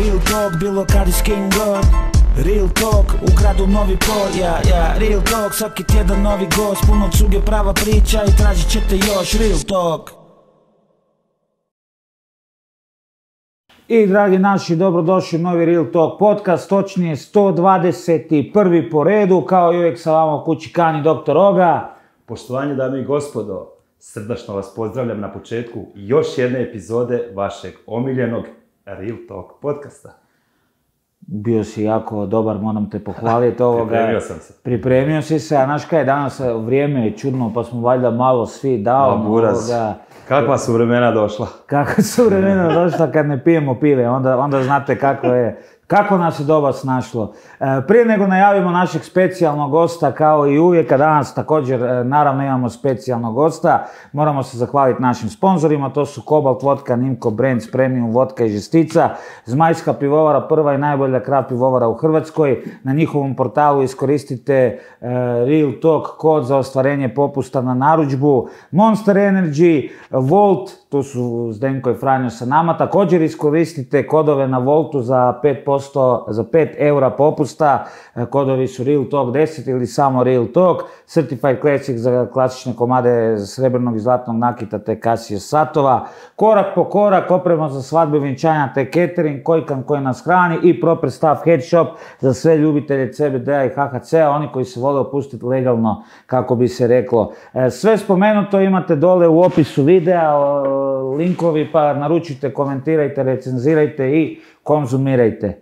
Real talk, bilo kad i s kim god. Real talk, u gradu Novi Pol, Real talk, svaki tjedan novi gost. Puno cuge, prava priča i tražit ćete još Real talk. I dragi naši, dobrodošli u novi Real Talk podcast, točnije 121. po redu, kao i uvijek sa vama Koykan i Dr. Oga. Poštovanje dame i gospodo, srdačno vas pozdravljam na početku još jedne epizode vašeg omiljenog Real Talk podcasta. Bio si jako dobar, moram te pohvaliti ovoga. Pripremio sam se. Pripremio si se, a znaš kaj, danas vrijeme je čudno, pa smo valjda malo svi dao ovoga. Kakva su vremena došla? Kakva su vremena došla kad ne pijemo pive, onda znate kako je. Kako nas je doba snašlo. Prije nego najavimo našeg specijalnog gosta, kao i uvijek, a danas također naravno imamo specijalnog gosta, moramo se zahvaliti našim sponzorima, to su Cobalt Vodka, Nimco Brands, Premium Vodka i Žestica, Zmajska pivovara, prva i najbolja kraft pivovara u Hrvatskoj. Na njihovom portalu iskoristite Real Talk kod za ostvarenje popusta na narudžbu, Monster Energy, Wolt, tu su Zdenko i Franjo sa nama, također iskoristite kodove na Woltu za 5 eura popusta, kodovi su Real Talk 10 ili samo Real Talk, Certified Classic za klasične komade srebrnog i zlatnog nakita te Kasio satova, korak po korak, oprema za svadbe, vjenčanja te catering, Koykan koji nas hrani i Proper Stuff Headshop za sve ljubitelje CBD-a i HHC-a, oni koji se vole opustiti legalno, kako bi se reklo. Sve spomenuto imate dole u opisu videa, linkovi, pa naručite, komentirajte, recenzirajte i konzumirajte.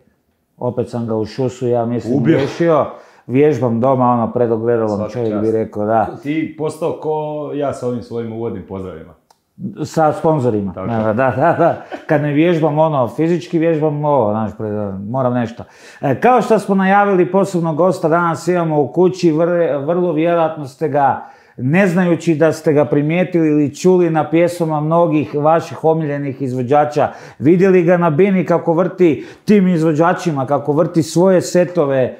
Opet sam ga u šusu, ja mislim, rješio. Vježbam doma, ono, pred ogledalom, čovjek bi rekao, da. Ti postao ko ja sa ovim svojim uvodnim pozdravima. Sa sponzorima, da. Kad ne vježbam, ono, fizički vježbam, ovo, znaš, moram nešto. Kao što smo najavili, posebno gosta danas imamo u kući, vrlo vjerojatno ste ga, ne znajući da ste ga primijetili ili čuli na pjesmama mnogih vaših omiljenih izvođača, vidjeli ga na bini kako vrti tim izvođačima, kako vrti svoje setove,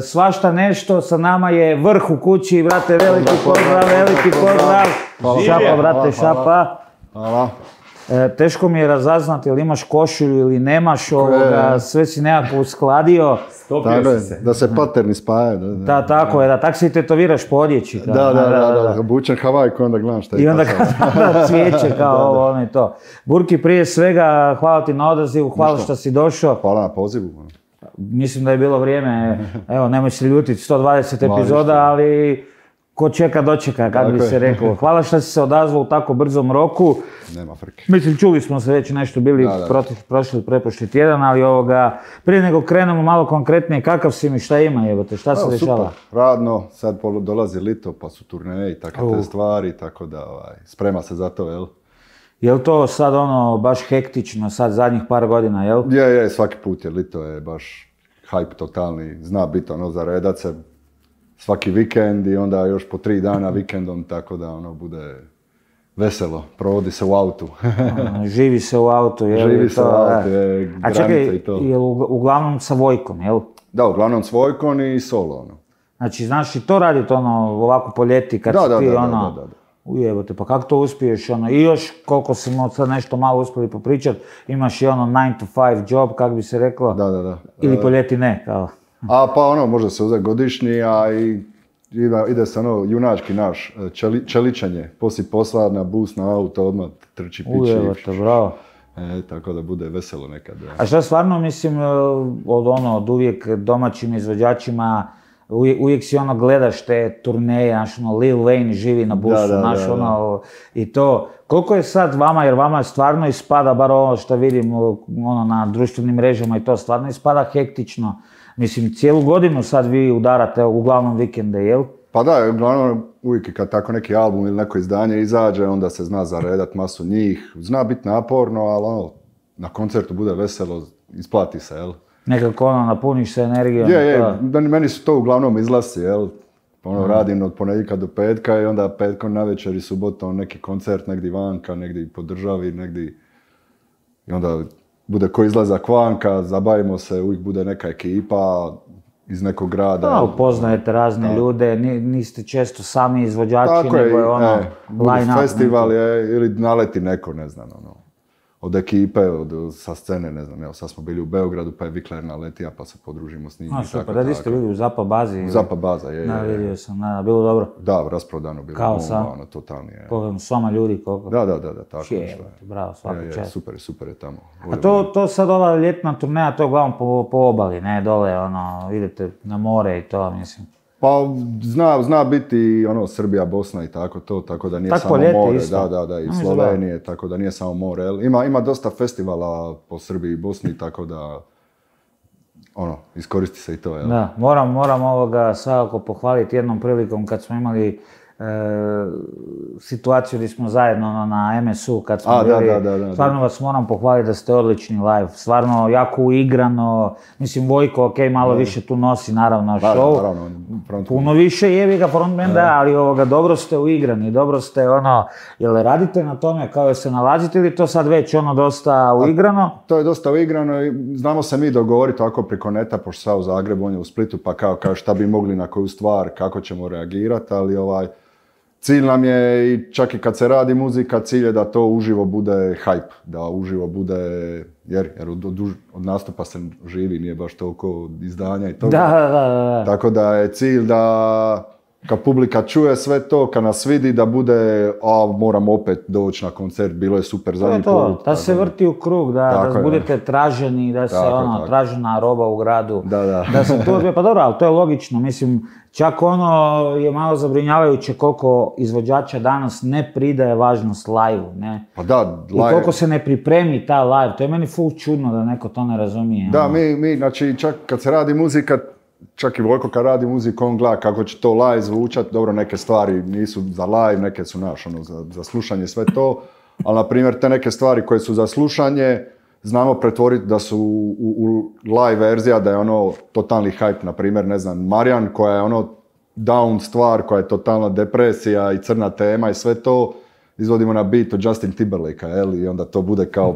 svašta nešto, sa nama je vrh u kući, brate, veliki pozdrav, veliki pozdrav, šapa, brate, šapa. Hvala. Teško mi je razaznati ili imaš košulju ili nemaš ovoga, sve si nekako uskladio. Stopio si se. Da se paterni spajaju. Da, tako je, da, tako se i tetoviraš po odjeći. Da, obučen havajku, onda gledam šta je. I onda cvijeće kao ovo, ono i to. Burki, prije svega, hvala ti na odazivu, hvala što si došao. Hvala na pozivu. Mislim da je bilo vrijeme, evo, nemoj se ljutiti, 120 epizoda, ali... Ko čeka, dočeka, kako bi se rekao. Hvala što si se odazvao u tako brzom roku. Nema frke. Mislim, čuli smo se već nešto, bili prošli, prepošli tjedan, ali ovoga... Prije nego krenemo malo konkretnije, kakav si mi, šta ima, jebote, šta se dešava? Super, radno, sad dolazi lito, pa su turneje i takve te stvari, tako da sprema se za to, jel? Je li to sad ono baš hektično, sad zadnjih par godina, jel? Je, svaki put je lito, je baš hype totalni, zna biti ono zaredat se. Svaki vikend i onda još po 3 dana vikendom, tako da ono bude veselo, provodi se u autu. Živi se u autu, je li to? Živi se u autu, je, granice i to. A čekaj, je li uglavnom sa Vojkom, je li? Da, uglavnom s Vojkom i solo, ono. Znači, znaš i to raditi ono, ovako po ljeti, kad si ti ono... Da. Ujebote, pa kako to uspiješ, ono, i još koliko smo sad nešto malo uspjeli popričati, imaš i ono 9 to 5 job, kako bi se reklo? Da. Ili po ljeti ne, kao... A pa ono, može se uzeti godišnji, a ide se ono junački naš, čeličanje. Poslije posla na bus, na auto, odmah trči pići. Ujevate, bravo. Tako da bude veselo nekad. A šta stvarno, mislim, od uvijek domaćim izvođačima, uvijek si ono gledaš te turneje, naš ono Lil Wayne živi na busu, naš ono i to. Koliko je sad vama, jer vama stvarno ispada, bar ovo što vidim ono na društvenim mrežama i to, stvarno ispada hektično. Mislim, cijelu godinu sad vi udarate uglavnom vikende, jel? Pa da, uglavnom uvijek kad tako neki album ili neko izdanje izađe, onda se zna zaredat masu njih. Zna biti naporno, ali ono, na koncertu bude veselo, isplati se, jel? Nekako ono, napuniš se energijom. Je, meni su to uglavnom izlasi, jel? Ono, radim od ponedjeljka do petka i onda petkom navečer i subotom neki koncert, negdje vanka, negdje po državi, negdje... I onda... Bude ko izlazak vanka, zabavimo se, uvijek bude neka ekipa iz nekog grada. Da, upoznajete razne ljude, niste često sami izvođači, nego je ono line up. Festival je, ili naleti neko, ne znam, ono. od ekipe, sa scene, ne znam, evo sad smo bili u Beogradu, pa je Vikler naletija, pa se podružimo s njim. A, super, tako, da li ste bili u Zapad bazi? Zapad baza, je. Da, vidio sam, da, bilo dobro. Da, rasprodano bilo, kao sa, ono, totalno je. Pogledam, s vama ljudi, koliko? Da, tako je. Bravo, svaka čast. Super je tamo. A to sad ova ljetna turneja, to je uglavnom po obali, ne, dole, ono, idete na more i to, mislim. Pa zna biti ono Srbija, Bosna i tako da nije tako samo more, isto. da, i Slovenije, tako da nije samo more. Ima dosta festivala po Srbiji i Bosni, tako da, ono, iskoristi se i to, jel? Da, moram ovoga svakako pohvaliti jednom prilikom kad smo imali situaciju gdje smo zajedno na MSU, kad smo bili, stvarno vas moram pohvaliti da ste odlični live, stvarno jako uigrano, mislim Vojko, okej, malo više tu nosi naravno show, puno više jevi ga frontman, da, ali ovoga, dobro ste uigrani, dobro ste ono, jel radite na tome kao joj se nalazite ili to sad već ono dosta uigrano? To je dosta uigrano i znamo se mi dogovoriti ovako preko neta, pošto sad u Zagrebu, on je u Splitu, pa kao šta bi mogli na koju stvar, kako ćemo reagirati, ali cilj nam je, i čak i kad se radi muzika, cilj je da to uživo bude hype, da uživo bude, jer od nastupa se živi, nije baš toliko izdanja i toga. Da. Tako da je cilj da kad publika čuje sve to, kad nas vidi, da bude, a moram opet doći na koncert, bilo je super zadnji put. Da se vrti u krug, da budete traženi, da se ono, tražena roba u gradu. Da se tu odbije, pa dobro, ali to je logično, mislim, čak ono je malo zabrinjavajuće koliko izvođača danas ne pridaje važnost live-u, ne? Pa da, live. I koliko se ne pripremi ta live, to je meni ful čudno da neko to ne razumije. Da, mi, znači, čak kad se radi muzika, čak i Vojko kad radi muziku, on gleda kako će to live zvučati, dobro, neke stvari nisu za live, neke su naš, ono, za slušanje, sve to, ali na primjer te neke stvari koje su za slušanje, znamo pretvoriti da su u live verzija, da je ono totalni hype, na primjer, ne znam, Marjan koja je ono down stvar, koja je totalna depresija i crna tema i sve to, izvodimo na beat od Justin Timberlake, i onda to bude kao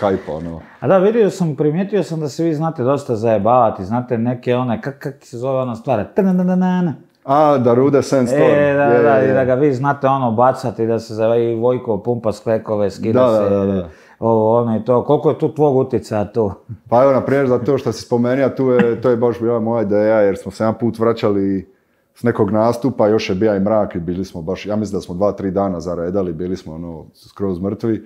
hajpa, ono. A da, vidio sam, primijetio sam da se vi znate dosta zajebavati, znate neke one, kak se zove ona stvar, ta-na-na-na-na-na. A, Darude Sandstorm. Da, i da ga vi znate ono bacati, da se zajebavati, i Vojko pumpa sklekove, skida se, ovo, ono i to. Koliko je tu tvog utjecaja tu? Pa evo, na primjer, za to što si spomenija, to je baš bila moja ideja, jer smo se jedan put vraćali s nekog nastupa, još je bija i mrak i bili smo baš, ja mislim da smo 2-3 dana zaredali, bili smo ono skroz mrtvi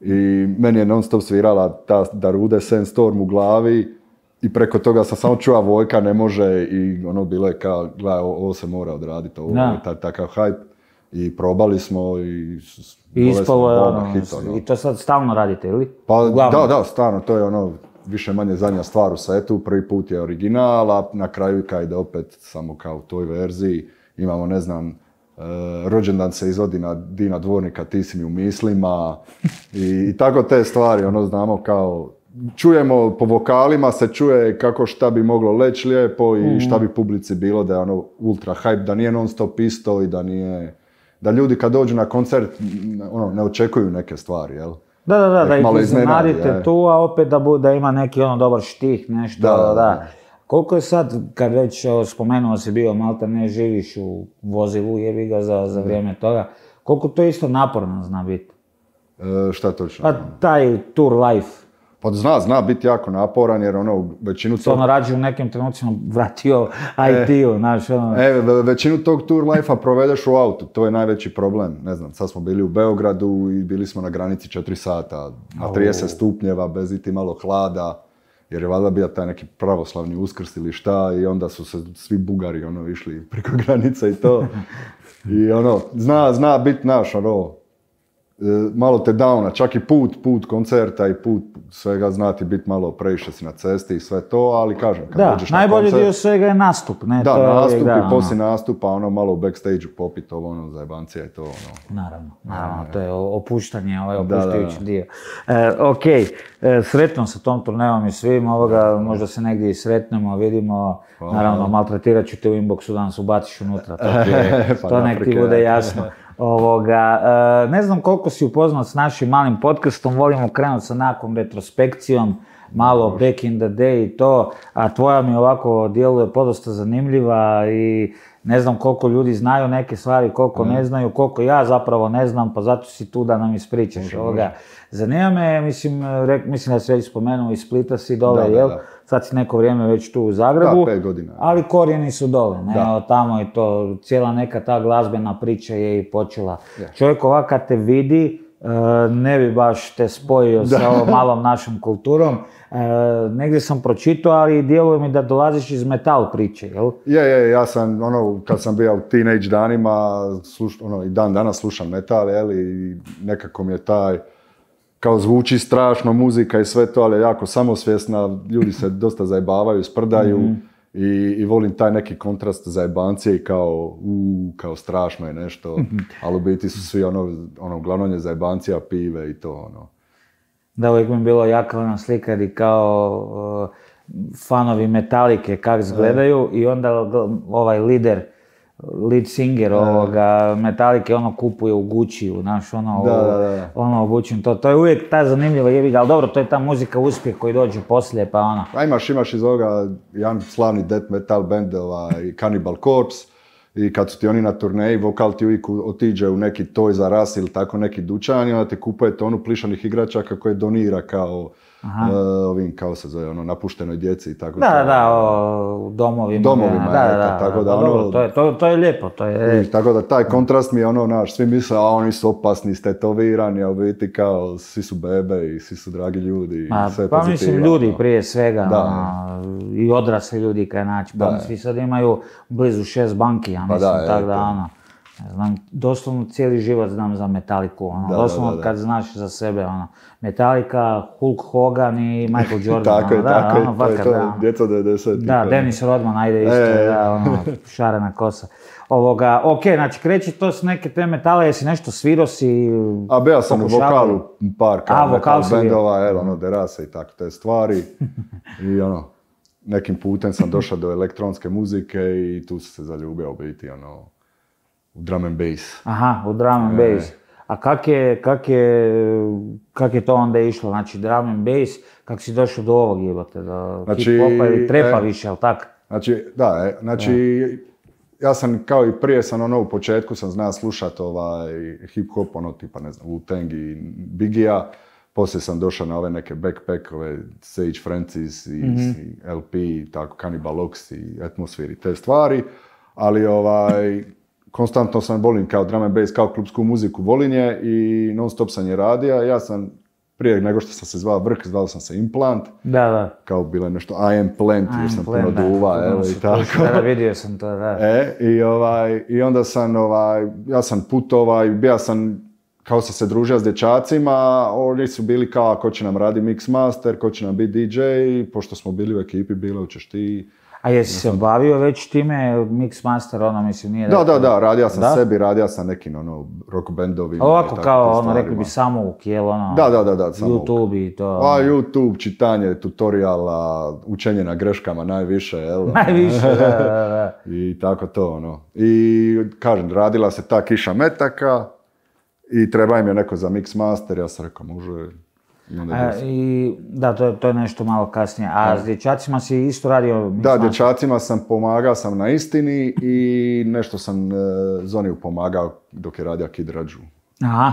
i meni je non stop svirala ta Darude Sandstorm u glavi i preko toga sam samo čuva Vojka ne može i ono bilo je kao, gledaj, ovo se mora odraditi, ovo je takav hype i probali smo i ispalo je ono, i to sad stalno radite ili? Pa da, stalno, to je ono više manje zadnja stvar u setu, prvi put je original, a na kraju kad ide opet samo kao u toj verziji, imamo, ne znam, rođendan se izvodi na Dina Dvornika, ti si mi u mislima, i tako te stvari, ono, znamo kao, čujemo po vokalima, se čuje kako šta bi moglo leći lijepo i šta bi publici bilo, da je ono ultra hype, da nije non stop isto i da nije, da ljudi kad dođu na koncert, ono, ne očekuju neke stvari, jel? Da, da ih iznenadite tu, a opet da ima neki ono dobar štih, nešto, da. Koliko je sad, kad već spomenuo si bio, malta ne živiš u vozilu, jebi ga za vrijeme toga, koliko to isto naporno zna biti? Šta točno? Pa taj tour life. Pa zna biti jako naporan, jer ono, većinu tog... Se ono rađe u nekim trenucima vratio IT-u, znaš, ono... Većinu tog tour life-a provedeš u autu, to je najveći problem, ne znam, sad smo bili u Beogradu i bili smo na granici 4 sata, na 30 stupnjeva, bez iti malo hlada, jer je valjda bio taj neki pravoslavni uskrs ili šta, i onda su se svi Bugari, ono, išli preko granice i to, i ono, zna biti naš, ono... malo te downa, čak i put koncerta i put svega znati biti malo previše si na cesti i sve to, ali kažem, kad dođeš na koncert... Da, najbolji dio svega je nastup, ne? Da, nastup i poslije nastupa, ono malo u backstage-u popit, ovo ono zajebancija i to, ono... Naravno, to je opuštanje, ovaj opuštajući dio. Okej, sretnom sa tom turnejom i svim, možda se negdje i sretnemo, vidimo, naravno, maltretirat ću te u inboxu, da nas ubaciš unutra, to nek ti bude jasno. Ne znam koliko si upoznat s našim malim podcastom, volimo krenuti sa nekom retrospekcijom malo back in the day i to, a tvoja mi ovako djeluje podosta zanimljiva i ne znam koliko ljudi znaju neke stvari, koliko ne znaju, koliko ja zapravo ne znam, pa zato si tu da nam ispričaš ovoga. Zanima me, mislim da si već spomenuo, iz Splita si dole, jel? Sad si neko vrijeme već tu u Zagrebu. Da, 5 godina. Ali korijeni su dole, ne, tamo i to, cijela neka ta glazbena priča je i počela. Čovjek ovak kad te vidi, ne bi baš te spojio sa ovom malom našom kulturom. Negdje sam pročitao, ali djeluje mi da dolaziš iz metal priče, jel? Je, ja sam, ono, kad sam bio u teenage danima, ono, i dan danas slušam metal, jel, i nekako mi je taj, kao zvuči strašno muzika i sve to, ali jako samosvjesna, ljudi se dosta zajebavaju, sprdaju, i volim taj neki kontrast zajebancije i kao, kao strašno je nešto, ali u biti su svi ono, uglavnom je zajebancija, pive i to, ono. Da, uvijek mi je bilo jaka ona slika i kao fanovi Metalike kak izgledaju i onda ovaj lead singer ovoga Metalike ono kupuje u Gucci-u, znaš, ono obučen to. To je uvijek ta zanimljiva jebiga, ali dobro, to je ta muzika uspjeh koji dođe poslije, pa ona. A imaš iz ovoga jedan slavni death metal band, Cannibal Corpse, i kad su ti oni na turneji, vokal ti uvijek otiđe u neki Toys R Us ili tako neki dućan i onda ti kupuje tonu plišanih igračaka koje donira kao ovim, kao se zove, ono, napuštenoj djeci i tako. Da, o domovima. Tako da, ono... To je lijepo, to je... Tako da, taj kontrast mi je ono, znaš, svi misle, a oni su opasni, stetovirani, a u biti kao, svi su bebe i svi su dragi ljudi i sve pozitivno. Pa mislim, ljudi prije svega, i odrasli ljudi kaj naći, pa svi sad imaju blizu 6 banki, ja mislim, tako da, ono... Znam, doslovno cijeli život znam za Metaliku, ono, doslovno kad znaš za sebe, ono, Metalika, Hulk Hogan i Michael Jordan, ono, da, ono, fakat, da, ono. Djeco 90. Da, Dennis Rodman, ajde isto, da, ono, šarena kosa. Ovoga, okej, znači, kreći to s neke te metale, jesi nešto svirao si... A, beja sam u vokalu par, kao metal bendova, ono, derase i tako te stvari, i ono, nekim putem sam došao do elektronske muzike i tu sam se zaljubio biti, ono, u drum and bass. Aha, u drum and bass. A kak je to onda išlo? Znači drum and bass, kak si došao do ovog jebate? Hip-hopa ili trepa više, ali tako? Znači, da, ja sam kao i prije sam ono u početku sam znao slušat hip-hop, ono tipa ne znam, Wu-Tang i Biggie-a. Poslije sam došao na ove neke backpackove, Sage Francis i LP, tako Cannibal Ox i Atmosphere i te stvari. Ali konstantno sam volim kao drum and bass, kao klubsku muziku, volim je i non stop sam je radio. Ja sam, prije nego što sam se zvao Vrh, zvao sam se Implant. Da. Kao bilo je nešto I am Plant, jer sam puno duva, evo i tako. Da, vidio sam to, da. I onda sam, ja sam putovao i bio sam, kao sam se družio s dječacima, oni su bili kao, ko će nam radi mix master, ko će nam biti DJ, pošto smo bili u ekipi, bilo ćeš ti. A jesi se bavio već time, Mixmaster, ono, mislim, nije... Da, radio sam sebi, radio sam nekim, ono, rock bandovima. Ovako kao, ono, rekli bi samouk, jel, ono... Da, samouk. YouTube i to... A, YouTube, čitanje, tutoriala, učenje na greškama, najviše, jel? Najviše, da. I tako to, ono. I, kažem, radila se ta Kiša Metaka i treba im je neko za Mixmaster, ja sam rekao, može... Da, to je nešto malo kasnije. A s dječacima si isto radio? Da, dječacima sam pomagao, sam na Istini i nešto sam Zoniju pomagao dok je radio Kid Rađu. Aha.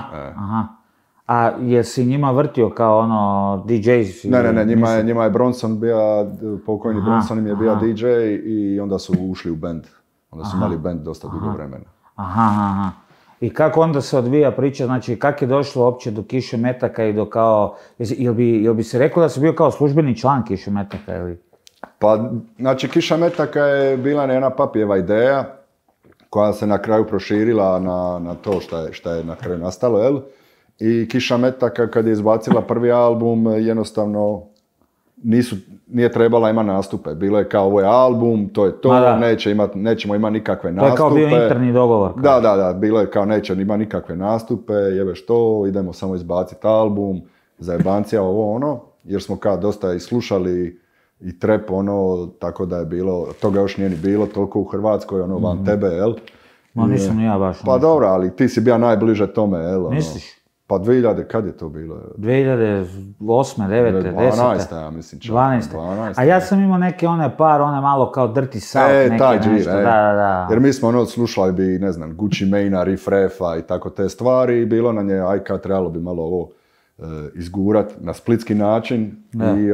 A jesi njima vrtio kao ono DJ? Ne, njima je Bronson bio, pokojni Bronson im je bio DJ i onda su ušli u band. Onda su imali band dosta dugo vremena. Aha. I kako onda se odvija priča, znači kako je došlo uopće do Kiše Metaka i do kao... Jel bi se rekao da si bio kao službeni član Kiše Metaka ili? Pa, znači Kiša Metaka je bila jedna papijeva ideja koja se na kraju proširila na to što je na kraju nastalo, jel? I Kiša Metaka kad je izbacila prvi album jednostavno nije trebala imati nastupe. Bilo je kao ovo je album, to je to, nećemo imati nikakve nastupe. To je kao bio interni dogovor. Da, bilo je kao nećemo imati nikakve nastupe, jebeš to, idemo samo izbaciti album, zajebancija ovo ono, jer smo kao dosta i slušali i trep ono, tako da je bilo, toga još nije ni bilo, toliko u Hrvatskoj, ono van tebe, jel? Ma nisam ni ja baš. Pa dobro, ali ti si bio najbliže tome, jel? Misliš? Pa 2000, kad je to bilo? 2008, 2009, 2010. 12. ja mislim čak. 12. A ja sam imao neke one par, one malo kao Dirty South, taj džir, nešto, da. Jer mi smo ono slušali bi, ne znam, Gucci Mane-a, Riff Raff-a i tako te stvari i bilo nam je, aj kad trebalo bi malo ovo izgurat na splitski način. I,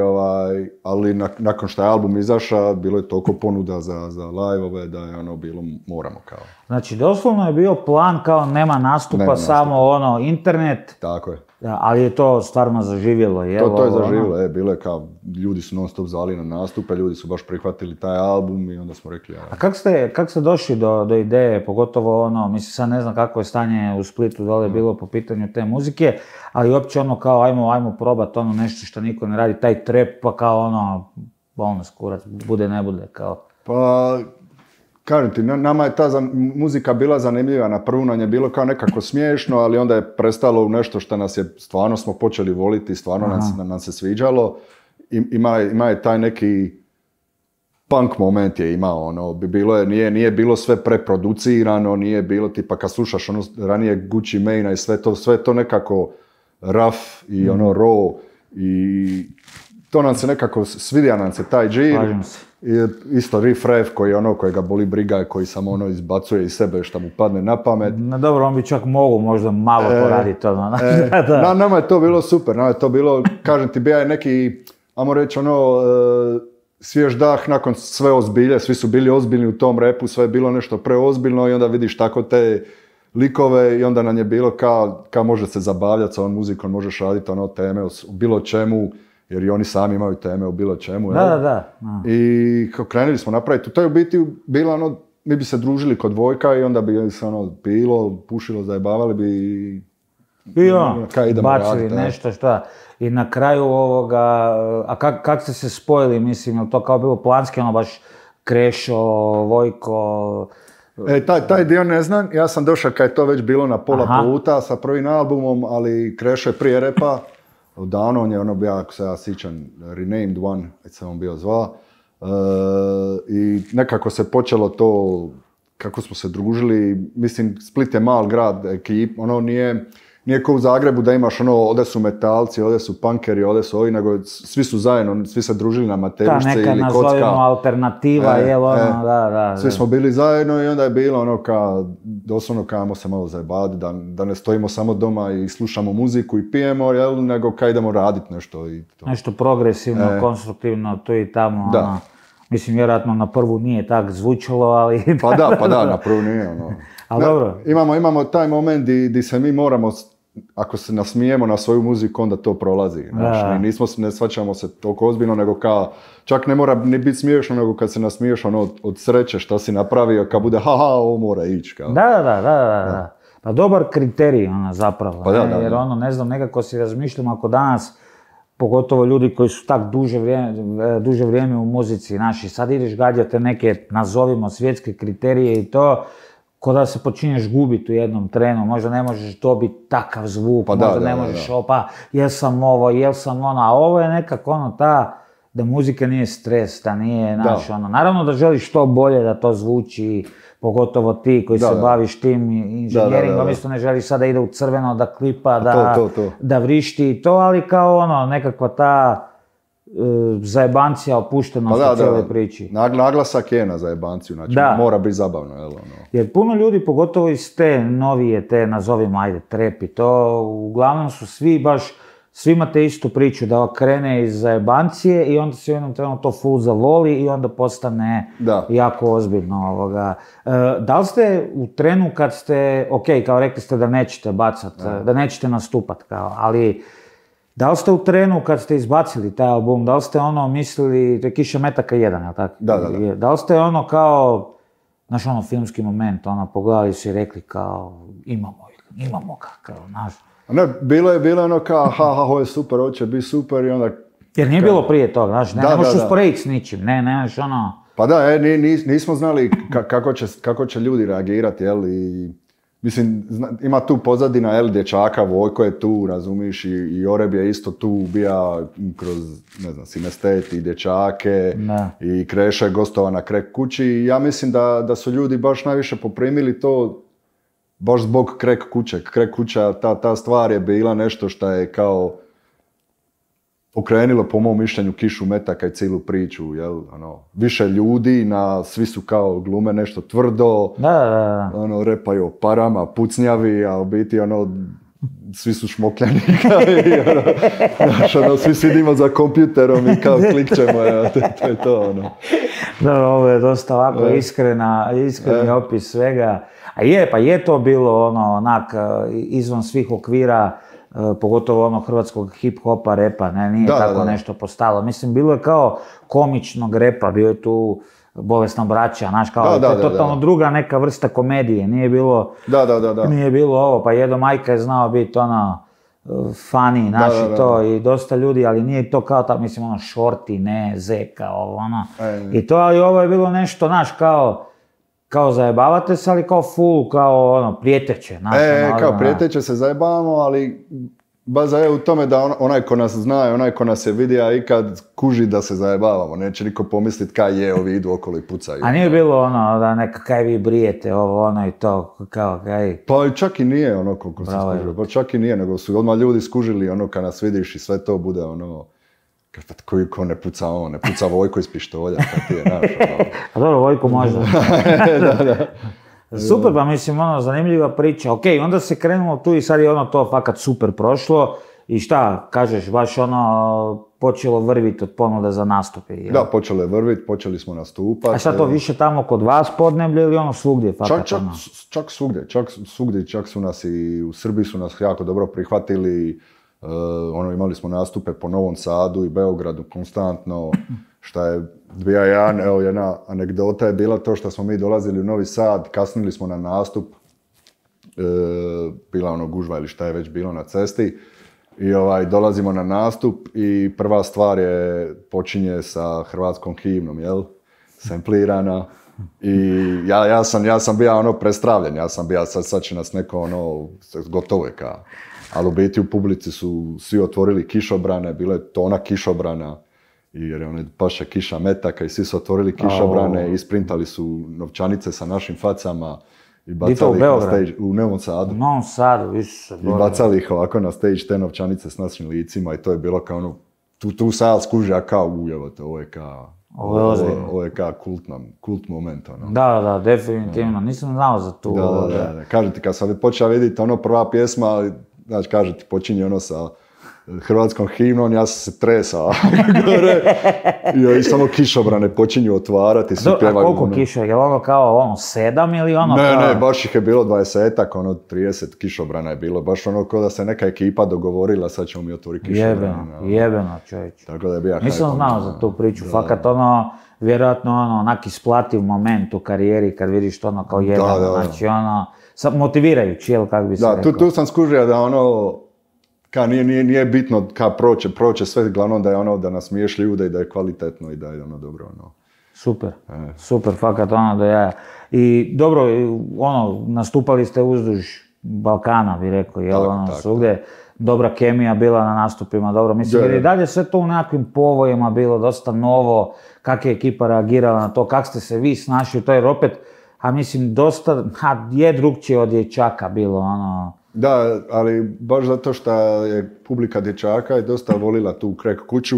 ali nakon što je album izašao, bilo je toliko ponuda za live-ove da je ono bilo moramo kao. Znači, doslovno je bio plan kao nema nastupa. Samo ono internet. Tako je. Da, ali je to stvarno zaživjelo, jel? To je zaživjelo, bilo je kao, ljudi su non stop zvali na nastupe, ljudi su baš prihvatili taj album i onda smo rekli... A kak ste došli do ideje, pogotovo ono, mislim sad ne znam kako je stanje u Splitu, da li je bilo po pitanju te muzike, ali uopće ono kao ajmo probat ono nešto što niko ne radi, taj trap pa kao ono skurac, bude ne bude kao... Pa... Kažem ti, nama je ta muzika bila zanimljiva, na prvu nam je bilo kao nekako smiješno, ali onda je prestalo u nešto što nas je, stvarno smo počeli voliti, stvarno nam se sviđalo. Ima je taj neki punk moment je imao, ono, bilo je, nije bilo sve preproducirano, nije bilo, tipa kad slušaš ono ranije Gucci Mane i sve to nekako rough i ono raw i to nam se nekako, svidija nam se taj džir. Isto Riff Raff koji je ono kojega boli briga, koji samo ono izbacuje iz sebe što mu padne na pamet. Na dobro, on bi čak mogu možda malo poraditi ono. Nama je to bilo super, nama je to bilo, kažem ti, bija je neki, ajmo reći ono, svjež dah nakon sve ozbilje, svi su bili ozbiljni u tom repu, sve je bilo nešto preozbiljno i onda vidiš tako te likove i onda nam je bilo kao može se zabavljati sa ovom muzikom, možeš raditi ono teme o bilo čemu. Jer i oni sami imaju teme o bilo čemu. Da. I krenuli smo napraviti. To je u biti bilo ono, mi bi se družili kod Vojka i onda bi se ono pilo, pušilo, zajebavali bi i ono, bacili nešto šta. I na kraju ovoga, a kak ste se spojili, mislim, je li to kao bilo planski, ono baš Krešo, Vojko? Taj dio ne znam, ja sam došao kad je to već bilo na pola puta sa prvim albumom, ali Krešo je prije repa. Odavno on je ono bio, ako se ja sjećam, Renamed One, već sam on bio zvao. I nekako se počelo to, kako smo se družili, mislim Split je mal grad, ekip, ono nije kao u Zagrebu da imaš ono, ovdje su metalci, ovdje su punkeri, ovdje su ovi, nego svi su zajedno, svi se družili na materišce ili kocka. Ta neka nazovimo alternativa, jel ono, da. Svi smo bili zajedno i onda je bilo ono ka, doslovno kamo se malo zajebati, da ne stojimo samo doma i slušamo muziku i pijemo, jel, nego ka idemo raditi nešto i to. Nešto progresivno, konstruktivno, tu i tamo, ono. Mislim, vjerojatno na prvu nije tak zvučilo, ali... Pa da, na prvu nije, ono. Ali dobro. Imamo taj moment di se mi moramo, ako se nasmijemo na svoju muziku, onda to prolazi. Ne shvaćamo se toliko ozbiljno, nego kao... Čak ne mora ni biti smiješno, nego kad se nasmiješ ono od sreće šta si napravio, kad bude ha, ovo mora ići, kao. Da. Pa dobar kriterij, ono, zapravo. Jer ono, ne znam, nekako si razmišljam ako danas... Pogotovo ljudi koji su tak duže vrijeme u muzici, naši, sad ideš gađate neke, nazovimo, svjetske kriterije i to, ko da se počinješ gubiti u jednom trenu, možda ne možeš dobiti takav zvuk, možda ne možeš, jesam ovo, jesam ono, a ovo je nekako ono ta, da muzika nije stres, da nije naš ono, naravno da želiš što bolje da to zvuči, pogotovo ti koji se baviš tim inženjeringom, isto ne želiš sad da ide u crveno, da klipa, da vrišti i to, ali kao ono, nekakva ta zajebancija, opuštenost u cijeloj priči. Naglasak je na zajebanciju, znači mora biti zabavno, jel ono. Jer puno ljudi, pogotovo iz te novije, te nazovimo, ajde, trepi, to uglavnom su svi baš, svi imate istu priču, da krene iz zajebancije i onda se u jednom trenutku to full zavoli i onda postane jako ozbiljno ovoga. Da li ste u trenu kad ste, ok, kao rekli ste da nećete bacati, da nećete nastupat kao, ali da li ste u trenu kad ste izbacili taj album, da li ste ono mislili, to je Kiša Metaka 1, je li tako? Da. Da li ste ono kao, znaš ono filmski moment, ono pogledali su i rekli kao imamo ga kao, znaš. Ne, bilo je ono kao, ovo je super, ovo će biti super i onda... Jer nije bilo prije toga, znaš, ne možeš usporediti s ničim, nemaš ono... Pa da, nismo znali kako će ljudi reagirati, jel, i... Mislim, ima tu pozadina, jel, dječaka, Vojko je tu, razumiš, i Oreb je isto tu ubija kroz, ne znam, sinesteti i dječake, i Kreša je gostova na Krek kući, i ja mislim da su ljudi baš najviše poprimili to... baš zbog Crack kuće. Crack kuća, ta stvar je bila nešto što je kao pokrenilo, po mom mišljenju, Kišu Metaka i cijelu priču, jel, ono, više ljudi, svi su kao glume nešto tvrdo, ono, repaju o parama, pucnjavi, a u biti, ono, svi su šmokljani, ono, znaš, ono, svi sidimo za kompjuterom i kao klikćemo, jel, to je to, ono. Dobro, ovo je dosta ovako iskreni opis svega, a je, pa je to bilo, ono, onak, izvan svih okvira, pogotovo ono hrvatskog hip-hopa, repa, ne, nije tako nešto postalo. Mislim, bilo je kao komičnog repa, bio je tu Bolesna braća, znaš, kao to je totalno druga neka vrsta komedije, nije bilo... Nije bilo ovo, pa Jedo Majka je znao biti ono funny, znaš, i to, i dosta ljudi, ali nije to kao, mislim, ono, šorti, ne, zeka, ovo, ono. I to, ali ovo je bilo nešto, znaš, kao... Kao zajebavate se, ali kao full, kao ono, prijeteće. Kao prijeteće se zajebavamo, ali baza je u tome da onaj ko nas zna i onaj ko nas je vidi, a ikad kuži da se zajebavamo. Neće niko pomislit kaj je, ovi idu okolo i pucaju. A nije bilo ono da neka kaj vi brijete, ovo ono i to, kao kaj... Pa čak i nije ono koliko se skužilo, pa čak i nije, nego su odmah ljudi skužili ono kad nas vidiš i sve to bude ono... Ko ne puca on, ne puca Vojko iz pištolja, kad ti je naš. A dobro, Vojko može. Super, pa mislim, ono, zanimljiva priča. Okej, onda se krenulo tu i sad je ono to fakat super prošlo. I šta, kažeš, baš ono, počelo vrvit od ponuda za nastupe, jel? Da, počelo je vrvit, počeli smo nastupati. A šta to više tamo kod vas podneblje ili ono svugdje fakat ono? Čak svugdje, čak su nas i u Srbiji su nas jako dobro prihvatili. Ono, imali smo nastupe po Novom Sadu i Beogradu konstantno, šta je bila jedna anegdota je bila to što smo mi dolazili u Novi Sad, kasnili smo na nastup, bila ono gužva ili šta je već bilo na cesti i dolazimo na nastup i prva stvar je počinje sa hrvatskom himnom, jel? Semplirana. I ja sam bio ono prestravljen, ja sam bio sad će nas neko ono, gotovo je kao. Ali u biti u publici su svi otvorili kišobrane, bilo je tona kišobrana, jer je ono paša Kiša Metaka i svi su otvorili kišobrane, isprintali su novčanice sa našim facama i bacali ih na stage, u Novom Sadu. U Novom Sadu, više. I bacali ih ovako na stage, te novčanice s našim licima i to je bilo kao ono, tu sad skuža kao ujevate, ovo je kao... Ovo je kao kult moment, ono. Da, definitivno, nisam znao za tu. Da, kažem ti, kad sam počeo vidjeti ono prva pjesma, znači, kažem ti, počinje ono sa hrvatskom himnom, ja sam se tresao gore i samo kišobrane počinju otvarati. A koliko kišo, je li ono kao ono 7 ili ono? Ne, baš ih je bilo 20-ak, ono 30 kišobrana je bilo, baš ono kao da se neka ekipa dogovorila, sad ćemo mi otvoriti kišobrana. Jebeno, čovječ. Tako da je bio... Nisam znao za tu priču, fakat ono, vjerojatno ono, onak isplativ moment u karijeri kad vidiš ono kao jebeno, znači ono... Motivirajući, jel, kak bi se rekao. Da, tu sam skužio da ono, ka nije bitno ka proće sve, glavno da je ono, da nasmiješ ljude i da je kvalitetno i da je ono dobro, ono. Super, fakat ono da je. I dobro, ono, nastupali ste uzduž Balkana, bi rekao, jel, ono, svugdje. Dobra kemija bila na nastupima, dobro, mislim, jer i dalje sve to u nekakvim povojima bilo dosta novo, kak je ekipa reagirala na to, kak ste se vi snašli, to je opet, a mislim, dosta, je drugčije od dječaka bilo, ono... Da, ali baš zato što je publika dječaka je dosta volila tu Crack kuću,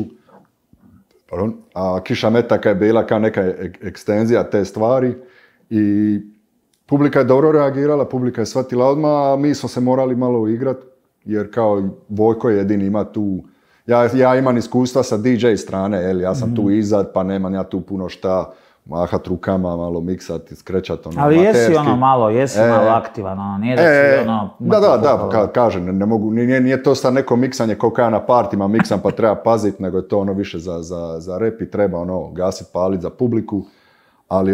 a Kiša Metaka je bila kao neka ekstenzija te stvari i publika je dobro reagirala, publika je shvatila odmah, a mi smo se morali malo igrat, jer kao Vojko jedini ima tu... Ja imam iskustva sa DJ strane, ja sam tu izad, pa nemam ja tu puno šta... mahat rukama, malo miksati, skrećati, ono, materski. Ali jesi ono malo, jesi malo aktivan, ono, nije da si ono... Da, kažem, ne mogu, nije to sad neko miksanje kao ja na partima miksam pa treba pazit, nego je to ono više za rep i treba ono gasit, palit za publiku, ali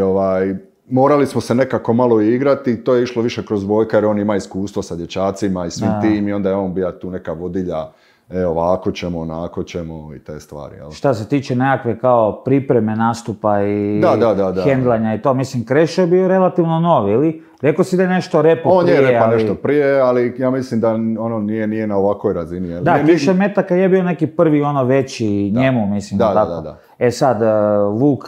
morali smo se nekako malo igrati i to je išlo više kroz Vojka jer on ima iskustvo sa dječacima i svim tim i onda je on bio tu neka vodilja e ovako ćemo, onako ćemo i te stvari. Jel? Šta se tiče nekakve kao pripreme nastupa i hendlanja i to, mislim Krešo je bio relativno nov, ili? Rekao si da je nešto repo on prije, on je repa ali... nešto prije, ali ja mislim da ono nije na ovakvoj razini. Jel? Da, Kiša Metaka je bio neki prvi ono veći njemu, mislim. Da. E sad, Vuk...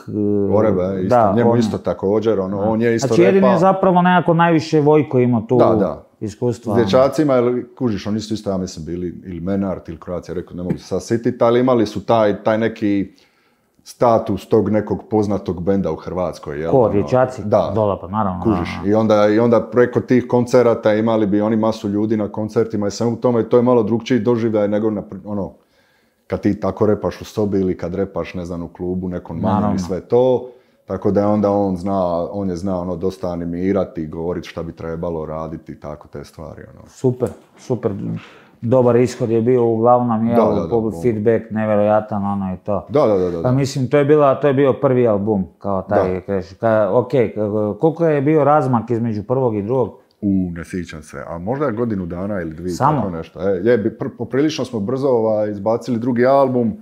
Oreba, njemu on... isto također, ono, on je isto repa. Znači jedin je zapravo nekako najviše Vojko imao tu... Da. Iskustva. S dječacima, ili kužiš, oni su isto, ja mislim, bili ili Menart ili Croatia, rekao, ne mogu se sad sjetiti, ali imali su taj neki status tog nekog poznatog benda u Hrvatskoj, jel? Ko, dječaci? Da. Dola, pa naravno. Kužiš, i onda preko tih koncerata imali bi oni masu ljudi na koncertima i samo u tome, to je malo drugčiji doživljaj nego na, ono, kad ti tako repaš u sobi ili kad repaš, ne znam, u klubu, nekom manjem i sve to. Tako da onda on je znao ono dosta animirati, govoriti šta bi trebalo raditi, tako te stvari. Ono. Super. Dobar ishod je bio, uglavnom je feedback nevjerojatan, ono i to. Da. Mislim, to je bio prvi album, kao taj Kreš. Ok, koliko je bio razmak između prvog i drugog? Ne sjećam se, a možda godinu dana ili 2, tako nešto. Poprilično smo brzo izbacili drugi album.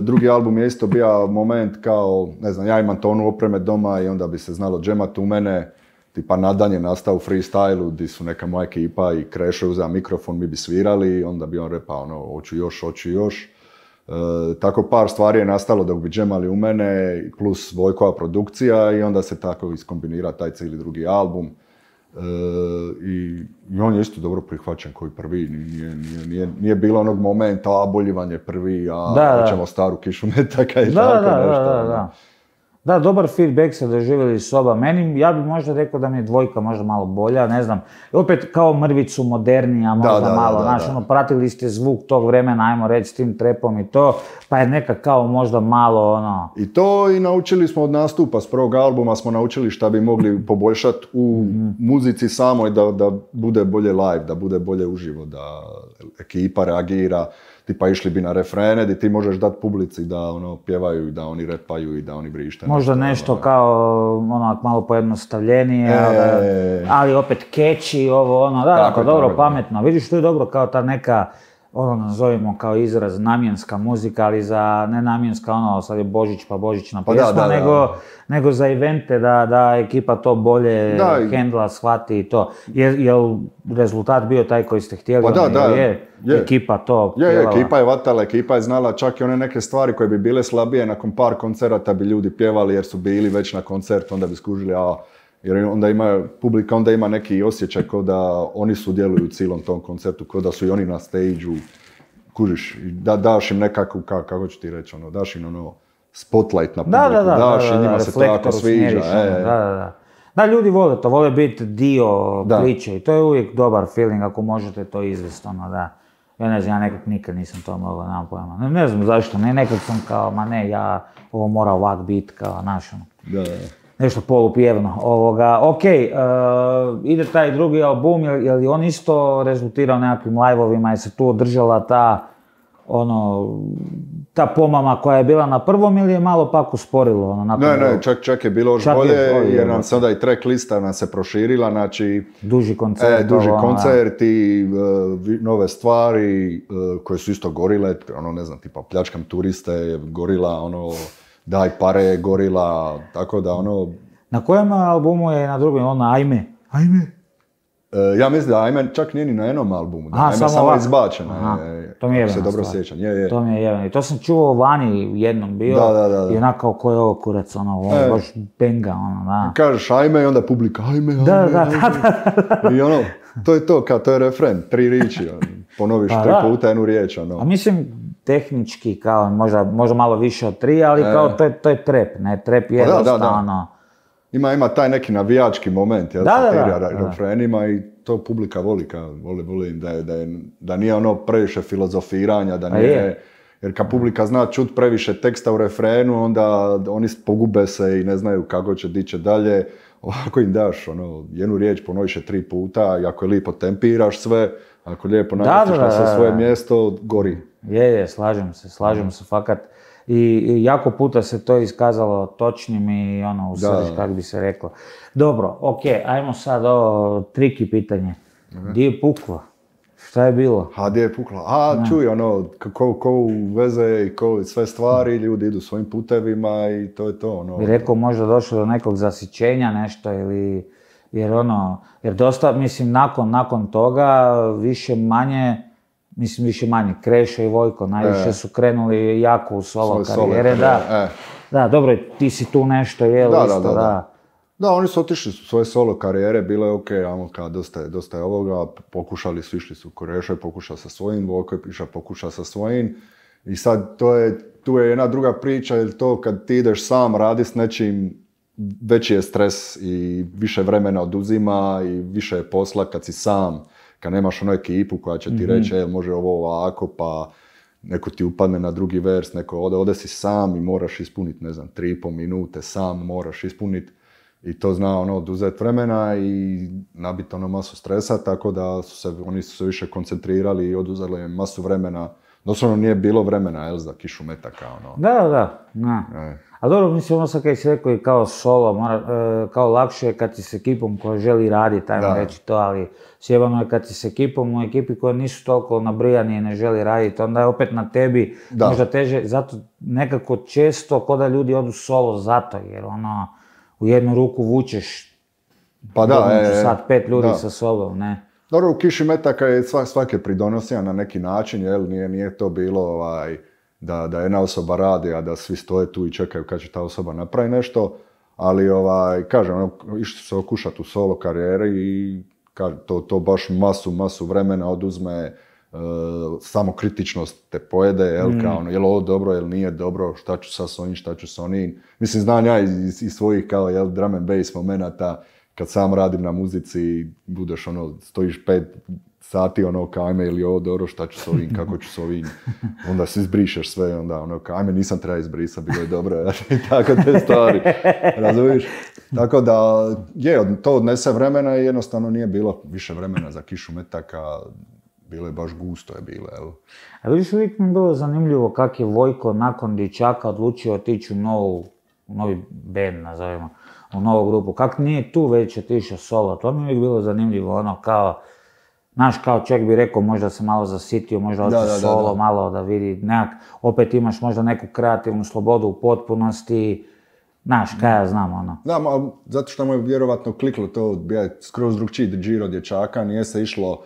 Drugi album je isto bio moment kao, ne znam, ja imam tonu opreme doma i onda bi se znalo džemat u mene. Tipa Nadan je nastao u freestylu gdje su neka moja ekipa i Krešo je uzeo mikrofon, mi bi svirali i onda bi on repao ono, hoću još. Tako par stvari je nastalo dok bi džemali u mene, plus Vojkova produkcija i onda se tako iskombinira taj cijeli drugi album. I on je isto dobro prihvaćen koji prvi, nije bilo onog momenta, a Boljivan je prvi, a ćemo staru Kišu Metaka i tako nešto. Da, dobar feedback se doživjeli s oba. Meni, ja bih možda rekao da mi je dvojka možda malo bolja, ne znam. I opet kao mrvicu modernija, možda malo, znaš, ono, pratili ste zvuk tog vremena, ajmo reći, s tim trepom i to, pa je neka kao možda malo, ono... I to i naučili smo od nastupa, s prvog albuma smo naučili šta bi mogli poboljšati u muzici samoj, da bude bolje live, da bude bolje uživo, da ekipa reagira. Tipa išli bi na refrene gdje ti možeš dati publici da ono pjevaju i da oni repaju i da oni vrište. Možda nešto kao ono malo pojednostavljenije, ali opet catchy ovo ono, dobro, pametno. Vidiš, to je dobro kao ta neka, ono nazovimo kao izraz namjenska muzika, ali za nenamjenska ono, sad je Božić pa Božićna pjesma, nego za evente da ekipa to bolje hendla, shvati i to. Jel rezultat bio taj koji ste htjeli? Pa je ekipa to pjevala? Je, ekipa je vatala, ekipa je znala čak i one neke stvari koje bi bile slabije, nakon par koncerata bi ljudi pjevali jer su bili već na koncertu, onda bi skužili, jer publika onda ima neki osjećaj kao da oni sudjeluju u cijelom tom koncertu, kao da su i oni na stage-u, kužiš, da daš im nekakvu, kako ću ti reći, ono, daš im ono spotlight na publiku, daš i njima se tako sviđa. Da, ljudi vole to, vole biti dio priče i to je uvijek dobar feeling ako možete to izvesti, ono da. Ja ne znam, ja nekak nikad nisam to mogao, nemam pojma. Ne znam zašto, nekad sam kao, ma ne, ja ovo mora ovak biti kao naš, ono. Nešto polupjevno. Ok, ide taj drugi album, je li on isto rezultirao nekakvim live-ovima, je se tu održala ta pomama koja je bila na prvom ili je malo pak usporilo? Ne, čak je bilo još bolje, jer nam se onda i track lista nam se proširila, znači... Duži koncert i nove stvari koje su isto gorile, ono ne znam, tipa Pljačkam turiste, gorila ono... Daj pare, gorila, tako da ono... Na kojem albumu je na drugom, ono Ajme? Ja mislim da Ajme čak nije ni na jednom albumu, da Ajme samo izbačeno. To mi je jebena stvar. Dobro sjećam, To mi je jebena i to sam čuo vani jednom bio i onako ko je ovo kurac, ono baš benga, Kažeš Ajme i onda publika Ajme. I ono, to je to, kao to je refren, 3 riječi, ponoviš 3 puta 1 riječ, ono. A mislim... tehnički, kao možda malo više od 3, ali kao to je trap, ne, trap je jednostavno. Ima taj neki navijački moment, jel, satira refrenima i to publika voli, kao vole im da nije ono previše filozofiranja, da nije, jer kad publika zna čut previše teksta u refrenu, onda oni pogube se i ne znaju kako će dići dalje, ovako im daš, ono, 1 riječ ponoviše 3 puta, i ako je lijepo tempiraš sve, ako lijepo napustiš na sve svoje mjesto, gori. Slažem se, fakat. I jako puta se to iskazalo točnim i ono, u srž, kako bi se reklo. Dobro, ok, ajmo sad ovo triki pitanje. Di je puklo? Šta je bilo? HD je pukla. A čuj, ono, ko veze i ko sve stvari, ljudi idu svojim putevima i to je to, ono. I rekao, možda došlo do nekog zasićenja nešto ili... Jer ono, jer dosta, mislim, nakon toga više manje, Krešo i Vojko najviše su krenuli jako u solo karijere, da. Da, dobro, ti si tu nešto jel, isto, da. Da, oni su otišli u svoje solo karijere, bilo je okej, ajmo kad dosta je ovoga, pokušali su, išli su Krešo je pokušao sa svojim, Vojko je pokušao sa svojim i sad tu je jedna druga priča, jer to kad ti ideš sam radi s nečim, veći je stres i više vremena oduzima i više je posla kad si sam, kad nemaš onu ekipu koja će ti reći može ovo ovako, pa neko ti upadne na drugi vers, neko ode si sam i moraš ispuniti, ne znam, 3,5 minute sam moraš ispuniti i to zna ono oduzet vremena i nabiti ono masu stresa, tako da oni su se više koncentrirali i oduzeli masu vremena. Doslovno nije bilo vremena, jel, za Kišu Metaka, ono. Da. A dobro, mislim, ono sad kaj si rekao i kao solo, kao lakše je kad si s ekipom koja želi raditi, ajmo reći to, ali sjebano je kad si s ekipom u ekipi koja nisu toliko nabrijani i ne želi raditi, onda je opet na tebi možda teže, zato nekako često ko da ljudi odu solo zato, jer ono, u jednu ruku vučeš, pa sad 5 ljudi sa sobom, ne. Dobro, u Kiši Metaka je svake pridonosio na neki način, jel, nije to bilo da jedna osoba radi, a da svi stoje tu i čekaju kad će ta osoba napraviti nešto, ali kažem, išli se okušati u solo karijeri i to baš masu vremena oduzme, samo kritičnost te pojede, jel ovo dobro, jel nije dobro, šta ću sa onim, šta ću sa onim. Mislim, znam ja iz svojih kao drum and bass momenata, kad sam radim na muzici, budeš ono, stojiš 5 sati, ono, kao ajme, ili ovo, dobro, šta ću s ovim, kako ću s ovim, onda se izbrišeš sve, onda ono, kao ajme, nisam treba izbrisati, bilo je dobro, i tako te stvari, razumiješ? Tako da, to odnese vremena i jednostavno nije bilo više vremena za Kišu Metaka, bilo je baš gusto je bilo, evo. A vidiš, uvijek mi je bilo zanimljivo kak je Vojko nakon Dječaka odlučio otići u novi band, nazovimo, u novu grupu, kak nije tu već otišao solo, to mi je uvijek bilo zanimljivo, ono kao, znaš, kao čovjek bi rekao možda se malo zasitio, možda otišao solo, malo da vidi, nekak, opet imaš možda neku kreativnu slobodu u potpunosti, znaš, kaj ja znam, ono. Da, zato što mu je vjerovatno kliklo to, bio je skroz drugčiji džiro Dječaka, nije se išlo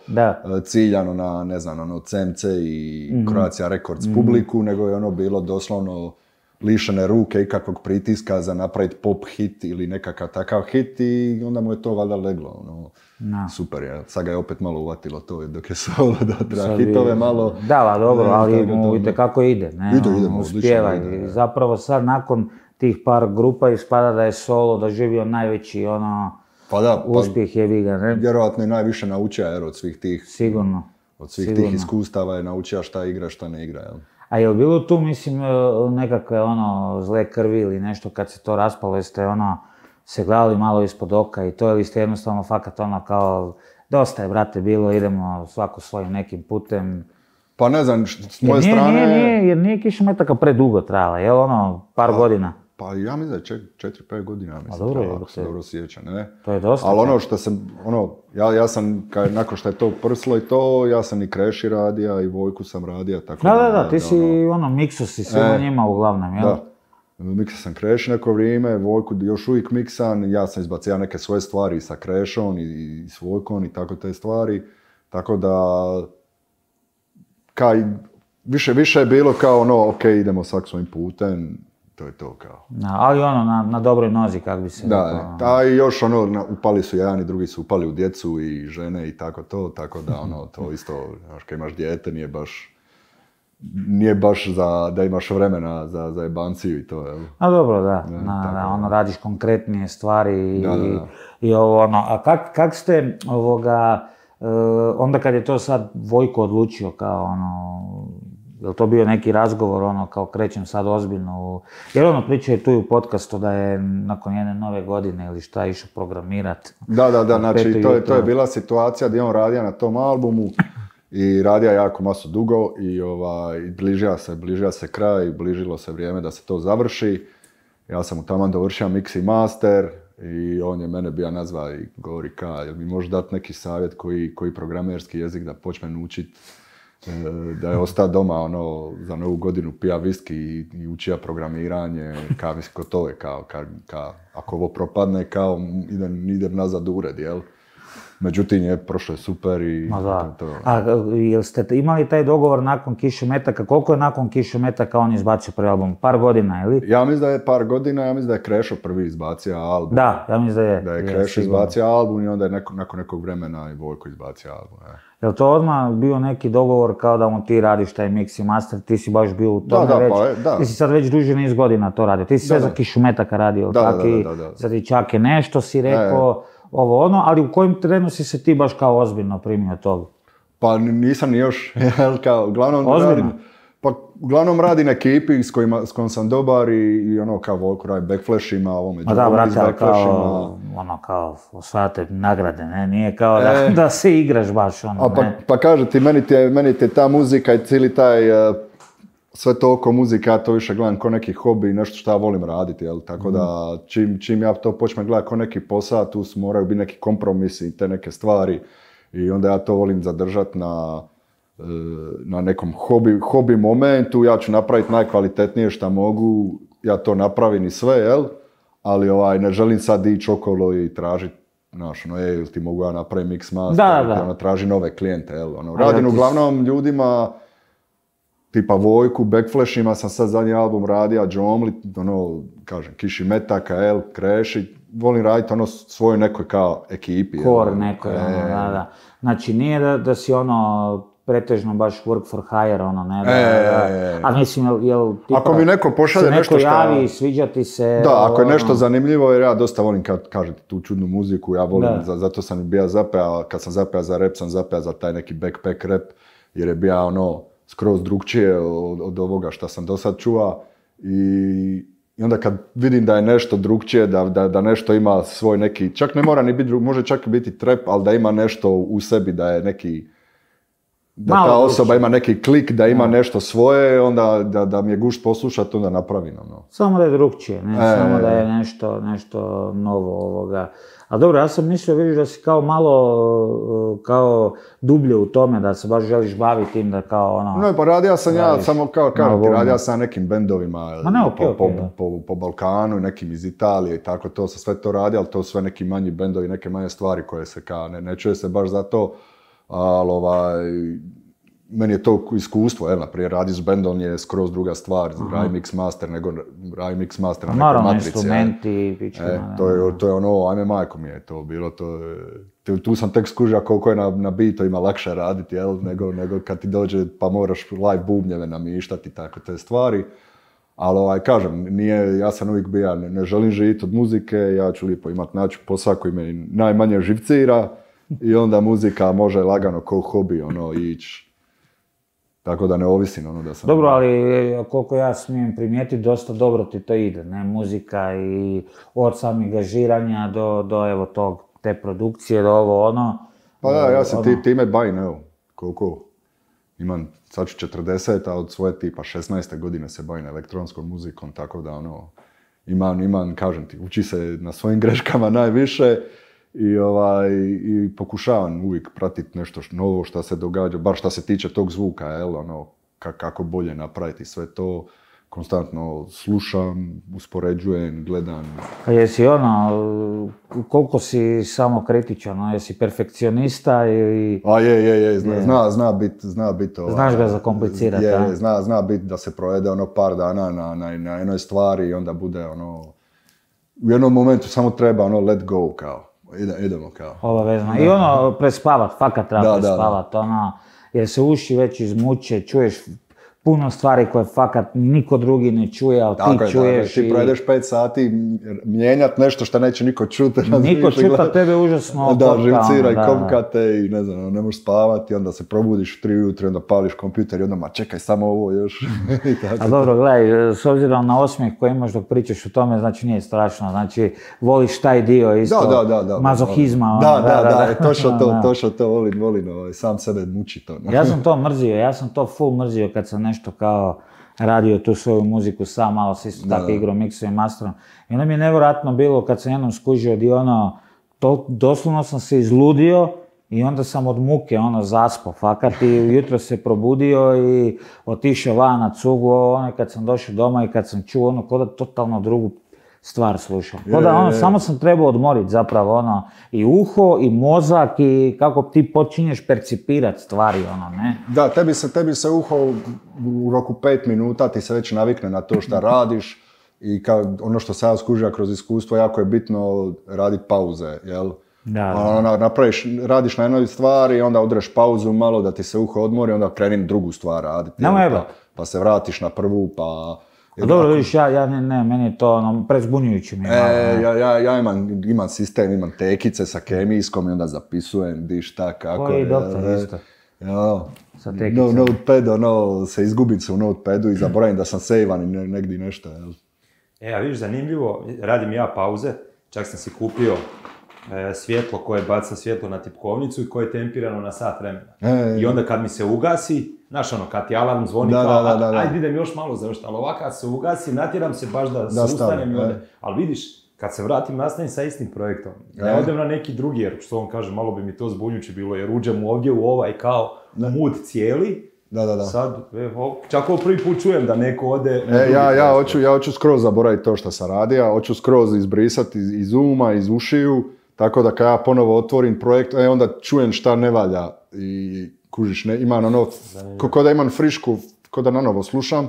ciljano na, ne znam, ono, CMC i Croatia Records publiku, nego je ono bilo doslovno lišene ruke i kakvog pritiska za napraviti pop hit ili nekakav takav hit i onda mu je to valjda leglo, ono, super je, sad ga je opet malo uvatilo to dok je solo da treba hitove malo... Da, dobro, ali mu itekako ide, ne, on uspjeva i zapravo sad nakon tih par grupa ispada da je solo doživio najveći, ono, uspjeh je viga, ne? Vjerojatno i najviše naučio, jer od svih tih... Sigurno. Od svih tih iskustava je naučio šta igra, šta ne igra, jel? A je li bilo tu, mislim, nekakve ono zle krvi ili nešto kad se to raspalo, jeste ono se gledali malo ispod oka i to, ili ste jednostavno fakat ono kao dosta je, brate, bilo, idemo svako svojim nekim putem? Pa ne znam, s moje strane... Jer nije Kiša Metaka predugo trajala, jel ono, par godina? Pa ja mislim da je 4-5 godina, mislim, trajala, ako se dobro sjeća, ne? To je dosta. Ali ono što sam, ono, ja sam, nakon što je to prslo i to, ja sam i Kreši radija i Vojku sam radija, tako da... Da, ti si, ono, miksu si svima njima uglavnom, jel? Da. Miksa sam Kreši neko vrijeme, Vojku još uvijek miksan, ja sam izbacio neke svoje stvari sa Krešom i s Vojkom i tako te stvari, tako da... Kaj, više je bilo kao ono, okej, idemo svak svojim putem, to je to kao. Ali ono, na dobroj nozi, kak bi se... Da, a i još ono, upali su jedan i drugi su upali u djecu i žene i tako to, tako da ono, to isto, kad imaš dijete, nije baš da imaš vremena za zajebanciju i to, jel? A dobro, da, ono, radiš konkretnije stvari i ovo, ono, a kak ste, ovoga, onda kad je to sad Vojko odlučio kao, ono, je li to bio neki razgovor, ono, kao krećem sad ozbiljno u... Jer ono pričaju tu i u podcastu da je nakon jedne nove godine ili šta išao programirat. Da, znači to je bila situacija gdje on radio na tom albumu i radio jako masu dugo i bližio se kraj, bližilo se vrijeme da se to završi. Ja sam u taman dovršio mix i master I on je mene bio nazvao i govori ka, jel mi možeš dati neki savjet koji programerski jezik da počnem učit, da je ostao doma ono, za novu godinu pija viski i učija programiranje, kao mislim ko to je, kao ako ovo propadne, kao idem nazad u ured, jel? Međutim, je prošlo super i... Ma da. To. A jel ste imali taj dogovor nakon Kiše Metaka? Koliko je nakon Kiše Metaka on izbacio prvi album? Par godina, ili? Ja mislim da je par godina, ja mislim da je Krešo prvi izbacio album. Da, ja mislim da je. Da je Krešo izbacio album i onda je nakon nekog vremena i Vojko izbacio album. Jel to odmah bio neki dogovor kao da mu ti radiš taj mix i master, ti si baš bio u tome reći. Pa, ti si sad već duži niz godina to radio, ti si sve za Kišu Metaka radio. Da. Sad i čak je nešto si rekao. Ovo ono, ali u kojem trenu si se ti baš kao ozbiljno primio toga? Pa nisam ni još, jel kao, uglavnom radim ekipi s kojom sam dobar i ono kao Volko radi Backflashima, ovo među iz Backflashima. Ono kao osvajate nagrade, ne, nije kao da se igraš baš ono, ne. Pa kaže ti, meni ti je ta muzika i cijeli taj, sve to oko muzika, ja to više gledam ko neki hobi, nešto što ja volim raditi, jel? Tako da čim ja to počnem gledati ko neki posao, tu moraju biti neki kompromisi i te neke stvari. I onda ja to volim zadržati na nekom hobi momentu, ja ću napraviti najkvalitetnije što mogu, ja to napravim i sve, jel? Ali ne želim sad ići okolo i tražiti, znaš, jel ti mogu ja napraviti mix master, traži nove klijente, jel? Radim uglavnom ljudima, tipa Vojku, Backflashima sam sad zadnji album radija, Džomli, kažem, Kiši Metaka, Kreši, volim raditi svojoj nekoj kao ekipi. Kor nekoj, da. Znači nije da si pretežno baš work for hire, a mislim, jel tipa... Ako mi neko pošalje nešto što... javi i sviđa ti se... Da, ako je nešto zanimljivo, jer ja dosta volim, kad kažete, tu čudnu muziku, ja volim, zato sam bio zapeo, kad sam zapeo za rap, sam zapeo za taj neki backpack rap, jer je bio skroz drugčije od ovoga šta sam do sad čuva i onda kad vidim da je nešto drugčije, da nešto ima svoj neki, čak ne mora ni biti, može čak biti trap, ali da ima nešto u sebi, da je neki, da ta osoba ima neki klik, da ima nešto svoje, onda da mi je gušt poslušati, onda napravim ono. Samo da je drugčije, samo da je nešto novo ovoga. A dobro, ja sam mislio, vidiš, da si kao malo, kao dublje u tome, da se baš želiš baviti tim, da kao ono... No, pa radija sam ja, samo kao karati, radija sam nekim bendovima po Balkanu, nekim iz Italije i tako, to sam sve to radio, ali to su sve neki manji bendovi, neke manje stvari koje se kao, ne čuje se baš za to, ali meni je to iskustvo, naprijed radi s bendom je skroz druga stvar, radi mix master nego radi mix master na nekoj matrici. Naravno, instrumenti, pičkima. To je ono, ajme majko mi je to bilo, tu sam tek skužio koliko je na bitovima lakše raditi, nego kad ti dođe pa moraš live bubnjeve namištati, tako te stvari. Ali kažem, ja sam uvijek bio, ne želim živjeti od muzike, ja ću lijepo naći posao koji me najmanje živcira i onda muzika može lagano kao hobi ići. Tako da ne ovisim da sam... Dobro, ali koliko ja smijem primijetiti, dosta dobro ti to ide, ne? Muzika i od samih angažiranja do evo tog, te produkcije, do ovo ono... Pa da, ja se time bavim, evo, koliko imam, sad ću 40, a od svoje tipa 16. godine se bavim elektronskom muzikom, tako da imam, kažem ti, uči se na svojim greškama najviše, i pokušavam uvijek pratiti nešto novo što se događa, bar što se tiče tog zvuka, kako bolje napraviti sve to. Konstantno slušam, uspoređujem, gledam. A jesi koliko si samokritičan, jesi perfekcionista ili... A je, zna biti... Znaš ga zakomplicirati, a? Je, zna biti da se provede par dana na jednoj stvari i onda bude u jednom momentu samo treba let go kao. Idemo kao. Obavezno. I prespavat, fakat treba prespavat, jer se uši već izmuče, čuješ puno stvari koje fakat niko drugi ne čuje, ali ti čuješ. Ti provedeš 5 sati mijenjat nešto što neće niko čuti. Niko čuta, tebe užasno kopka. Da, živcira i kopkate i ne znam, ne možeš spavati, onda se probudiš u 3 ujutro, onda pališ kompjuter i onda ma čekaj samo ovo još. A dobro, gledaj, s obzirom na osmijeh koji imaš dok pričaš o tome, znači nije strašno, znači voliš taj dio isto mazohizma. Da, točno to volim, sam sebe muči to. Ja sam to mrzio, ja sam to full mrzio kad sam nešto kao radio tu svoju muziku sam, malo se isto tako igrao, miksom i masterom. I onda mi je nevjerojatno bilo kad sam jednom skužio di ono, doslovno sam se izludio i onda sam od muke ono zaspao fakat i ujutro se probudio i otišao van na cugu, ono kad sam došao doma i kad sam čuo ono ko da totalno drugu stvar slušao. Ko da ono, samo sam trebao odmoriti zapravo ono i uho i mozak i kako ti počinješ percipirati stvari ono, ne? Da, tebi se uho u roku 5 minuta ti se već navikne na to što radiš i kad, ono što sam ja skužio kroz iskustvo, jako je bitno raditi pauze, jel? Da. Ono, napraviš, radiš na jednoj stvari, onda udreš pauzu malo da ti se uho odmori, onda kreni drugu stvar raditi. Pa se vratiš na prvu, pa... A dobro, vidiš, ja ne, meni je to ono, prezbunjujući mi je. Ja imam sistem, imam tekice sa kemijskom i onda zapisujem di šta, kako. Koji doktor isto. Ja, sa tekicom. Notepad, ono, se izgubim se u notepadu i zaboravim da sam sejvan i negdje nešto, jel? A vidiš, zanimljivo, radim ja pauze, čak sam si kupio svjetlo koje baca svjetlo na tipkovnicu i koje je tempirano na sat vremena. I onda kad mi se ugasi, znaš ono, kad ti alarm zvoni kao, ajde idem još malo završiti, ali ovako kad se ugasi, natjeram se baš da se ustanem i onda. Ali vidiš, kad se vratim, nastavim sa istim projektom. Ne odem na neki drugi, jer što on kaže, malo bi mi to zbunjujuće bilo, jer uđem ovdje u ovaj kao mood cijeli. Sad, čak ovo prvi put čujem da neko ode... Ja hoću skroz zaboraviti to što sam radio, hoću skroz izbrisati iz uma, iz ušiju, tako da kada ja ponovo otvorim projekt, onda čujem šta ne valja i kužiš, ne, imam ono, ko da imam frišku, ko da nanovo slušam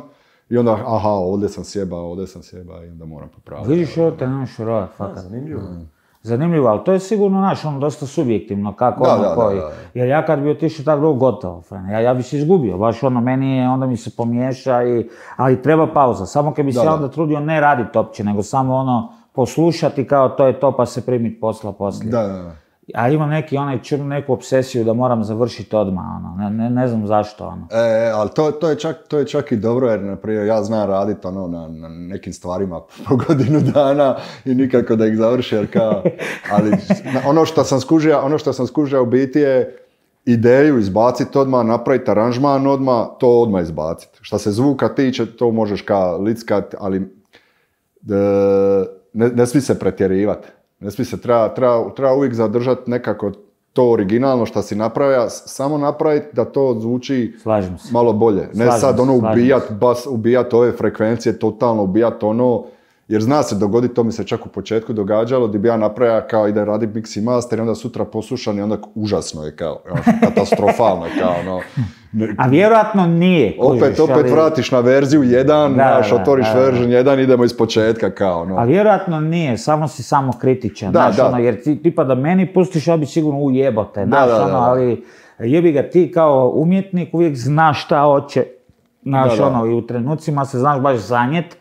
i onda, aha, ovdje sam sjebao i onda moram popraviti. Vidiš ovo te nemaš uroda, fakat. Zanimljivo, ali to je sigurno naš, ono, dosta subjektivno, kako ono koji. Jer ja kad bi otišao tako gotovo, ja bi se izgubio, baš ono, meni je, onda mi se pomiješa i... Ali treba pauza, samo kad bi se ja onda trudio ne raditi opće, nego samo ono, poslušati kao to je to, pa se primiti posla poslije. A imam neki onaj čudnu neku obsesiju da moram završiti odmah, ono, ne znam zašto, ono. Ali to je čak i dobro, jer naprijed ja znam raditi, ono, na nekim stvarima po godinu dana i nikako da ih završi, jer kao, ali ono što sam skužio u biti je ideju izbaciti odmah, napraviti aranžman odmah, to odmah izbaciti. Šta se zvuka tiče, to možeš kao lickati, ali ne svi se pretjerivati. Ne smije se, treba uvijek zadržati nekako to originalno što si napravio, samo napraviti da to zvuči malo bolje. Ne sad ono ubijat ove frekvencije, totalno ubijat ono, jer zna se dogoditi, to mi se čak u početku događalo, gdje bi ja napravio kao ide radit mix i master i onda sutra poslušan i onda užasno je kao, katastrofalno je kao ono. A vjerojatno nije. Opet vratiš na verziju 1, znaš, otvoriš version 1, idemo iz početka kao ono. A vjerojatno nije, samo si samo kritičan, znaš ono, jer ti tipa da meni pustiš, ja bi sigurno ujebote, znaš ono, ali jebi ga ti kao umjetnik uvijek znaš šta hoće, znaš ono, i u trenucima se znaš baš zanjet,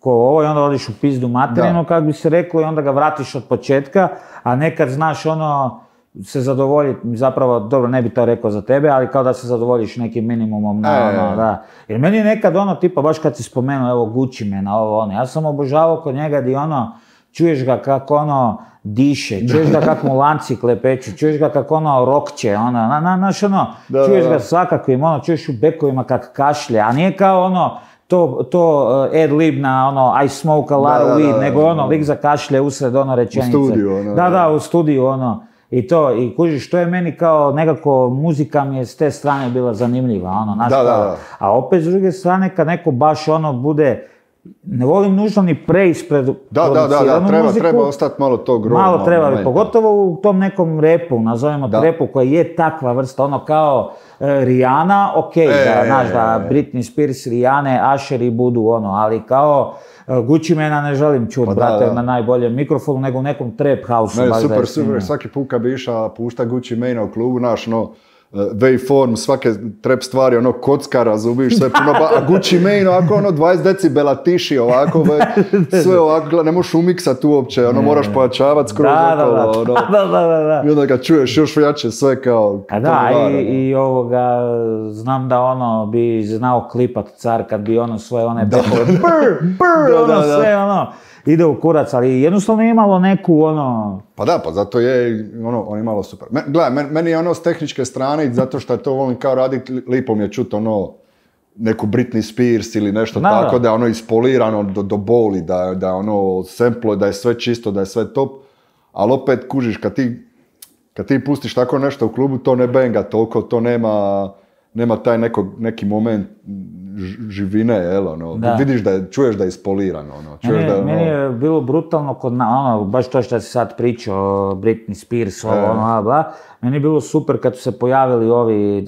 ko ovo i onda odiš u pizdu materinu, kako bi se reklo, i onda ga vratiš od početka, a nekad znaš ono, se zadovoljiti, zapravo, dobro, ne bi to rekao za tebe, ali kao da se zadovoljiš nekim minimumom, da. Jer meni je nekad ono, tipa, baš kad si spomenuo, evo, Gucci Mane, ovo, ono, ja sam obožavao kod njega di ono, čuješ ga kako ono diše, čuješ ga kako mu lanci klepeću, čuješ ga kako ono rokće, ono, znaš ono, čuješ ga svakakvim, ono, čuješ u bekovima kak kašlje, a nije kao ono, to ad lib na ono I smoke a lot of weed, nego ono lik zakašlje usred ono rečenice. U studiju ono. Da, u studiju ono. I to, i kužiš, to je meni kao nekako muzika mi je s te strane bila zanimljiva, ono, znaš kao. A opet s druge strane kad neko baš ono bude, ne volim nužno ni preispred produciranu muziku. Treba ostati malo tog roka. Malo treba, pogotovo u tom nekom repu, nazovemo to repu, koja je takva vrsta, ono kao Rihanna, okej, znaš da Britney Spears, Rihanna, Usher i budu ono, ali kao Gucci Mane ne želim čut, brate, na najboljem mikrofonu, nego u nekom trap house-u. Ne, super, svaki put kad bi iša pušta Gucci Mane u klubu, naš no, waveform, svake trap stvari, ono kocka, razumiš, sve puno, a Gucci Mane, ovako ono 20 decibela tiši, ovako, sve ovako, ne možeš umiksat uopće, ono moraš pojačavat skroz okolo, ono. I onda ga čuješ još jače, sve kao... Da, i ovoga, znam da ono bi znao klipat car kad bi ono svoje one pepove, ono sve ono, ide u kurac, ali jednostavno je imalo neku ono... Pa zato je ono imalo super. Gledaj, meni je ono s tehničke strane, zato što to volim kao raditi, lipo mi je čuti ono neku Britney Spears ili nešto na, tako, da je ono ispolirano do boli, da je ono semplo, da je sve čisto, da je sve top, ali opet kužiš, kad ti pustiš tako nešto u klubu, to ne benga toliko, to nema taj neki moment živine, jel, ono, da. Vidiš da je, čuješ da je ispolirano, ono, Meni je bilo brutalno kod nas, ono, baš to što si sad pričao, Britney Spears, ono, bla, meni je bilo super kad su se pojavili ovi,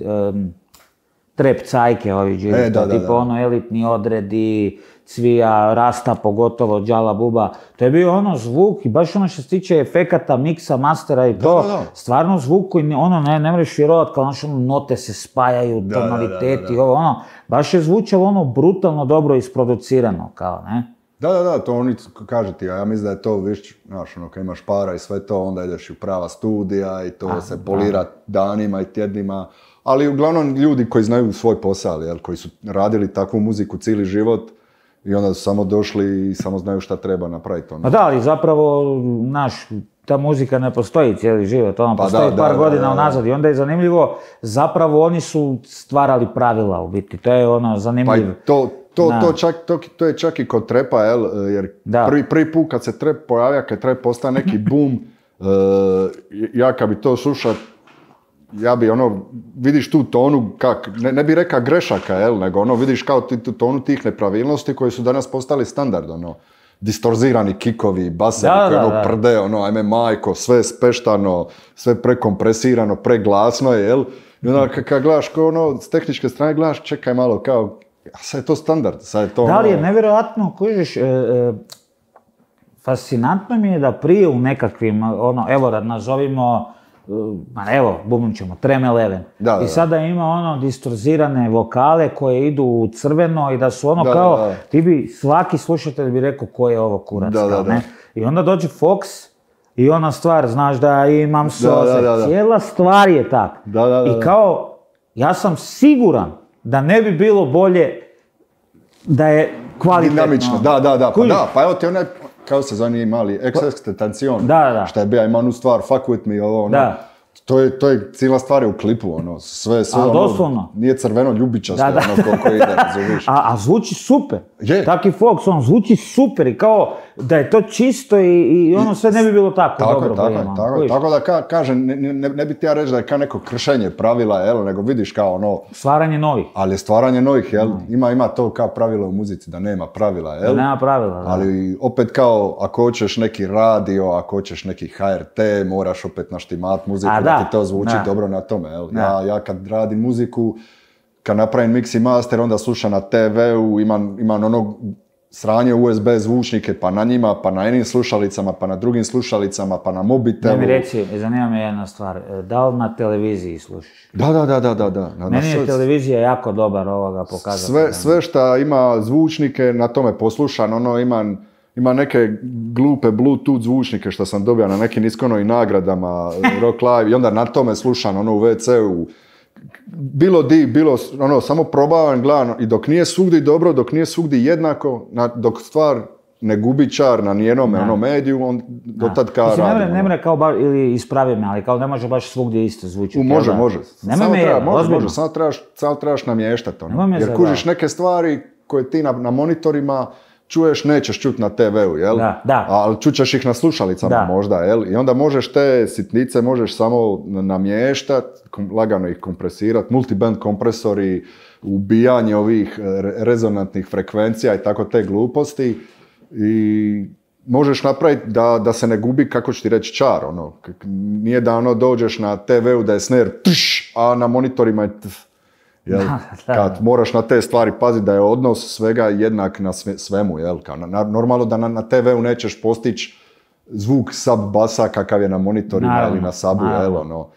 trap cajke ovi džiri, tipa ono elitni odredi, Cvija, Rasta, pogotovo Džala Buba. To je bio ono zvuk i baš ono što se tiče efekata, miksa, mastera i to, stvarno zvuk koji ono ne mreš vjerovat, kao ono note se spajaju, tonaliteti, ovo ono, baš je zvučalo ono brutalno dobro isproducirano, kao ne? Da, to oni kažu ti, a ja mislim da je to, viš, znaš, ono, kad imaš para i sve to, onda ideš u prava studija i to se polira danima i tjednima. Ali uglavnom ljudi koji znaju svoj posao, jel, koji su radili takvu muziku cijeli život i onda su samo došli i samo znaju šta treba napraviti. Ono. Pa da, ali zapravo, naš, ta muzika ne postoji cijeli život, ona postoji par godina unazad i onda je zanimljivo, zapravo oni su stvarali pravila u biti, to je ono zanimljivo. Pa to je čak i kod trepa, jel, jer prvi put kad se trep pojavlja, kad trep postaje neki boom, ja kad bi to slušao, ja bi ono, vidiš tu tonu, kak, ne bi reka grešaka, jel, nego ono, vidiš kao tu tonu tih nepravilnosti koje su danas postali standard, ono, distorzirani kikovi, basevi koji ono prde, ono, ajme majko, sve speštano, sve prekompresirano, preglasno, jel, i onda kad gledaš, ko ono, s tehničke strane gledaš, čekaj malo, kao, a sad je to standard, sad je to ono... Da li je nevjerojatno, kužiš, fascinantno mi je da prije u nekakvim, ono, evo da nazovimo, evo, bubnit ćemo, Trem Eleven. I sada ima ono distorzirane vokale koje idu u crveno i da su ono kao, ti bi, svaki slušatelj bi rekao ko je ovo kurac, kao ne? I onda dođe Fox i ona stvar, znaš da imam soze, cijela stvar je tak. I kao, ja sam siguran da ne bi bilo bolje da je kvalitetno. Dinamično, pa evo ti onaj... Kao se za njih mali, ex-extentacion, šta je bija, ima onu stvar, fuck with me, ovo, ono, to je cijela stvar je u klipu, ono, sve, ono, nije crveno ljubičasto, ono, koliko ide, razumiš. A zvuči super, taki Fox, on zvuči super i kao da je to čisto i ono sve ne bi bilo tako dobro. Tako da, kažem, ne bi ti ja reći da je kao neko kršenje pravila, jel, nego vidiš kao ono... Stvaranje novih. Ali je stvaranje novih, jel, ima to kao pravilo u muzici, da nema pravila, jel? Da nema pravila, da. Ali opet kao, ako hoćeš neki radio, ako hoćeš neki HRT, moraš opet naštimat muziku, da ti to zvuči dobro na tome, jel? Ja kad radim muziku, kad napravim mix i master, onda slušam na TV-u, imam onog... sranje USB zvučnike, pa na njima, pa na jednim slušalicama, pa na drugim slušalicama, pa na mobitelu. Ne mi reci, zanima me jedna stvar, da li na televiziji slušiš? Da. Meni je televizija jako dobar ovoga pokazati. Sve šta ima zvučnike, na tome poslušan, ono ima neke glupe Bluetooth zvučnike što sam dobio na nekim iskonoj nagradama, Rock Live, i onda na tome slušan, ono u WC-u. Bilo, ono, samo probavam, gledam, i dok nije svugdje dobro, dok nije svugdje jednako, dok stvar ne gubi čar na nijenome, ono, mediju, on dotad kao radim. Mislim, ne mre kao baš, ili ispravi me, ali kao ne može baš svugdje isto zvučiti. Može. Samo trebaš namještat, ono. Jer kužiš neke stvari koje ti na monitorima čuješ, nećeš čuti na TV-u, jel? Ali čućeš ih na slušalicama možda, jel? I onda možeš te sitnice, možeš samo namještat, lagano ih kompresirat, multiband kompresori, ubijanje ovih rezonantnih frekvencija i tako te gluposti. I možeš napraviti da se ne gubi, kako ću ti reći, čar, ono. Nije da ono dođeš na TV-u da je snare tš, a na monitorima je tf. Jel, kad moraš na te stvari paziti da je odnos svega jednak na svemu, jel, kao normalno da na TV-u nećeš postići zvuk sub basa kakav je na monitorima ili na subu, jel, ono.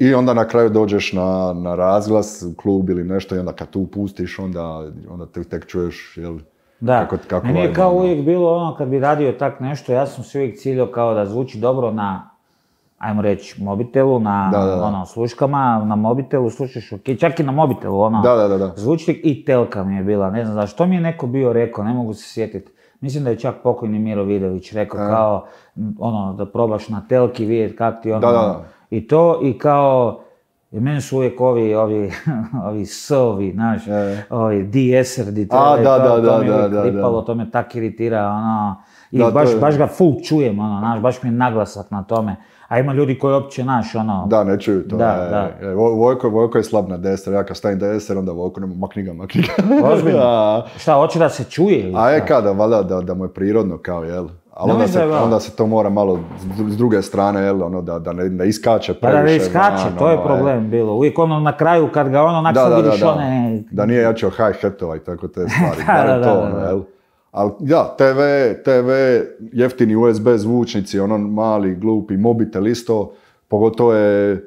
I onda na kraju dođeš na razglas u klub ili nešto i onda kad tu pustiš, onda te tek čuješ, jel, kako meni je kao uvijek bilo ono, kad bi radio tak nešto, ja sam se uvijek ciljao kao da zvuči dobro na... ajmo reći, mobitelu, na ono, sluškama, na mobitelu, slušaš, čak i na mobitelu, ono, zvučnik i telka mi je bila, ne znam zašto mi je neko bio rekao, ne mogu se sjetiti, mislim da je čak pokojni Miro Vidović rekao kao, ono, da probaš na telki vidjeti kak ti ono, i to, i kao, I meni su uvijek ovi S-ovi, znaš, ovi D-S-erdi, to mi lipalo, to me tako iritira, ono, i baš ga full čujem, ono, znaš, baš mi je naglasak na tome. A ima ljudi koji uopće, znaš, ono... Da, ne čuju to. Da, da. Vojko je slab na deser, ja kad stavim deser, onda Vojko nema, makni ga. Ozbiljno? Šta, hoće da se čuje? A je kada, valjda, da mu je prirodno, kao, jel? Ali onda se to mora malo s druge strane, jel, ono, da ne iskače previše. Da ne iskače, to je problem bilo. Uvijek ono na kraju kad ga ono nakon vidiš one... Da nije jačeo hi-hatova i tako te stvari. Da. Ali da, TV, jeftini USB zvučnici, ono mali, glupi, mobitel isto, pogotovo je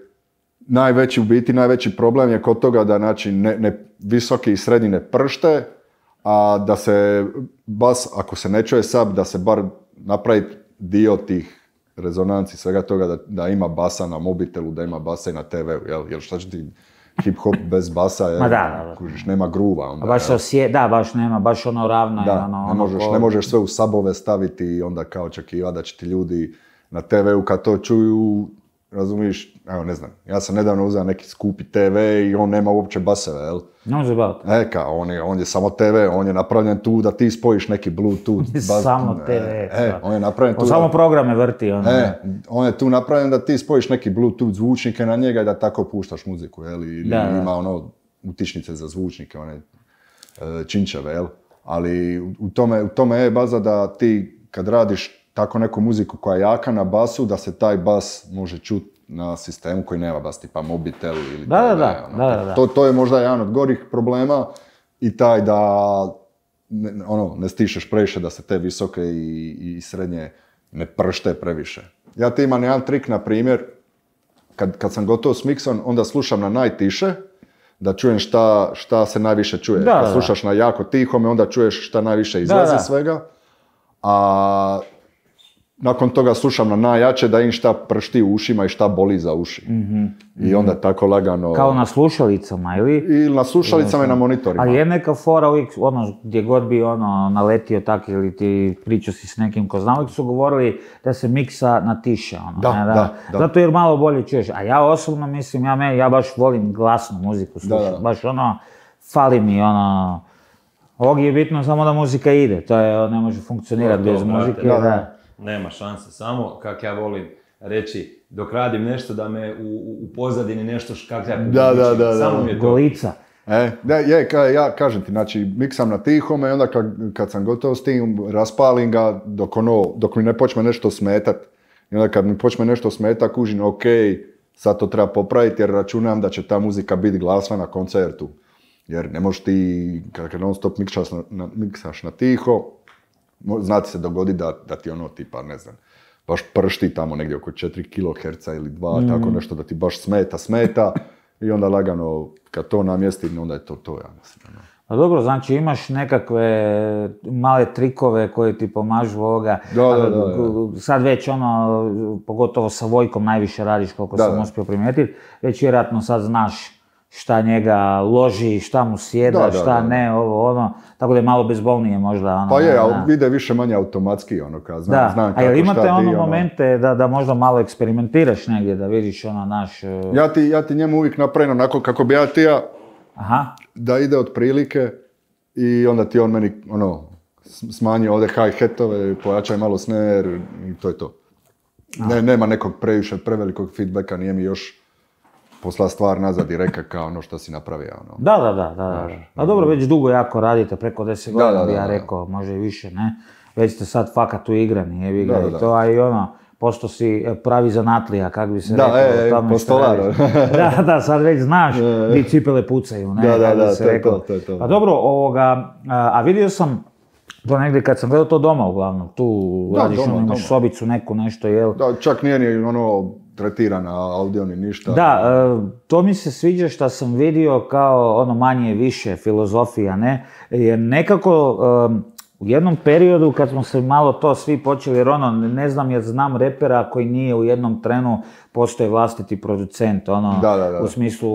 najveći problem je kod toga da znači, visoki i srednji ne pršte, a da se bas, ako se ne čuje sub, da se bar napravi dio tih rezonanci, svega toga da ima basa na mobitelu, da ima basa i na TV-u, jel šta će ti... Hip-hop bez basa, nema gruva onda. Baš ono ravno je ono... Ne možeš sve u sabove staviti i onda kao očekiva da će ti ljudi na TV-u kad to čuju, razumiš, evo ne znam, ja sam nedavno uzeo neki skupi TV i on nema uopće baseve, jel? Ne može baviti. Eka, on je samo TV, on je napravljen tu da ti spojiš neki Bluetooth. Samo TV. On je napravljen tu... On samo programe vrti, ono. On je tu napravljen da ti spojiš neki Bluetooth zvučnike na njega i da tako puštaš muziku, jel? Ili ima ono utičnice za zvučnike, one činčeve, jel? Ali u tome je baza da ti kad radiš tako neku muziku koja je jaka na basu, da se taj bas može čuti na sistemu koji nema bas, tipa mobitel ili... Da. To je možda jedan od gorih problema i taj da ne stišeš previše da se te visoke i srednje ne pršte previše. Ja ti imam jedan trik, na primjer, kad sam gotov s miksom, onda slušam na najtiše, da čujem šta se najviše čuje. Kad slušaš na jako tihome, onda čuješ šta najviše izlazi svega. A... Nakon toga slušam na najjače da im šta pršti u ušima i šta boli za uši. I onda tako lagano... Kao na slušalicama ili... Ili na slušalicama i na monitorima. Ali je neka fora uvijek, ono, gdje god bi ono naletio tako ili ti pričao si s nekim ko zna, uvijek su govorili da se miksa na tiše, ono. Da. Zato jer malo bolje čuješ. A ja osobno mislim, ja baš volim glasnu muziku slušati. Baš ono, fali mi ono... Ovdje je bitno samo da muzika ide, to je, ne može funkcionirati bez muzike. Nema šanse, samo kak ja volim reći, dok radim nešto da me u pozadini nešto kak ja priči, samo mi je to. Golica. Ja kažem ti, znači miksam na tihome i onda kad sam gotov s tim raspalim ga dok mi ne počne nešto smetat. I onda kad mi počne nešto smetat kužim, ok, sad to treba popraviti jer računam da će ta muzika biti glasna na koncertu. Jer ne možeš ti, kad non stop miksaš na tiho, znati se dogodi da ti ono tipa, ne znam, baš pršti tamo negdje oko 4 kHz ili 2, tako nešto da ti baš smeta i onda lagano kad to namjesti, onda je to, ja mislim. Pa dobro, znači imaš nekakve male trikove koje ti pomažu ovoga. Da. Sad već ono, pogotovo sa Vojkom najviše radiš koliko sam uspio primijetiti, već vjerojatno sad znaš šta njega loži, šta mu sjeda, šta ne, ovo, ono, tako da je malo bezbolnije možda, ono... Pa je, ali vide više manje automatski, ono, kad znam kako šta ti, ono... Da, a jel imate ono momente da možda malo eksperimentiraš negdje, da vidiš, ono, naš... Ja ti njemu uvijek napravim onako kako bi ja ti ja, da ide od prilike, i onda ti on meni, ono, smanji ovdje hi-hatove, pojačaj malo snare, i to je to. Nema nekog previše, prevelikog feedbacka, nije mi još... Posla stvar nazad i reka kao ono što si napravio. Da. A dobro, već dugo jako radite, preko 10 godina bi ja rekao, može i više, ne? Već ste sad fakat u igrani, jevi ga i to, a i ono, posto si pravi zanatlija, kak bi se rekao o tome što radiš. Da, sad već znaš gdje cipele pucaju, ne? Da, to je to. Pa dobro, ovoga, a vidio sam, to negdje kad sam gledao to doma uglavnom, tu radiš, imaš sobicu neku, nešto, jel? Da, čak nije ni ono... tretirana, audio ni ništa. Da, to mi se sviđa što sam vidio kao ono manje više filozofija, ne? Jer nekako u jednom periodu kad smo se malo to svi počeli, jer ono, ne znam, ja znam repera koji nije u jednom trenu postoji vlastiti producent, ono, u smislu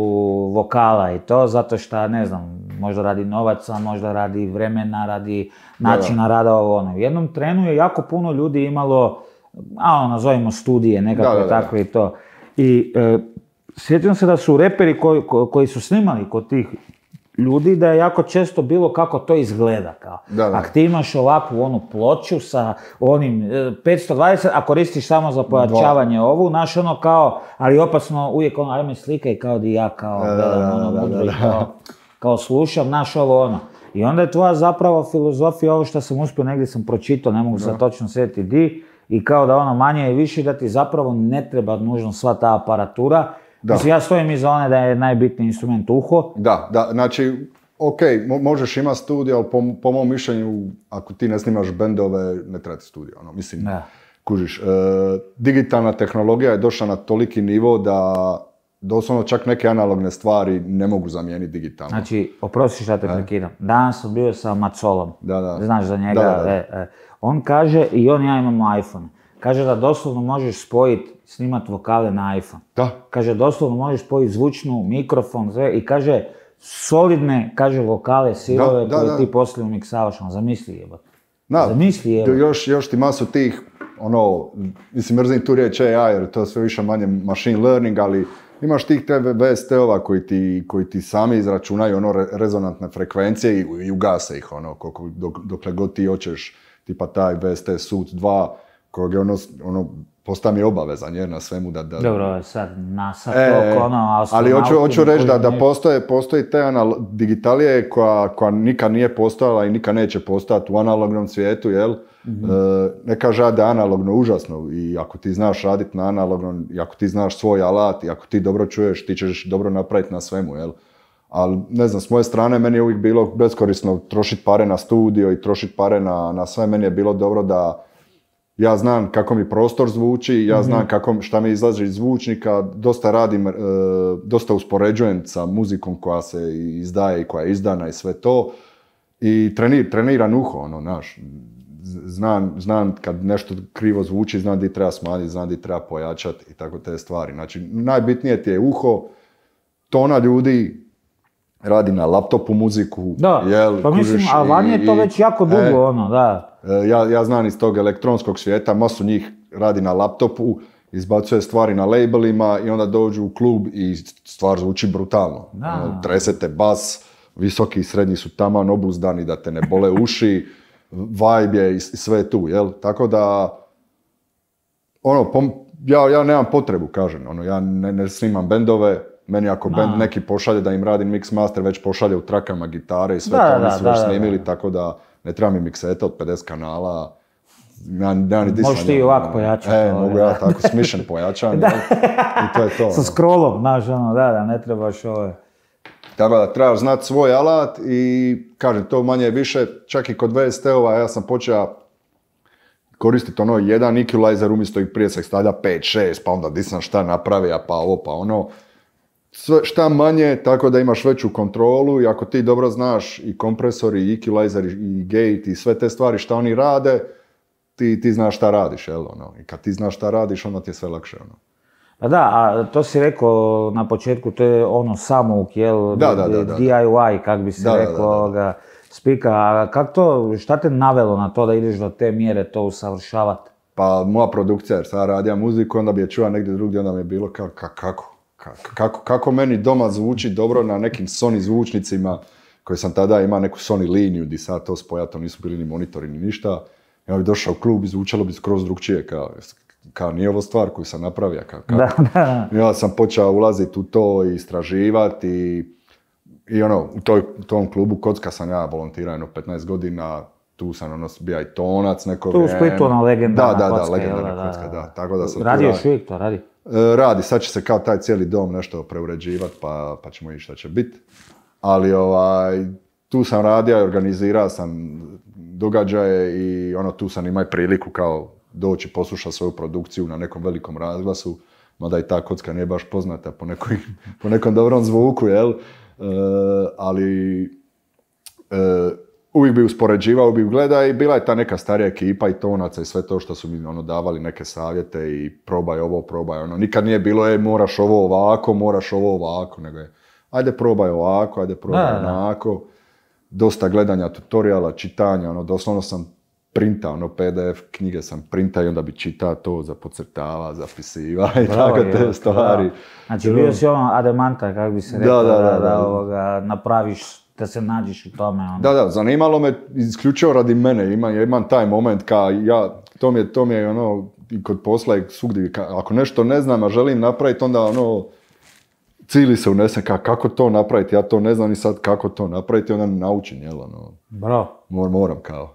vokala i to, zato što, ne znam, možda radi novaca, možda radi vremena, radi načina rada, ovo, ono. U jednom trenu je jako puno ljudi imalo, a ono, nazovimo studije, nekako tako i to. I sjećam se da su reperi koji su snimali kod tih ljudi, da je jako često bilo kako to izgleda, kao. Da. Ako ti imaš ovakvu onu ploču sa onim 520, a koristiš samo za pojačavanje ovu, znaš ono kao, ali opasno uvijek ono, ajme slika i kao di ja kao gledam ono mudri, kao slušam, znaš ovo ono. I onda je tvoja zapravo filozofija ovo što sam uspio, negdje sam pročitao, ne mogu sad točno sjetiti di, i kao da ono manje i više, da ti zapravo ne treba nužno sva ta aparatura. Mislim, ja stojim iza one da je najbitniji instrument uho. Da, znači, okej, možeš imati studija, ali po mom mišljenju, ako ti ne snimaš bendove, ne treba ti studija, ono, mislim, kužiš. Digitalna tehnologija je došla na toliki nivo da doslovno čak neke analogne stvari ne mogu zamijeniti digitalno. Znači, oprosti šta te prekidam. Danas sam bio sa Macolom, znaš za njega. On kaže, i on i ja imamo iPhone. Kaže da doslovno možeš spojiti, snimat vokale na iPhone. Da. Kaže, doslovno možeš spojiti zvučnu, mikrofon, sve, i kaže, solidne, kaže, vokale, sirove koje ti poslije umiksavaš, on zamisli jebati. Zamisli jebati. Još ti masu tih, ono, mislim, mrzim tu riječ AI, jer to je sve više manje machine learning, ali imaš tih VST-ova koji ti sami izračunaju, ono, rezonantne frekvencije i ugase ih, ono, dokle god ti hoćeš, tipa taj VST Suit 2, kojeg je ono, postaje mi obavezan jer na svemu da... Dobro, sad NASA to ono... Ali hoću reći da postoji te digitalije koja nikad nije postojala i nikad neće postojati u analognom svijetu, jel? Ne kaže da je analogno užasno, i ako ti znaš raditi na analognom, i ako ti znaš svoj alat, i ako ti dobro čuješ, ti ćeš dobro napraviti na svemu, jel? Ali, ne znam, s moje strane meni je uvijek bilo beskorisno trošiti pare na studio i trošiti pare na sve, meni je bilo dobro da... Ja znam kako mi prostor zvuči, ja znam šta mi izlazi iz zvučnika, dosta radim, dosta uspoređujem sa muzikom koja se izdaje i koja je izdana i sve to. I treniram uho, ono, znaš. Znam kad nešto krivo zvuči, znam di treba smanjiti, znam di treba pojačati i tako te stvari. Znači, najbitnije ti je uho, tona ljudi, radi na laptopu muziku, jel, pa mislim, kužiš, ali vanje je to već jako dugo, ono, da. Ja znam iz tog elektronskog svijeta, masu njih radi na laptopu, izbacuje stvari na labelima i onda dođu u klub i stvar zvuči brutalno. Da. Tresete bas, visoki i srednji su taman obuzdani da te ne bole uši, vibe je i sve tu, jel, tako da, ono, ja nemam potrebu, kažem, ono, ja ne snimam bendove. Meni ako band neki pošalje da im radim mix master, već pošalje u trakama gitare i sve to, oni su već snimili, tako da ne treba mi mikseta od 50 kanala. Možeš ti i ovako pojačati. Mogu ja tako smišen pojačan i to je to. Sa scrollom, znaš, ono, da, ne trebaš ove. Tako da, trebaš znati svoj alat i, kažem, to manje više, čak i kod VST-ova, ja sam počeo koristiti ono jedan equalizer, umjesto i prije se stavlja 5, 6, pa onda disam šta napravi, pa ovo, pa ono. Šta manje, tako da imaš veću kontrolu, i ako ti dobro znaš i kompresor, i equalizer, i gate, i sve te stvari šta oni rade, ti znaš šta radiš, jel, ono, i kad ti znaš šta radiš, onda ti je sve lakše, ono. Pa da, a to si rekao na početku, to je ono samouk, jel, DIY, kak bi si rekao, spika, a kak to, šta te navelo na to da ideš do te mjere to usavršavati? Pa moja produkcija, jer sad radija muziku, onda bi je čuva negdje drugdje, onda mi je bilo kako? Kako meni doma zvuči dobro na nekim Sony zvučnicima, koje sam tada imao neku Sony liniju, di sad to spojato, nisu bili ni monitori ni ništa. Ja bi došao u klub i zvučalo bi skroz drugčije, kao nije ovo stvar koju sam napravio. Ja sam počeo ulaziti u to i istraživati i ono, u tom klubu Kocka sam ja volontirao jedno 15 godina, tu sam ono bio i tonac neko vrijeme. Tu u Splitu ona legendarna Kocka. Da, legendarna Kocka, da, tako da sam tu radio. Još uvijek to radi? Radi, sad će se kao taj cijeli dom nešto preuređivati, pa ćemo i šta će biti. Ali tu sam radio i organizirao sam događaje i ono, tu sam imao priliku kao doći poslušati svoju produkciju na nekom velikom razglasu, mada i ta Kocka nije baš poznata po nekom dobrom zvuku, jel? Ali uvijek bi uspoređivao, bi gleda, i bila je ta neka starija ekipa i tonaca i sve to što su mi ono davali neke savjete i probaj ovo, probaj ono. Nikad nije bilo moraš ovo ovako, moraš ovo ovako, nego je ajde probaj ovako, ajde probaj onako. Dosta gledanja tutoriala, čitanja, ono, doslovno sam printa, ono PDF knjige sam printa i onda bi čitao to, zapocrtava, zapisiva i tako te stvari. Znači bio si ono adamanta, kako bi se rekao, da napraviš, da se nađeš u tome. Da, zanimalo me isključivo radi mene, imam taj moment kao ja, to mi je ono, i kod posla i svugdje, ako nešto ne znam, a želim napraviti, onda ono, cili se unesem kako to napraviti, ja to ne znam i sad kako to napraviti, onda naučim, jel ono. Bravo. Moram kao.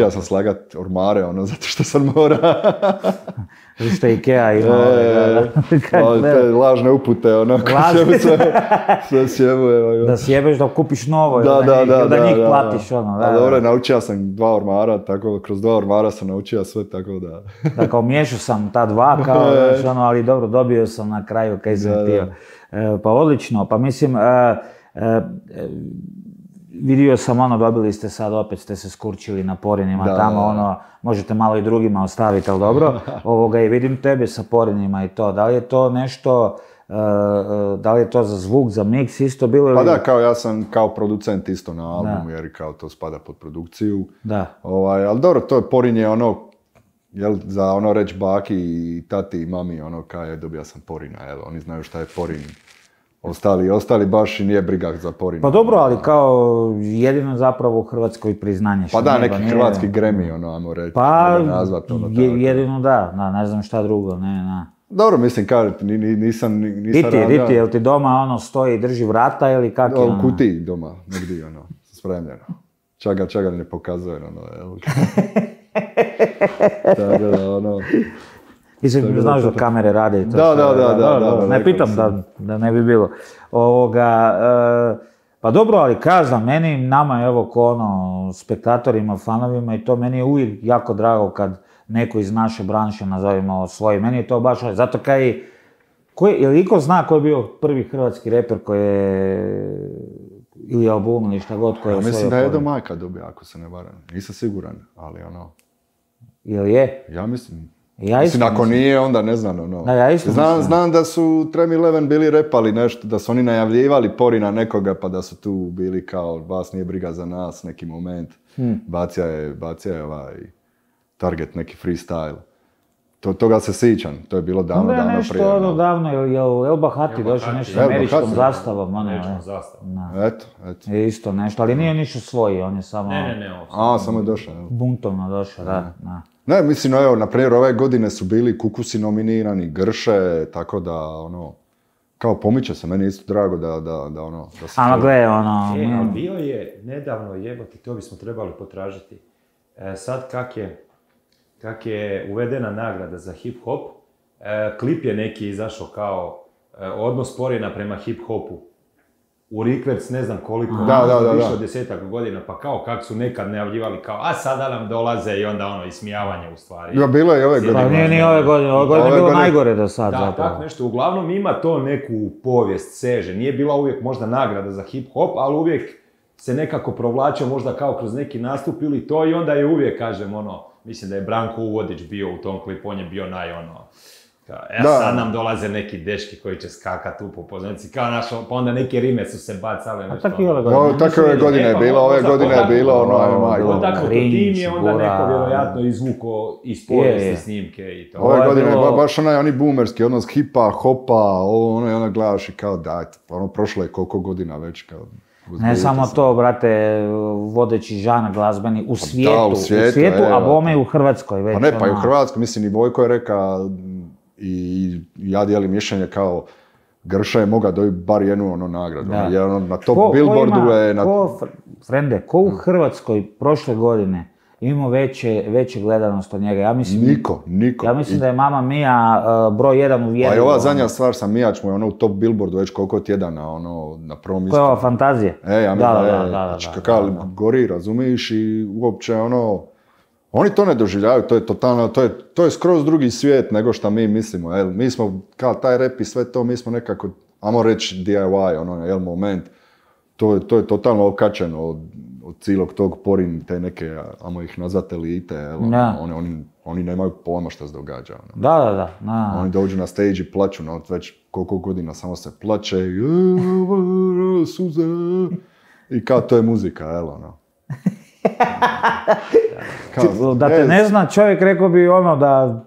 Ja sam slagat ormare, ono, zato što sam mora. Što Ikea ima. Lažne upute, ono, sve sjebu, evo. Da sjebeš da kupiš novo, da njih platiš, ono. Da, dobro, naučio sam dva ormara, tako, kroz dva ormara sam naučio sve, tako da... Da, kao miješao sam ta dva, kao, znaš, ono, ali dobro, dobio sam na kraju kaj sam htio. Pa odlično, pa mislim... Vidio sam ono, dobili ste sad, opet ste se skurčili na Porinima tamo, ono, možete malo i drugima ostaviti, ali dobro, i vidim tebe sa Porinima i to, da li je to nešto, da li je to za zvuk, za miks isto bilo ili... Pa da, kao ja sam kao producent isto na albumu, jer kao to spada pod produkciju, ali dobro, to je Porin je ono, jel, za ono reći baki i tati i mami, ono, kao je dobija sam Porina, jel, oni znaju šta je Porin. Ostali baš i nije brigak za Porin. Pa dobro, ali kao jedino zapravo u Hrvatskoj priznanje. Pa da, neki hrvatski Grammy, ono, ajmo reći. Pa, jedino da, ne znam šta drugo, ne. Dobro, mislim, kao, nisam... Diti, jel ti doma, ono, stoji i drži vrata ili kak je, ono? U kutiji doma, negdje, ono, spremljeno. Čega ne pokazuje, ono, jel? Tako da, ono... Mislim, znaš da kamere rade i to. Da. Ne pitam da ne bi bilo. Pa dobro, ali kažem, meni, nama, evo, ko ono, spektatorima, fanovima i to, meni je uvijek jako drago kad neko iz naše branše nazovimo svoji. Meni je to baš, zato kaj, je li iko zna ko je bio prvi hrvatski reper koji je, ili album, ili šta god, koji je osvojio? Mislim da je do Majka dobio, ako se ne varam. Nisam siguran, ali ono... Ili je? Ja mislim... Mislim, ako nije, onda ne znam, ono. Znam da su Trem Eleven bili repali nešto, da su oni najavljivali Porina nekoga, pa da su tu bili kao, vas nije briga za nas, neki moment. Bacija je ovaj target, neki freestyle. Toga se sićam, to je bilo davno prije. Onda je nešto ono davno, je u Elba Hati došao nešto američkom zastavom, ono je. Eto. Je isto nešto, ali nije ništa svoji, on je samo... Ne. A, samo je došao, evo. Buntovno došao, da. Ne, mislim, evo, na primjer, ove godine su bili Kukusi nominirani, Grše, tako da, ono, kao pomiče se, meni isto drago da ono... Ali gle, ono... Ali bio je, nedavno jebati, to bismo trebali potražiti. Sad, kak je uvedena nagrada za hip-hop, klip je neki izašao kao odnos Porina prema hip-hopu. U Rikverc ne znam koliko, više od 10 godina, pa kao kak su nekad najavljivali kao a sada nam dolaze i onda ono ismijavanje u stvari. Ja, bilo je i ove godine. Pa nije ni ove godine bilo najgore do sad zapravo. Da, tako nešto. Uglavnom ima to neku povijest seže, nije bila uvijek možda nagrada za hip-hop, ali uvijek se nekako provlačio možda kao kroz neki nastup ili to i onda je uvijek, kažem ono, mislim da je Branko Uvodić bio u tom klipu, on je bio naj ono... Sad nam dolaze neki deški koji će skakat u popoznici, kao naš, pa onda neke rime su se bacale, nešto. Tako ove godine je bilo, ono, tako to tim je onda neko vjerojatno izvuko iz povijesti snimke i to. Ove godine je baš onaj, oni boomerski, odnos hipa, hopa, ono, i onda gledaš i kao dajte, ono, prošlo je koliko godina već, kao... Ne samo to, brate, vodeći žan glazbeni u svijetu, a bome i u Hrvatskoj već. Pa ne, pa i u Hrvatskoj, mislim, i Vojko je rekao, i ja dijelim mišljenje kao Grša je mogao dobiti bar jednu ono nagradu, na top billboardu je... Frende, ko u Hrvatskoj prošle godine imao veće gledanost od njega? Niko. Ja mislim da je Mama Mija broj 1 u vjeru. A i ova zadnja stvar sa Mijač mu je ono u top billboardu već koliko tjedana, ono, na prvom mjestu. To je ova fantazija. Ja mislim da je, kakav gori, razumiš, i uopće ono... Oni to ne doživljavaju, to je totalno, to je skroz drugi svijet nego šta mi mislimo, jel? Mi smo, kao taj rap i sve to, mi smo nekako, ajmo reći DIY, ono, jel, moment. To je totalno okačeno od cilog tog Porin, te neke, ajmo ih nazvati elite, jel? Oni nemaju pojma šta se događa, ono. Da. Oni dođu na stage i plaću, no, već koliko godina samo se plaće, suze, i kao to je muzika, jel, ono. Da te ne zna čovjek, rekao bi ono da...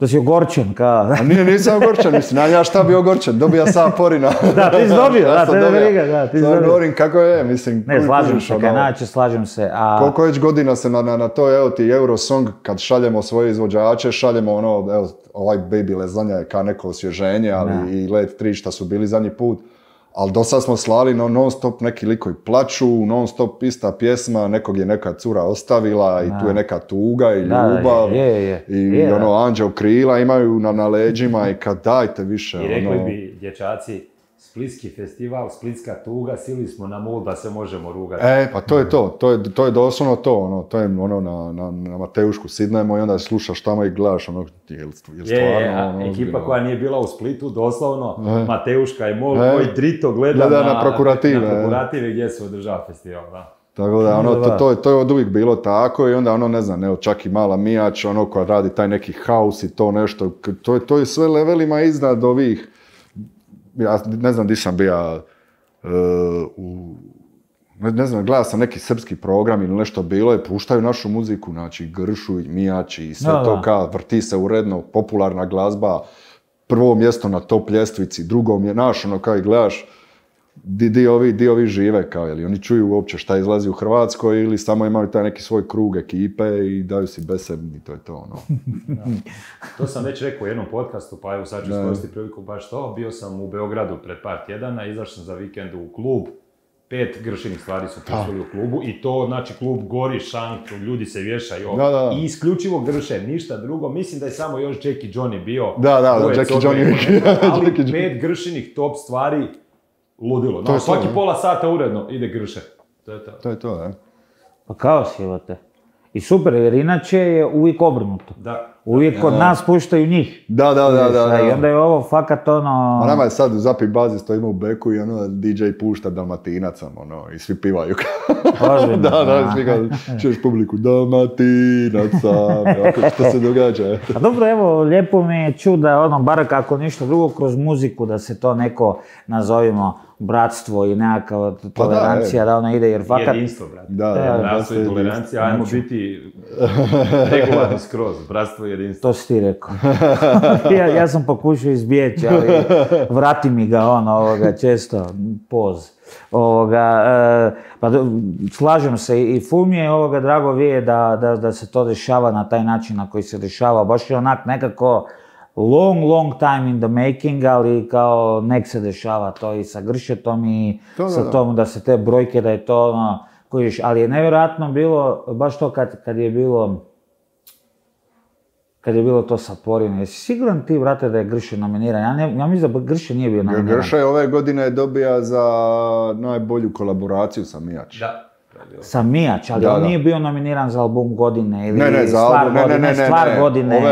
Da si ogorčen, kao... A nije, nisam ogorčen, mislim, ali ja šta bi ogorčen, dobija sam Porina. Da, ti si dobio, da, te briga, da, ti si dobio. Govorim kako je, mislim... Ne, slažem se, kaj nače, slažem se, a... Koliko već godina se na to, evo ti Eurosong, kad šaljemo svoje izvođače, šaljemo ono, evo, ovaj Baby Lezanja je kao neko osvježenje, ali i Let 3 šta su bili zadnji put. Ali do sad smo slali non stop neki likovi plaću, non stop ista pjesma, nekog je neka cura ostavila i tu je neka tuga i ljubav. I ono, anđeo krila imaju na leđima i kad dajte više. I rekli bi dječaci, Splitski festival, Splitska tuga, sili smo na mol da se možemo rugati. E, pa to je to, to je doslovno to, to je ono na Mateušku sidnemo i onda slušaš tamo i gledaš ono, jel stvarno... Ekipa koja nije bila u Splitu, doslovno, Mateuška i mol koji drito gleda na prokurative gdje se održava festival, da. Tako da, ono, to je od uvijek bilo tako i onda, ono, ne znam, evo, čak i mala Mijač, ono, koja radi taj neki haus i to nešto, to je sve levelima iznad ovih. Ja ne znam di sam bija, ne znam, gledao sam neki srpski program ili nešto bilo i puštaju našu muziku, znači Gršu i Mijači i sve to kao vrti se uredno, popularna glazba, prvo mjesto na top ljestvici, drugo je naš, ono kao i gledaš di ovi žive kao, jel, oni čuju uopće šta izlazi u Hrvatskoj ili samo imaju taj neki svoj krug ekipe i daju si besebni, to je to, ono. To sam već rekao u jednom podcastu, pa evo sad ću iskoristiti priliku baš to. Bio sam u Beogradu pred par tjedana, izašao sam za vikend u klub, 5 gršinih stvari su puštali u klubu i to, znači, klub gori, šank, ljudi se vješaju i isključivo grše, ništa drugo. Mislim da je samo još Jackie Johnny bio. Da, Jackie Johnny. Ali 5 gršinih top stvari. Ludilo, no svaki pola sata uredno ide Grše. To je to, ne? Pa kao sjevate. I super, jer inače je uvijek obrnuto. Uvijek kod nas puštaju njih. Da. I onda je ovo fakat ono... Nama je sad u Zapad bazi stojimo u beku i ono DJ pušta Dalmatinacom, ono, i svi pivaju. Da, svi kao, čuješ publiku, Dalmatinacom, ovako što se događa. A dobro, evo, lijepo mi je čuo da, ono, bar kako ništa drugo, kroz muziku da se to neko, nazovimo, bratstvo i nekakva tolerancija da ono ide, jer fakat... Jedinstvo, brate. Da, bratstvo i tolerancija, ajmo biti regularno skroz, bratstvo i jedinstvo. To si ti rekao. Ja sam pokušao izbjeći, ali vrati mi ga ono, često, poz. Pa slažem se i ful mi je drago vije da se to dešava na taj način na koji se dešava, baš je onak nekako... Long time in the making, ali kao nek se dešava to i sa Gršetom i sa tom da se te brojke, da je to ono, kojiš, ali je nevjerojatno bilo, baš to kad je bilo to sa Porine. Jesi siguran ti, brate, da je Grše nominiran? Ja mislim da Grše nije bio nominiran. Grša je ove godine dobija za najbolju kolaboraciju sa Mijač. Sa Mijač, ali on nije bio nominiran za album godine ili stvar godine.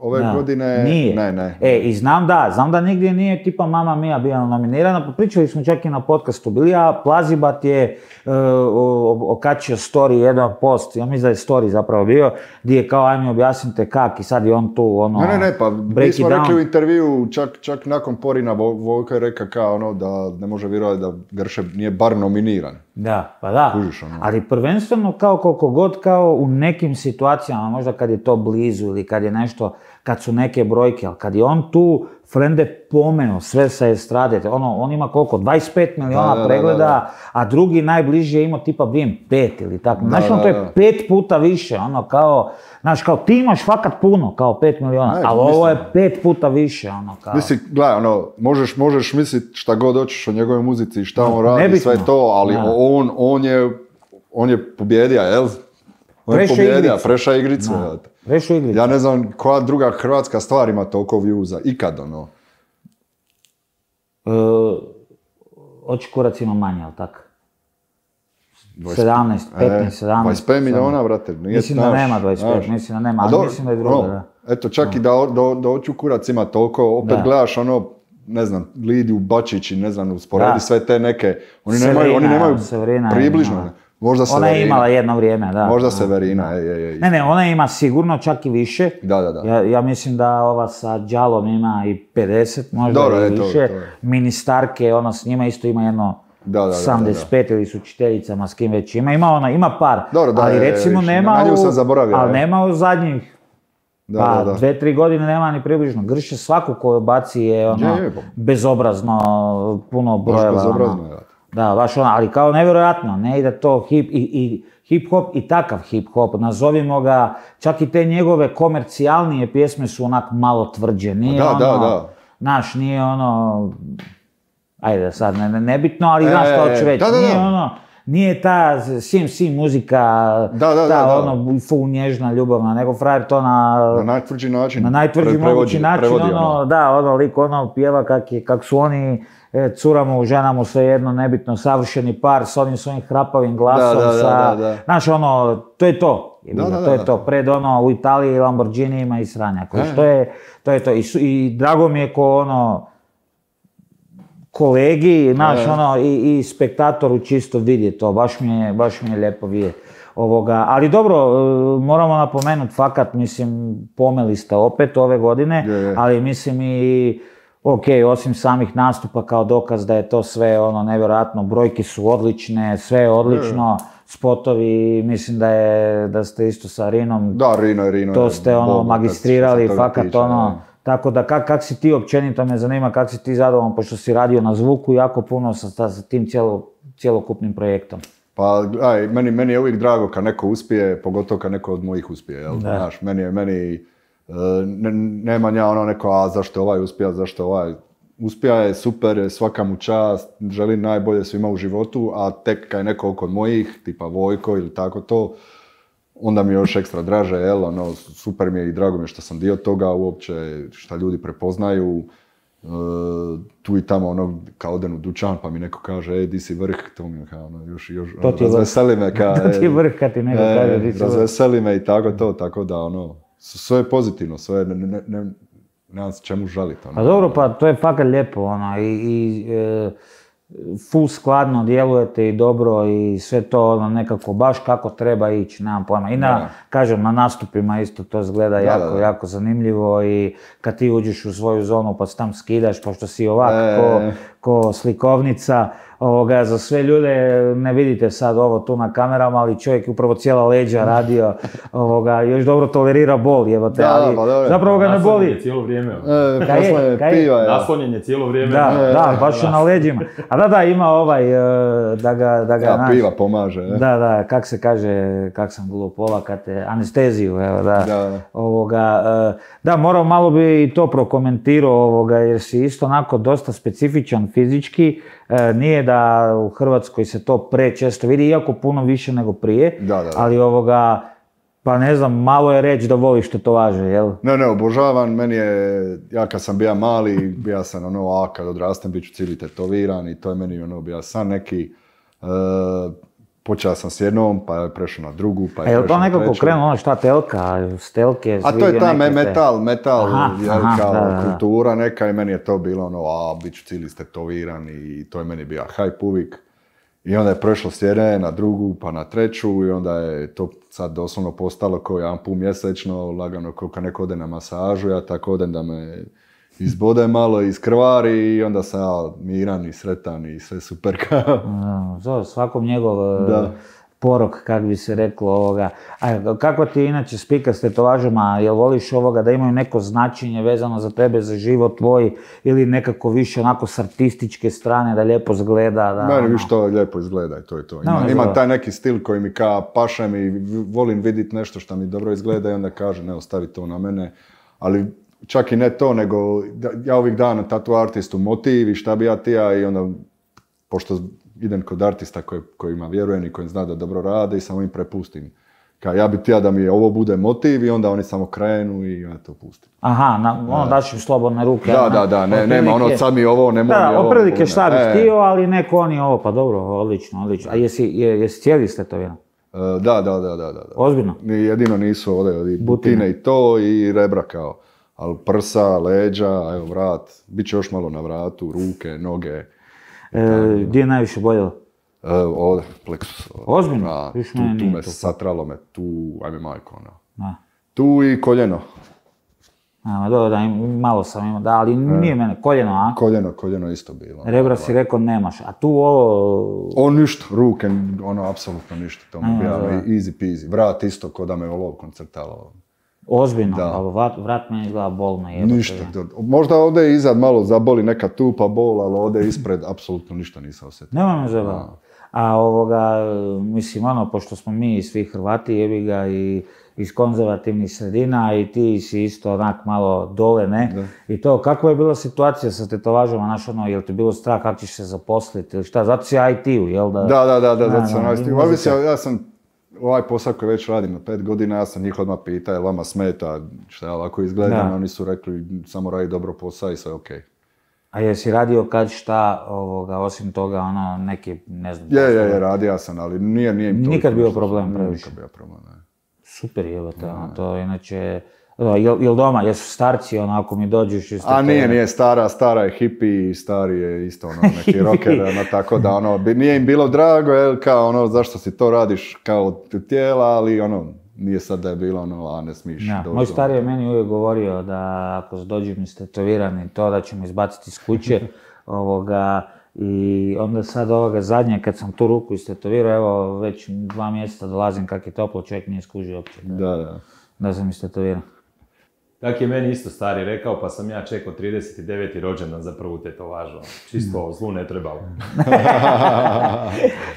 Ove godine... Nije. I znam da nigdje nije tipa Mama Mia bila nominirana, pričali smo čak i na podcastu bili, a Plazibat je okačio story, jedan post, ja mislim da je story zapravo bio, gdje je kao, aj mi objasnite kak, i sad je on tu, ono... Pa mi smo rekli u intervju, čak nakon Porina, Vojko je rekao kao ono da ne može vjerovati da Grše nije bar nominiran. Pa da. Ali prvenstveno kao koliko god kao u nekim situacijama, možda kad je to blizu ili kad je nešto, kad su neke brojke, ali kad je on tu frende pomenu, sve sa estrade, ono, on ima koliko, 25 miliona pregleda, a drugi najbliži je imao tipa vidim 5 ili tako, znači on to je 5 puta više, ono kao, znaš kao ti imaš fakat puno, kao 5 miliona, ali ovo je 5 puta više, ono kao. Mislim, gledaj, ono, možeš misliti šta god hoćeš o njegove muzici i šta on radi, sve to, ali on je pobjedio, jel? On je pobjedio, Preša igricu, jel? Ja ne znam koja druga hrvatska stvar ima toliko viewza, ikad ono. Oči kurac ima manje, ali tako? 17, 15, 17. 25 miliona, brate, nije znaš. Mislim da nema 25, mislim da nema, ali mislim da je drugo, da. Eto, čak i da oči kurac ima toliko, opet gledaš ono, ne znam, Lidiju Bačić i ne znam, usporedi sve te neke, oni nemaju približno. Možda Severina. Ona je imala jedno vrijeme, da. Možda Severina, je. Ne, ona ima sigurno čak i više. Da. Ja mislim da ova sa Đalom ima i 50, možda i više. Ministarke, ona s njima isto ima jedno 75 ili su čiteljicama, s kim već ima. Ima par, dobro, da, ali recimo je, nema ali nema u zadnjih pa 2-3 godine nema ni približno. Grša svaku koju baci je bezobrazno puno brojeva. Baš bezobrazno je. Da, baš ono, ali kao nevjerojatno, ne, i da to hip-hop i takav hip-hop, nazovimo ga, čak i te njegove komercijalnije pjesme su onak malo tvrđe, nije da, ono, znaš, nije ono, ajde sad, nebitno, ali znaš što hoću reći, nije ono, nije ta sim muzika, ta ono full nježna ljubavna, nego frajer to na najtvrđi način, mogući način, ono, da, ono, lik ono pjeva kak su oni, curamo, ženamo, sve jedno, nebitno, savršeni par s onim svojim hrapavim glasom, znaš ono, to je to, to je to, pred ono, u Italiji Lamborghini ima i sranja, to je to, i drago mi je ko ono, kolegi, znaš ono, i spektatoru čisto vidje to, baš mi je lijepo vidje ovoga, ali dobro, moramo napomenuti, fakat, mislim, pomeli ste opet ove godine, ali mislim i ok, osim samih nastupa kao dokaz da je to sve ono nevjerojatno, brojke su odlične, sve je odlično, spotovi, mislim da ste isto sa Rinom, to ste ono magistrirali, fakat ono, tako da kak si ti općenito, me zanima kak si ti zadovoljan, pošto si radio na zvuku jako puno sa tim cjelokupnim projektom. Pa, aj, meni je uvijek drago kad neko uspije, pogotovo kad neko od mojih uspije, jel? Znaš, meni nema nja ono neko, a zašto ovaj uspija, Uspija je super, svaka mu čast, želim najbolje svima u životu, a tek kad je neko oko mojih, tipa Vojko ili tako to, onda mi je još ekstra draže, jel, ono, super mi je i drago mi je što sam dio toga uopće, šta ljudi prepoznaju. Tu i tamo, ono, kao odem u dućan, pa mi neko kaže, ej, di si vrh, to mi je kao, ono, još, razveseli me kao, to ti je vrh kad ti neko kaže, di si vrh. Razveseli me i tako to, tako da, ono, sve je pozitivno, sve je, nemam se čemu žaliti. Pa dobro, pa to je fakat lijepo, ono, i full skladno djelujete i dobro i sve to, ono, nekako baš kako treba ići, nemam pojma. I na, kažem, na nastupima isto to izgleda jako zanimljivo i kad ti uđeš u svoju zonu pa se tam skidaš, pošto si ovak ko slikovnica, ovoga, za sve ljude, ne vidite sad ovo tu na kamerama, ali čovjek je upravo cijela leđa radio, ovoga, još dobro tolerira bol, evo te, ali zapravo ga ne boli. Naslonjen je cijelo vrijeme. Naslonjen je cijelo vrijeme. Da, baš je na leđima. A da, ima ovaj, da ga... Da, piva pomaže. Da, kak se kaže, kak sam glup, olakate, anesteziju, evo, ovoga. Da, morao malo bi i to prokomentirao, ovoga, jer si isto onako dosta specifičan fizički, nije da u Hrvatskoj se to prečesto vidi, iako puno više nego prije, ali ovoga, pa ne znam, malo je reći da voliš tetovaže, jel? Ne, obožavam, meni je, ja kad sam bio mali, bio sam ono, a kad odrastem bit ću cijeli tetoviran i to je meni ono, bio sam neki, počeo sam s jednom, pa je prešao na drugu, pa je prešao na treću. A je li to nekako krenuo ono šta telka, stelke? A to je ta metal, jelka, kultura neka i meni je to bilo ono, a bit ću cijeli stetoviran i to je meni bio hype uvijek. I onda je prešlo s jedne na drugu, pa na treću i onda je to sad doslovno postalo kao jedan put mjesečno, lagano kad neko ode na masažu, ja tako odem da me izbode malo, iskrvari i onda sam ja miran i sretan i sve super kao. Svakom njegov porok, kak bi se reklo ovoga. A kako ti inače spika s tetovažama, jel voliš ovoga da imaju neko značenje vezano za tebe, za život tvoj ili nekako više onako s artističke strane da lijepo izgleda? Meni više to lijepo izgleda i to je to. Imam taj neki stil koji mi kao paše mi, volim vidit nešto što mi dobro izgleda i onda kažem, evo stavi to na mene, ali čak i ne to, nego ja uvijek dam tatu artistu motiv i šta bi ja tija i onda, pošto idem kod artista kojima vjerujem i kojim zna da dobro rade i samo im prepustim. Kaj ja bi tija da mi ovo bude motiv i onda oni samo krenu i ja to pustim. Aha, ono daš im slobodne ruke. Da, nema ono sad mi ovo, ne mogu mi ovo. Da, oprilike šta bih htio, ali neko oni ovo, pa dobro, odlično. A jesi cijeli stetoviran? Da. Ozbiljno? Jedino nisu ovdje, butine i to i rebra kao. Ali prsa, leđa, evo vrat, bit će još malo na vratu, ruke, noge. Gdje je najviše boljelo? Ovdje, pleksus. Ozbiljno? Tu me satralo, tu, ajme majko, tu i koljeno. Da, malo sam imao, da, ali nije mene, koljeno, a? Koljeno isto bilo. Rebra si rekao nemaš, a tu ovo... O, ništa, ruke, ono, apsolutno ništa, to mi bilo, easy peasy. Vrat isto, ko da me olovkom crtalo. Ozbiljno, ali vrat meni izgleda bolno, jebote. Ništa, možda ovdje izad malo zaboli neka tupa bol, ali ovdje ispred, apsolutno ništa nisam osjetio. Nema me zabavljeno. A ovoga, mislim, ono, pošto smo mi svi Hrvati, jebi ga i... iz konzervativnih sredina i ti si isto onak malo dole, ne? Da. I to, kakva je bila situacija sa tetovažama, znaš ono, jel ti bilo strah kako ćeš se zaposliti ili šta? Zato si IT-u, jel da? Da, zato sam IT-u. Ja sam ovaj posao koji već radim na 5 godina, ja sam njih odmah pitao, jel vama smeta, šta ja ovako izgledam, oni su rekli samo radi dobro posao i sve okej. A jesi radio kad šta, osim toga, ono, neki, ne znam... Je, radio sam, ali nije im to... Nikad bio problem previše. Super jebate, to inače... Jel doma, jesu starci onako mi dođeš iz... A nije, stara je hippie, stari je isto ono neki rocker, ono tako da ono... Nije im bilo drago, jel, kao ono, zašto si to radiš kao tijela, ali ono, nije sad da je bilo ono, a ne smiješ dođe. Moj stari je meni uvijek govorio da ako dođem istetoviran i to da ćemo izbaciti iz kuće, i onda sad ovoga zadnje, kad sam tu ruku istetovirao, evo već 2 mjeseca dolazim kak je toplo, čovjek nije skužio uopće da sam istetovirao. Tako je meni isto stari rekao, pa sam ja čekao 39. rođendan za prvu tetovažu. Čisto ovo zlu ne trebalo.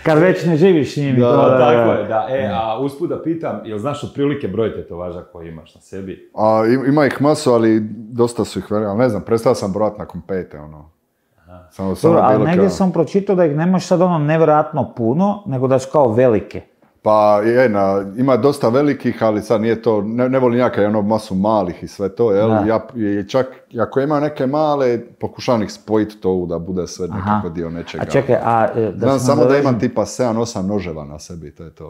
Kad već ne živiš njim. Da, tako je, da. A usput da pitam, jel znaš otprilike broj tetovaža koje imaš na sebi? Ima ih maso, ali dosta su ih velika. Ne znam, prestao sam brojat nakon 5. ono. Dobro, ali negdje sam pročitao da ih nemaš sad ono nevjerojatno puno, nego da su kao velike. Pa ima dosta velikih, ali sad nije to, ne volim ja kad je ono masu malih i sve to, jel? Čak, ako ima neke male, pokušavam ih spojiti to da bude sve nekako dio nečega. A čekaj, a... Znam samo da imam tipa 7-8 noževa na sebi, to je to.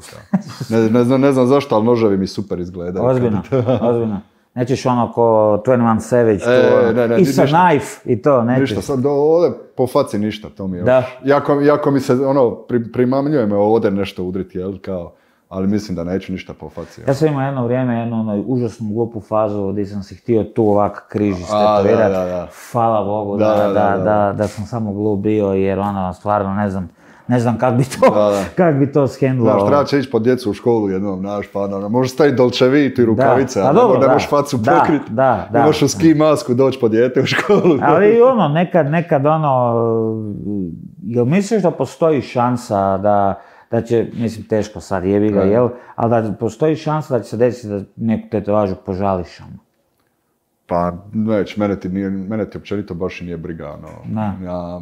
Ne znam zašto, ali noževi mi super izgledaju. Ozbiljno. Nećeš ono ko 21 Savage, Isa Knife i to, nećeš. Ništa, ovdje po faci ništa, to mi je. Jako mi se, ono, primamljuje me ovdje nešto udriti, jel, kao, ali mislim da neću ništa po faci. Ja sam imao jedno vrijeme, jednu užasnu glupu fazu gdje sam si htio tu ovak križi stetovirati. Hvala Bogu da sam samo glup bio jer ono, stvarno, ne znam kak bi to shendlao. Znaš, treba će ići po djecu u školu jednom, znaš, pa ono, možeš staviti dolčevit i rukavice, ali ne možeš facu pokriti, ne možeš u ski masku doći po djete u školu. Ali ono, nekad ono, jel misliš da postoji šansa da će, mislim, teško sad jebi ga, jel, ali da postoji šansa da će se desiti da neku tetovažu požališ ono? Pa, već, mene ti općenito baš i nije briga,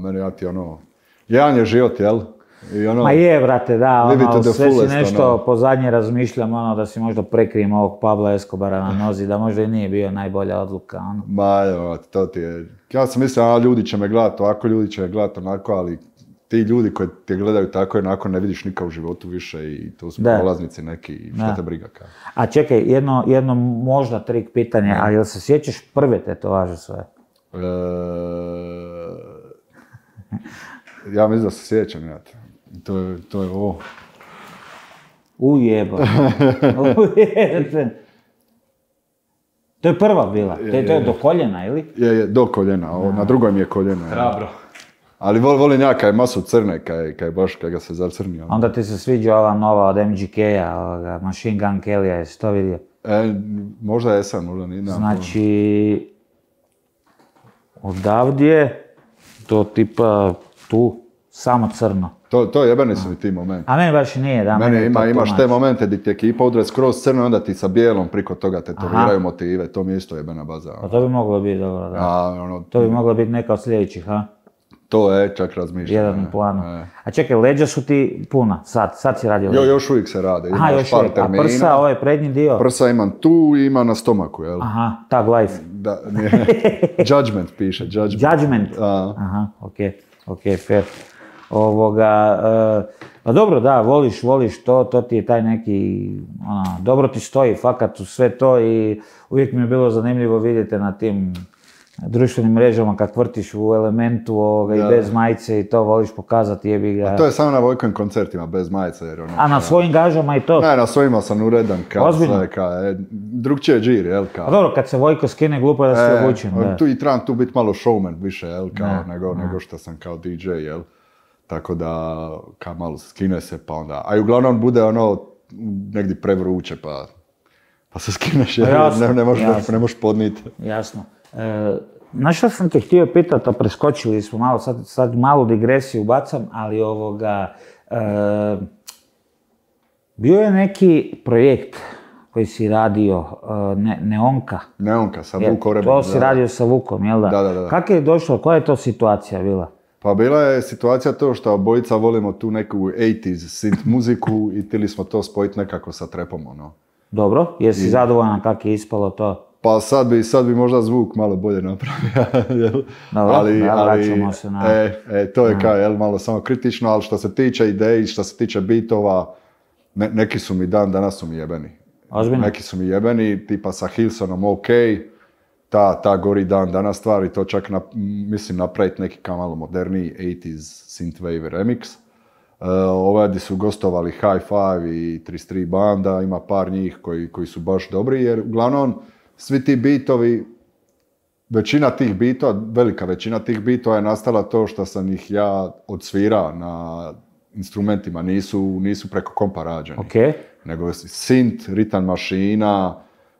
ono, ja ti ono, jedan je život, jel? Ma je, brate, da, sve si nešto po zadnje razmišljam, da si možda prekrijem ovog Pabla Escobara na nozi, da možda i nije bio najbolja odluka. Ma, to ti je. Ja sam mislio, ljudi će me gledati ovako, ljudi će me gledati onako, ali ti ljudi koji te gledaju tako i onako ne vidiš nikad u životu više i tu su prolaznici neki i šta te briga kao. A čekaj, jedno možda trik pitanje, a jel se sjećaš prve tetovaže svoje? Ja mislim da se sjećam, ja te. To je ovo. Ujebam. To je prva bila. To je do koljena, ili? Je, do koljena. Na drugoj mi je koljena. Hrabro. Ali volim ja kaj je masu crne, kaj baš kaj ga se zacrni. Onda ti se sviđa ova nova od MGK-a, Machine Gun Kelly-a, jesi to vidio? Možda jesam, možda nije. Znači, odavdje, to tipa... tu, samo crno. To jebeni su mi ti momenti. A meni baš nije, da. Meni imaš te momente gdje ti ekipa udre skroz crno i onda ti sa bijelom priko toga tetoviraju motive, to mi je isto jebena baza. Pa to bi moglo biti dobro, da. To bi moglo biti neka od sljedećih, a? To je, čak razmišljam. Jedan plan. A čekaj, leđa su ti puna, sad si radio leđa. Još uvijek se rade, imaš par termina. A prsa, ovo je prednji dio? Prsa imam tu i ima na stomaku, jel? Aha, tag life. Da, nije. Judgment piše, judgment. Judgment? Aha, okej. Ok, fair. Pa dobro, da, voliš to, to ti je taj neki, dobro ti stoji fakat u sve to i uvijek mi je bilo zanimljivo vidjeti na tim društvenim mrežama kad vrtiš u elementu i bez majice i to voliš pokazati jebi ga. A to je samo na Vojkovim koncertima bez majice jer ono... A na svojim gažama i to? Ne, na svojima sam uredan kao sve, drugčije je džir, jel kao... A dobro, kad se Vojko skine glupo je da se obučim, da. Tu i trebam tu biti malo showman više, jel kao, nego što sam kao DJ, jel. Tako da, kao malo skine se pa onda... A i uglavnom bude ono negdje prevruće pa se skineš jer ne možeš podniti. Jasno. Znaš što sam te htio pitati, a preskočili smo malo, sad malu digresiju bacam, ali bio je neki projekt koji si radio, Neonka. Neonka, sa Vukom Rebenom. To si radio sa Vukom, jel da? Da. Kako je došlo, koja je to situacija bila? Pa bila je situacija to što obojica volimo tu neku 80s synth muziku i htjeli smo to spojiti nekako sa trepom, ono. Dobro, jesi zadovoljan kako je ispalo to? Pa sad bi možda zvuk malo bolje napravio, ali vraćamo se na... To je kao malo samo kritično, ali što se tiče ideji, što se tiče bitova, neki su mi danas su mi jebeni. Ozbiljno? Neki su mi jebeni, tipa sa Hilsonom OK, ta gori danas stvar i to čak mislim napraviti neki kao malo moderniji 80s synthwave remix. Ovaj gdje su gostovali High Five i 33 banda, ima par njih koji su baš dobri jer uglavnom svi ti bitovi, velika većina tih bitova je nastala to što sam ih ja odsvirao na instrumentima, nisu preko kompa rađeni. Okay. Nego synth, ritam mašina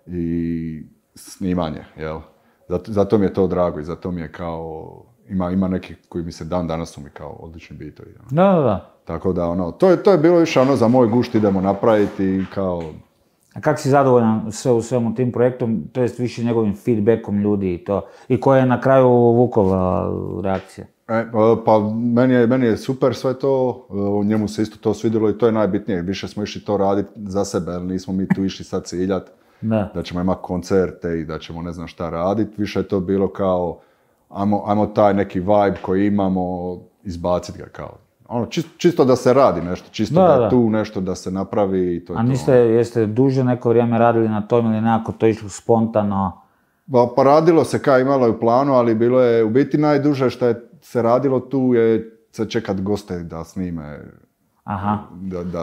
i snimanje, jel? Zato mi je to drago i zato mi je kao, ima neki koji mi se danas su mi kao odlični bitovi. Da. Tako da, to je bilo više za moj gušt idemo napraviti kao... A kako si zadovoljan sve u svemu tim projektom, to jest više njegovim feedbackom ljudi i to? I koja je na kraju Vukova reakcija? Pa meni je super sve to, njemu se isto to svidjelo i to je najbitnije. Više smo išli to raditi za sebe, jer nismo mi tu išli sad ciljat da ćemo imati koncerte i da ćemo ne znam šta raditi. Više je to bilo kao, ajmo taj neki vibe koji imamo, izbaciti ga kao. Čisto da se radi nešto, čisto da tu nešto da se napravi i to je to. A jeste duže neko vrijeme radili na tom ili nekako to išlo spontano? Pa radilo se kao imalo je u planu, ali bilo je u biti najduže što se radilo tu je se čekat goste da snime. Aha,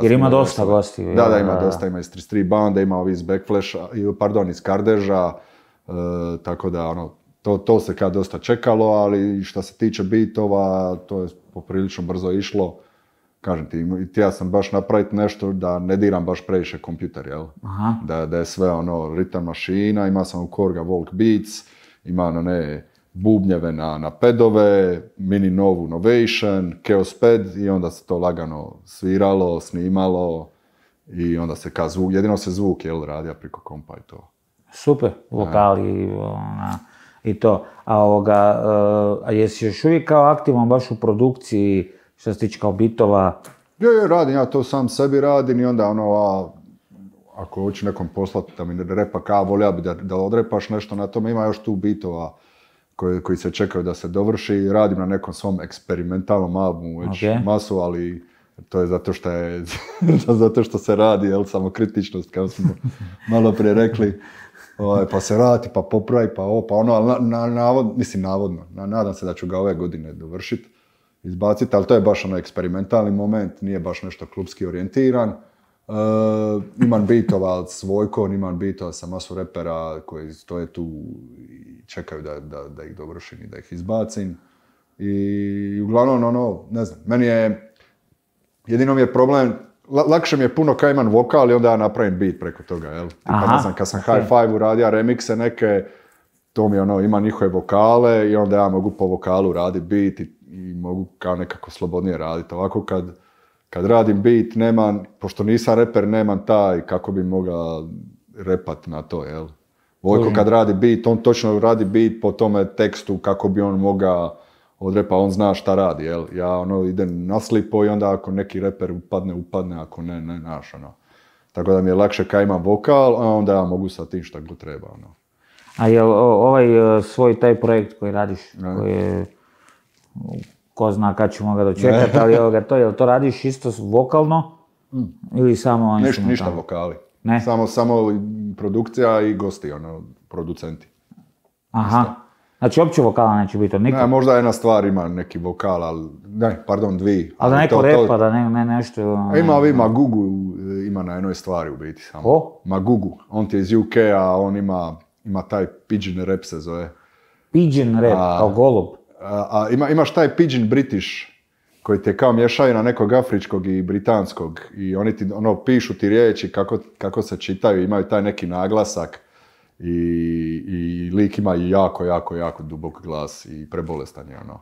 jer ima dosta gosti. Da, ima dosta, ima iz 33 banda, ima ovi iz Backflasha, pardon, iz Kardeža, tako da to se kao dosta čekalo, ali što se tiče bitova, to je poprilično brzo išlo. Kažem ti, ja sam baš napraviti nešto da ne diram baš previše kompjuter, jel? Da je sve ritam mašina, ima sam u Korga Walk Beats, ima one bubnjeve na pedove, mini novu Novation, Chaos Pad i onda se to lagano sviralo, snimalo i onda se kao zvuk, jedino se zvuk, jel, radija preko kompa i to. Super, lokali, i to. A jesi još uvijek kao aktivan baš u produkciji što se tiče kao bitova? Ja radim, ja to sam sebi radim i onda ako hoću nekom poslati da mi repa kao volja bi da odrepaš nešto na tome, ima još tu bitova koji se čekaju da se dovrši. Radim na nekom svom eksperimentalnom albumu već masu, ali to je zato što se radi, jel, samokritičnost kao smo malo prije rekli. Pa se vrati, pa popravi, navodno, nadam se da ću ga ove godine dovršiti, izbaciti, ali to je baš eksperimentalni moment, nije baš nešto klubski orijentiran. Imam bitova s Vojkom, imam bitova sa masu repera koji stoje tu i čekaju da ih dovršim i da ih izbacim. I uglavnom, ne znam, jedino mi je problem, lakše mi je puno kad imam vokal i onda ja napravim beat preko toga, jel? Tipa, ne znam, kad sam High Five uradio remikse neke, to mi ima njihove vokale i onda ja mogu po vokalu raditi beat i mogu kao nekako slobodnije raditi. Ovako kad radim beat, nemam, pošto nisam reper, nemam taj kako bi mogao repat na to, jel? Vojko kad radi beat, on točno radi beat po tome tekstu kako bi on mogao odrepa, on zna šta radi, jel? Ja idem naslipo i onda ako neki reper upadne, ako ne, naš, Tako da mi je lakše kad imam vokal, a onda ja mogu sa tim šta god treba, A jel svoj taj projekt koji radiš, koji je... Ko zna kad ćemo ga dočekati, ali jel to radiš isto vokalno? Ili samo... Ništa vokali. Samo produkcija i gosti, producenti. Aha. Znači, uopće vokala neće biti od nikog. Ne, možda jedna stvar ima neki vokal, ali... Ne, pardon, dvi. Ali da neko repa, da ne nešto... Ne, ima ovi Magugu, ima na jednoj stvari u biti samo. Ko? Magugu. On ti je iz UK-a, on ima taj pigeon rap se zove. Pigeon rap, kao golub? Imaš taj pigeon British, koji te kao miješaju na nekog afričkog i britanskog. I oni ti, ono, pišu ti riječi kako se čitaju, imaju taj neki naglasak. I lik ima jako dubok glas i prebolestan je ono.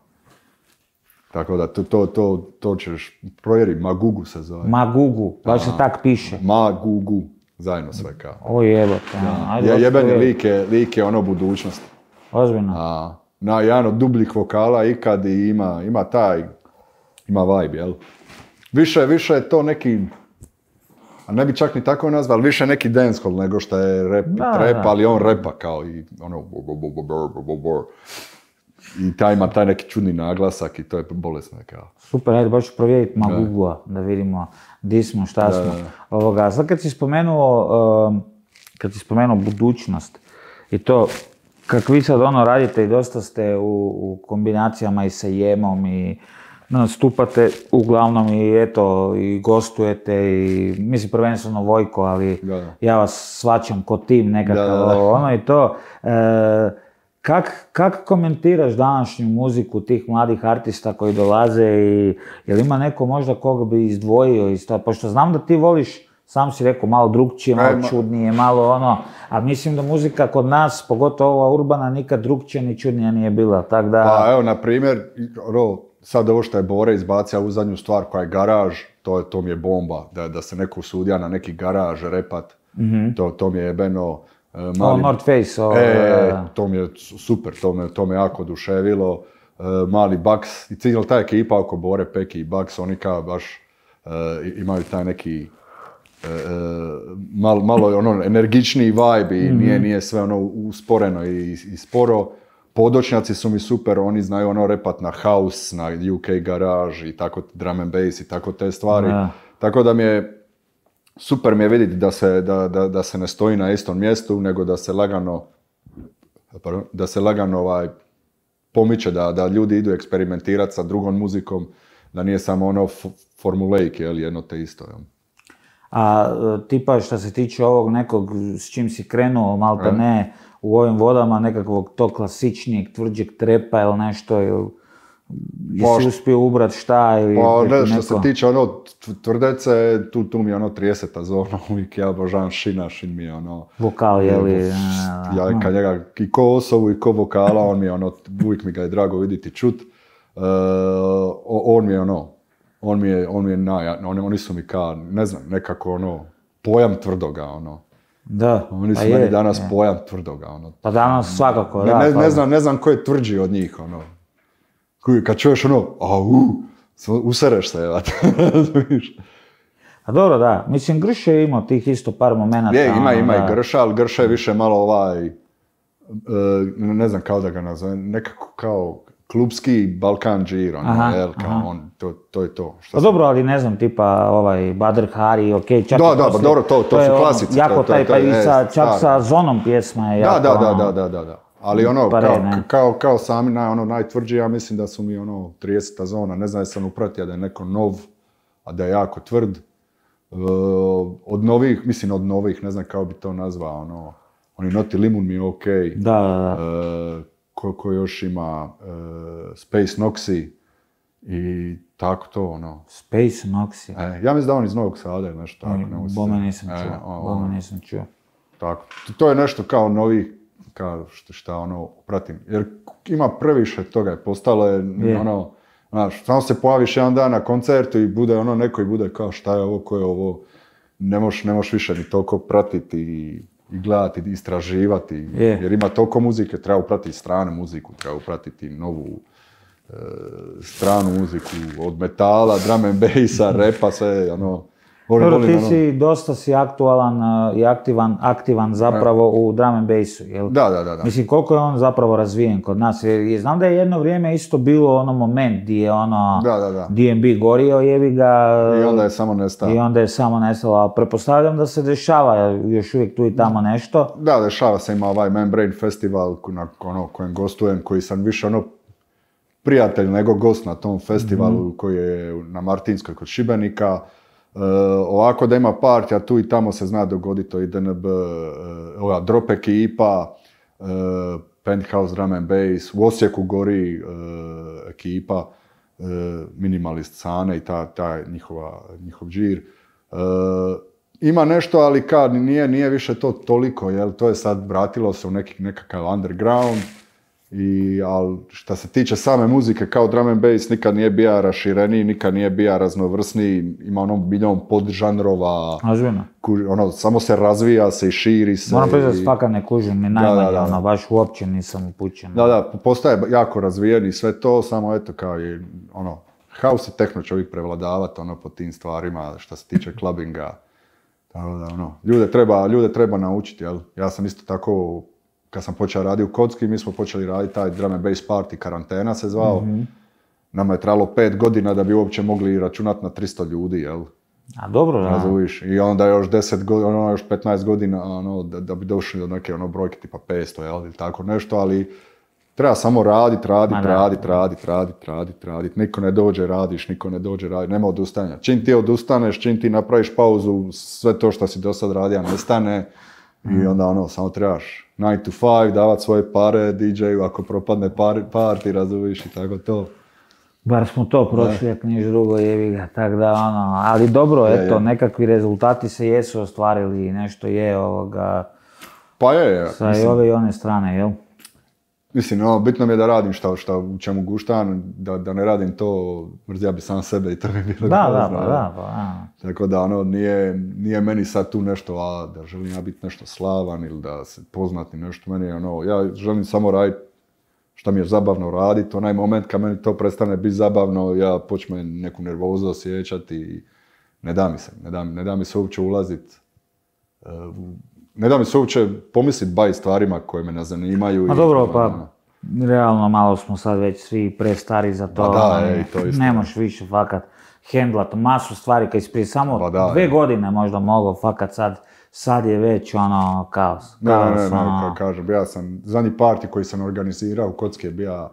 Tako da to ćeš provjeri, Magugu se zove. Magugu, baš se tak piše. Magugu, zajedno sve kao. O jebote. Jebeni lik je ono budućnosti. Ozbiljno. Na jedan od dubljih vokala ikad i ima vibe, jel? Više je to neki... A ne bi čak ni tako nazval, više neki dancehall nego što je rap i trap, ali on repa kao i ono... I taj ima taj neki čudni naglasak i to je bolesno kao. Super, ajde, baš ću provjeriti Magugua da vidimo di smo, šta smo. Sad kad si spomenuo budućnost i to kak vi sad ono radite i dosta ste u kombinacijama i sa Jemom i... Nastupate uglavnom i eto, i gostujete i, mislim, prvenstveno Vojko, ali ja vas shvaćam ko tim nekako, ono i to. Kak komentiraš današnju muziku tih mladih artista koji dolaze i jel ima neko možda koga bi izdvojio iz toga, pošto znam da ti voliš, sam si rekao, malo drugčije, malo čudnije, malo ono, a mislim da muzika kod nas, pogotovo ova urbana, nikad drugčija ni čudnija nije bila, tak da... Pa evo, na primjer, sad ovo što je Bore izbacio ovu zadnju stvar koja je garaž, to mi je bomba, da se neko usudija na neki garaž repat, to mi je jebeno... North Face, to mi je super, to me jako oduševilo. Mali Bugs, i cijela ta ekipa oko Bore, Peki i Bugs, oni kao baš imaju taj neki... malo je ono energičniji vibe i nije sve ono usporeno i sporo. Podočnjaci su mi super, oni znaju ono repat na house, na UK garage i tako drum and bass i tako te stvari. Tako da mi je super mi je vidjeti da se ne stoji na istom mjestu, nego da se lagano pomiče, da ljudi idu eksperimentirati sa drugom muzikom, da nije samo ono formulejk, jedno te isto. A tipa što se tiče ovog nekog s čim si krenuo, malta ne, u ovim vodama nekakvog to klasičnijeg, tvrđeg trepa ili nešto, ili jesi uspio ubrat šta ili... Pa ne, što se tiče ono tvrdece, tu mi je ono 30-ta zona, uvijek ja obožavam Šina, Šin mi je ono... Vokal, jeli... Ja kad njega i ko osobu i ko vokala, on mi je ono, uvijek mi ga je drago vidjeti čut. On mi je ono... On mi je oni su mi kao, ne znam, nekako ono, pojam tvrdoga, ono. Da, pa je. Oni su meni danas pojam tvrdoga, ono. Pa danas svakako, da. Ne znam ko je tvrđi od njih, ono. Kad čuješ ono, usereš se, jel, razumiješ. A dobro, da, mislim, Grša je imao tih isto par momenata. Je, ima i Grša, ali Grša je više malo ne znam kao da ga nazovem, nekako kao... Klubski Balkan džir, to je to. Pa dobro, ali ne znam, tipa Badr Hari, ok, čak to su klasici. Jako taj, pa i čak sa zonom pjesma je jako ono... Da, ali ono, kao sami najtvrđi, ja mislim da su mi ono 30-ta zona, ne znam da sam upratio da je neko nov, a da je jako tvrd. Od novih, ne znam kao bi to nazvao, ono, oni Noti Limun mi je ok. Da. Ko još ima Space Noxy i tako to, ono... Space Noxy? Ja mislim da on iz Novog Sada ili nešto tako, ne usi. Bome nisam čuo. Tako, to je nešto kao novi, kao šta ono, pratim. Jer ima previše toga je postalo, ono, znaš, samo se pojaviš jedan dan na koncertu i bude ono, neko i bude kao šta je ovo, ko je ovo, ne moš više ni toliko pratiti i gledati, istraživati, jer ima toliko muzike, treba upratiti stranu muziku, treba upratiti novu stranu muziku, od metala, drum and bassa, repa, sve, ono... Dobro, ti si dosta si aktualan i aktivan zapravo u drum and bassu, jel? Da. Mislim, koliko je on zapravo razvijen kod nas? Jer znam da je jedno vrijeme isto bilo ono moment gdje je ono... Da. DMB gorio, jevi ga... I onda je samo nestalo. Ali pretpostavljam da se dešava još uvijek tu i tamo nešto. Da, dešava se, ima ovaj Membrane Festival na ono, kojem gostujem, koji sam više ono... prijatelj nego gost na tom festivalu koji je na Martinskoj kod Šibenika. Ovako da ima partija, tu i tamo se zna dogoditi to i DNB, Drop ekipa, Penthouse Drum and Bass, u Osijeku gori ekipa, Minimalist Sane i ta njihov džir. Ima nešto, ali kad nije više to toliko, jel? To je sad vratilo se u nekakav underground. Ali šta se tiče same muzike, kao drum and bass nikad nije bija rašireniji, nikad nije bija raznovrsniji, ima ono milijun podžanrova, ono, samo se razvija se i širi se. Moram priznati, fakat ne kužim, ni najmanje, ono, baš uopće nisam upućen. Da, postaje jako razvijen i sve to, samo eto kao i, ono, house i techno će uvijek prevladavati, ono, po tim stvarima, šta se tiče clubbinga, tako da, ono, ljude treba naučiti, jel? Ja sam isto tako... Kad sam počeo raditi u Kocki, mi smo počeli raditi taj drum and bass party, karantena se zvao. Nama je trebalo 5 godina da bi uopće mogli računati na 300 ljudi, jel? A dobro, da. Razumiješ? I onda još 15 godina ono, da bi došli do neke ono, brojke tipa 500, jel? Ili tako nešto, ali treba samo radit. Niko ne dođe, radiš. Nema odustajanja. Čim ti odustaneš, čim ti napraviš pauzu, sve to što si do sad radio nestane. I onda ono, samo trebaš 9 to 5, davat svoje pare DJ-u ako propadne party, razumiješ i tako to. Bar smo to prošli, ako niš drugo jevi ga, tako da ono, ali dobro, eto, nekakvi rezultati se jesu ostvarili i nešto je ovoga... Pa je, sa mislim, i ove i one strane, jel? Mislim, ono, bitno mi je da radim šta u čemu guštam, da ne radim to, ja bi sam sebe i to bi bilo... Da. Tako da, ono, nije meni sad tu nešto, da želim ja biti nešto slavan ili da se poznatim nešto, meni, ono, ja želim samo raditi šta mi je zabavno raditi, onaj moment kad meni to prestane biti zabavno, ja počnem neku nervozu osjećati i ne da mi se uopće ulaziti u... Ne da mi se uopće pomisliti baj stvarima koje me ne zanimaju. A dobro, realno malo smo sad već svi prestari za to. Ne moš više fakat hendlat masu stvari kad si prije samo 2 godine možda mogao, fakat sad je već ono kaos. Ne, kažem, ja sam, zadnji party koji sam organizirao u Kocki je bio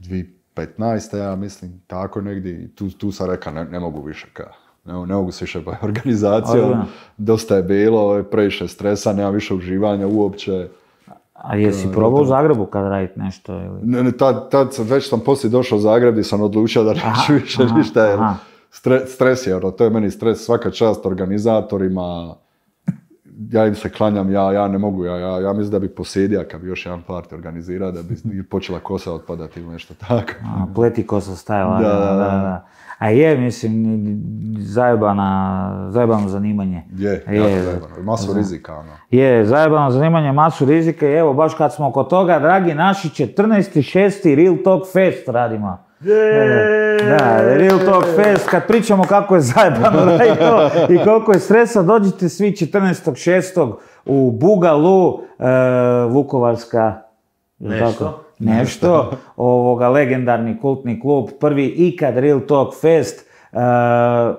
2015. ja mislim, tako negdje, tu sam rekao ne mogu više kao. Ne mogu se više baviti organizacijom, dosta je bilo, previše stresa, nema više uživanja uopće. A jesi probao u Zagrebu kad raditi nešto? Ili? Ne, tad već sam poslije došao u Zagreb i sam odlučio da neću više ništa, jer stres je, to je meni stres, svaka čast organizatorima, ja im se klanjam, ja ne mogu, ja mislim da bi posjedija kad bi još jedan party organizirao, da bi počela kosa otpadati ili nešto tako. Pleti kosa stajala, da. A je, mislim, zajebano zanimanje. Je, zajebano, masu rizika, ono. Je, zajebano zanimanje, masu rizika i evo, baš kad smo oko toga, dragi naši, 14.6. Real Talk Fest radimo. Da, Real Talk Fest, kad pričamo kako je zajebano raditi to i koliko je stresa, dođite svi 14.6. u Bugalu, Vukovarska, nešto, ovoga, legendarni kultni klub, prvi ikad Real Talk Fest,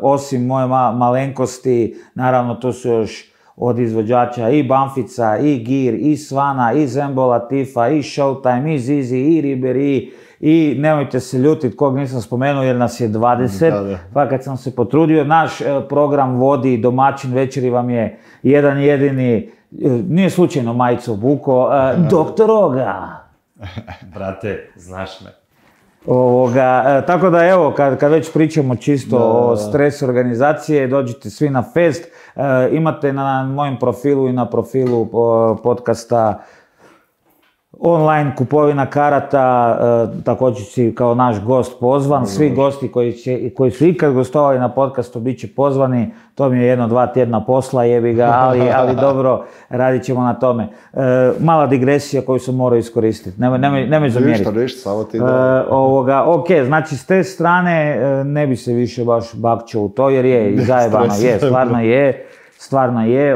osim moje malenkosti, naravno tu su još od izvođača i Banfica, i Gir, i Svana, i Zembo Latifa, i Showtime, i Zizi, i Riberi, i nemojte se ljutit kog nisam spomenuo jer nas je 20, pa kad sam se potrudio, naš program vodi domaćin, večeri vam je jedan jedini, nije slučajno majicu obuko, Dr. Oga. Brate, znaš me. Tako da evo, kad već pričamo čisto o stresu organizacije, dođite svi na fest. Imate na mojem profilu i na profilu podcasta online kupovina karata, također si kao naš gost pozvan, svi gosti koji su ikad gostovali na podcastu bit će pozvani, to mi je jedno, dva tjedna posla, jebi ga, ali dobro, radit ćemo na tome. Mala digresija koju sam morao iskoristiti, nemoj zamjeriti. Ok, znači s te strane ne bi se više baš bakčao u to, jer je i zajebano, stvarno je,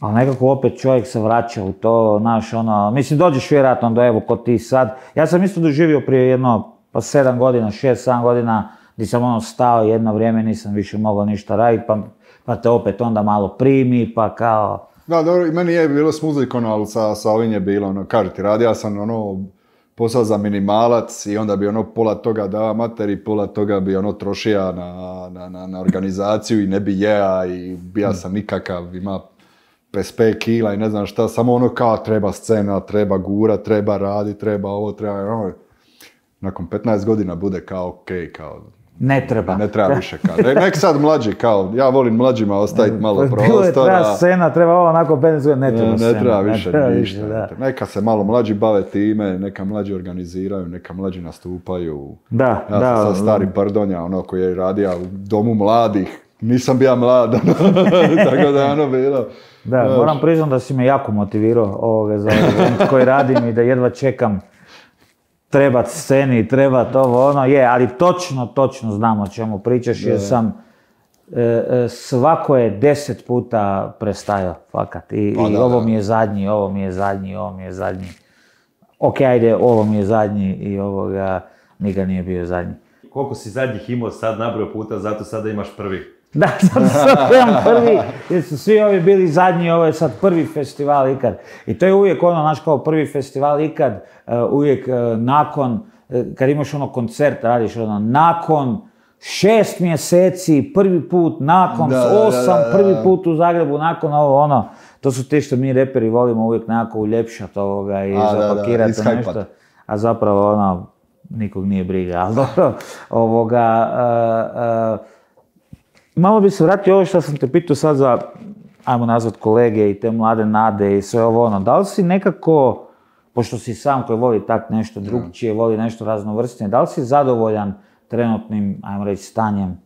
ali nekako opet čovjek se vraća u to, znaš, ono, mislim, dođeš vjerojatno do evo ko ti sad. Ja sam isto doživio prije jedno, pa 6-7 godina, gdje sam ono stao jedno vrijeme, nisam više mogao ništa raditi, pa te opet onda malo primi, pa kao... Da, dobro, i meni je bilo s muzikom, ali sa ovim je bilo, ono, kažu ti, radio sam, ono, posao za minimalac i onda bi ono pola toga dao materi, pola toga bi ono trošio na organizaciju i ne bi jeo i bija sam nikakav, ima 55 kila i ne znam šta, samo ono kao treba scena, treba gura, treba radi, treba ovo, treba ono. Nakon 15 godina bude kao okej, kao... Ne treba više kao. Nek sad mlađi kao, ja volim mlađima ostaviti malo prostora. Treba scena, treba ovo, nakon 15 godina ne treba scena. Ne treba više ništa. Neka se malo mlađi bave time, neka mlađi organiziraju, neka mlađi nastupaju. Da, da. Ja sam sad stari Prdonja, ono koji je radio u domu mladih. Nisam bio mlad, tako da je ono bilo. Da, moram priznat da si me jako motivirao ovoga za event koji radim i da jedva čekam trebat sceni, trebat ovo ono, je, ali točno znam o čemu pričaš jer sam svako je 10 puta prestajao, fakat, i ovo mi je zadnji. Ok, ajde, ovo mi je zadnji i ovoga nikad nije bio zadnji. Koliko si zadnjih imao sad nabrojao puta, zato sada imaš prvi. Da, sad imam prvi, jer su svi ovi bili zadnji, ovo je sad prvi festival ikad. I to je uvijek ono, znaš, kao prvi festival ikad, uvijek nakon, kad imaš ono koncert, radiš ono, nakon 6 mjeseci, prvi put, nakon 8, prvi put u Zagrebu, nakon ovo ono. To su te što mi reperi volimo uvijek nekako uljepšati ovoga i zapakirati nešto. A zapravo ono, nikog nije briga, ali dobro, ovoga... Malo bi se vratio ovo što sam te pitao sad za, ajmo nazvat kolege i te mlade nade i sve ovo ono, da li si nekako, pošto si sam koji voli tak nešto drugčije, voli nešto raznovrsnije, da li si zadovoljan trenutnim, ajmo reći, stanjem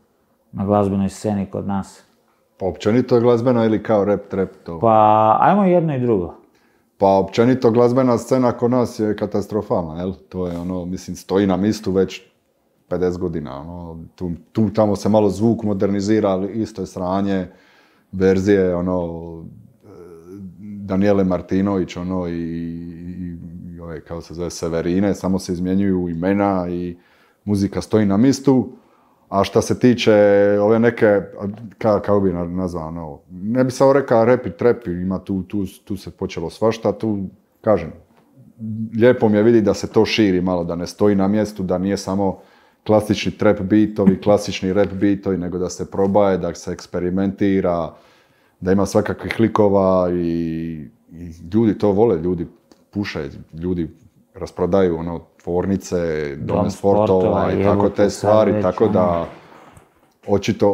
na glazbenoj sceni kod nas? Pa općenito glazbeno ili kao rap, trap to? Pa ajmo jedno i drugo. Pa općenito glazbena scena kod nas je katastrofalna, jel? To je ono, mislim, stoji na mistu već 50 godina, ono, tu tamo se malo zvuk modernizira, ali isto je sranje, verzije, ono, Danijele Martinović, ono, i ove, kao se zove, Severine, samo se izmjenjuju imena i muzika stoji na mistu, a šta se tiče ove neke, kao bi nazvao, ono, ne bi samo rekao rap i trap, ima tu se počelo svašta, tu, kažem, lijepo mi je vidjeti da se to širi malo, da ne stoji na mjestu, da nije samo klasični trap beatovi, klasični rap beatovi, nego da se probaje, da se eksperimentira, da ima svakakvih likova i ljudi to vole, ljudi puše, ljudi rasprodaju ono tvornice, dom sportova i tako te stvari, već, tako da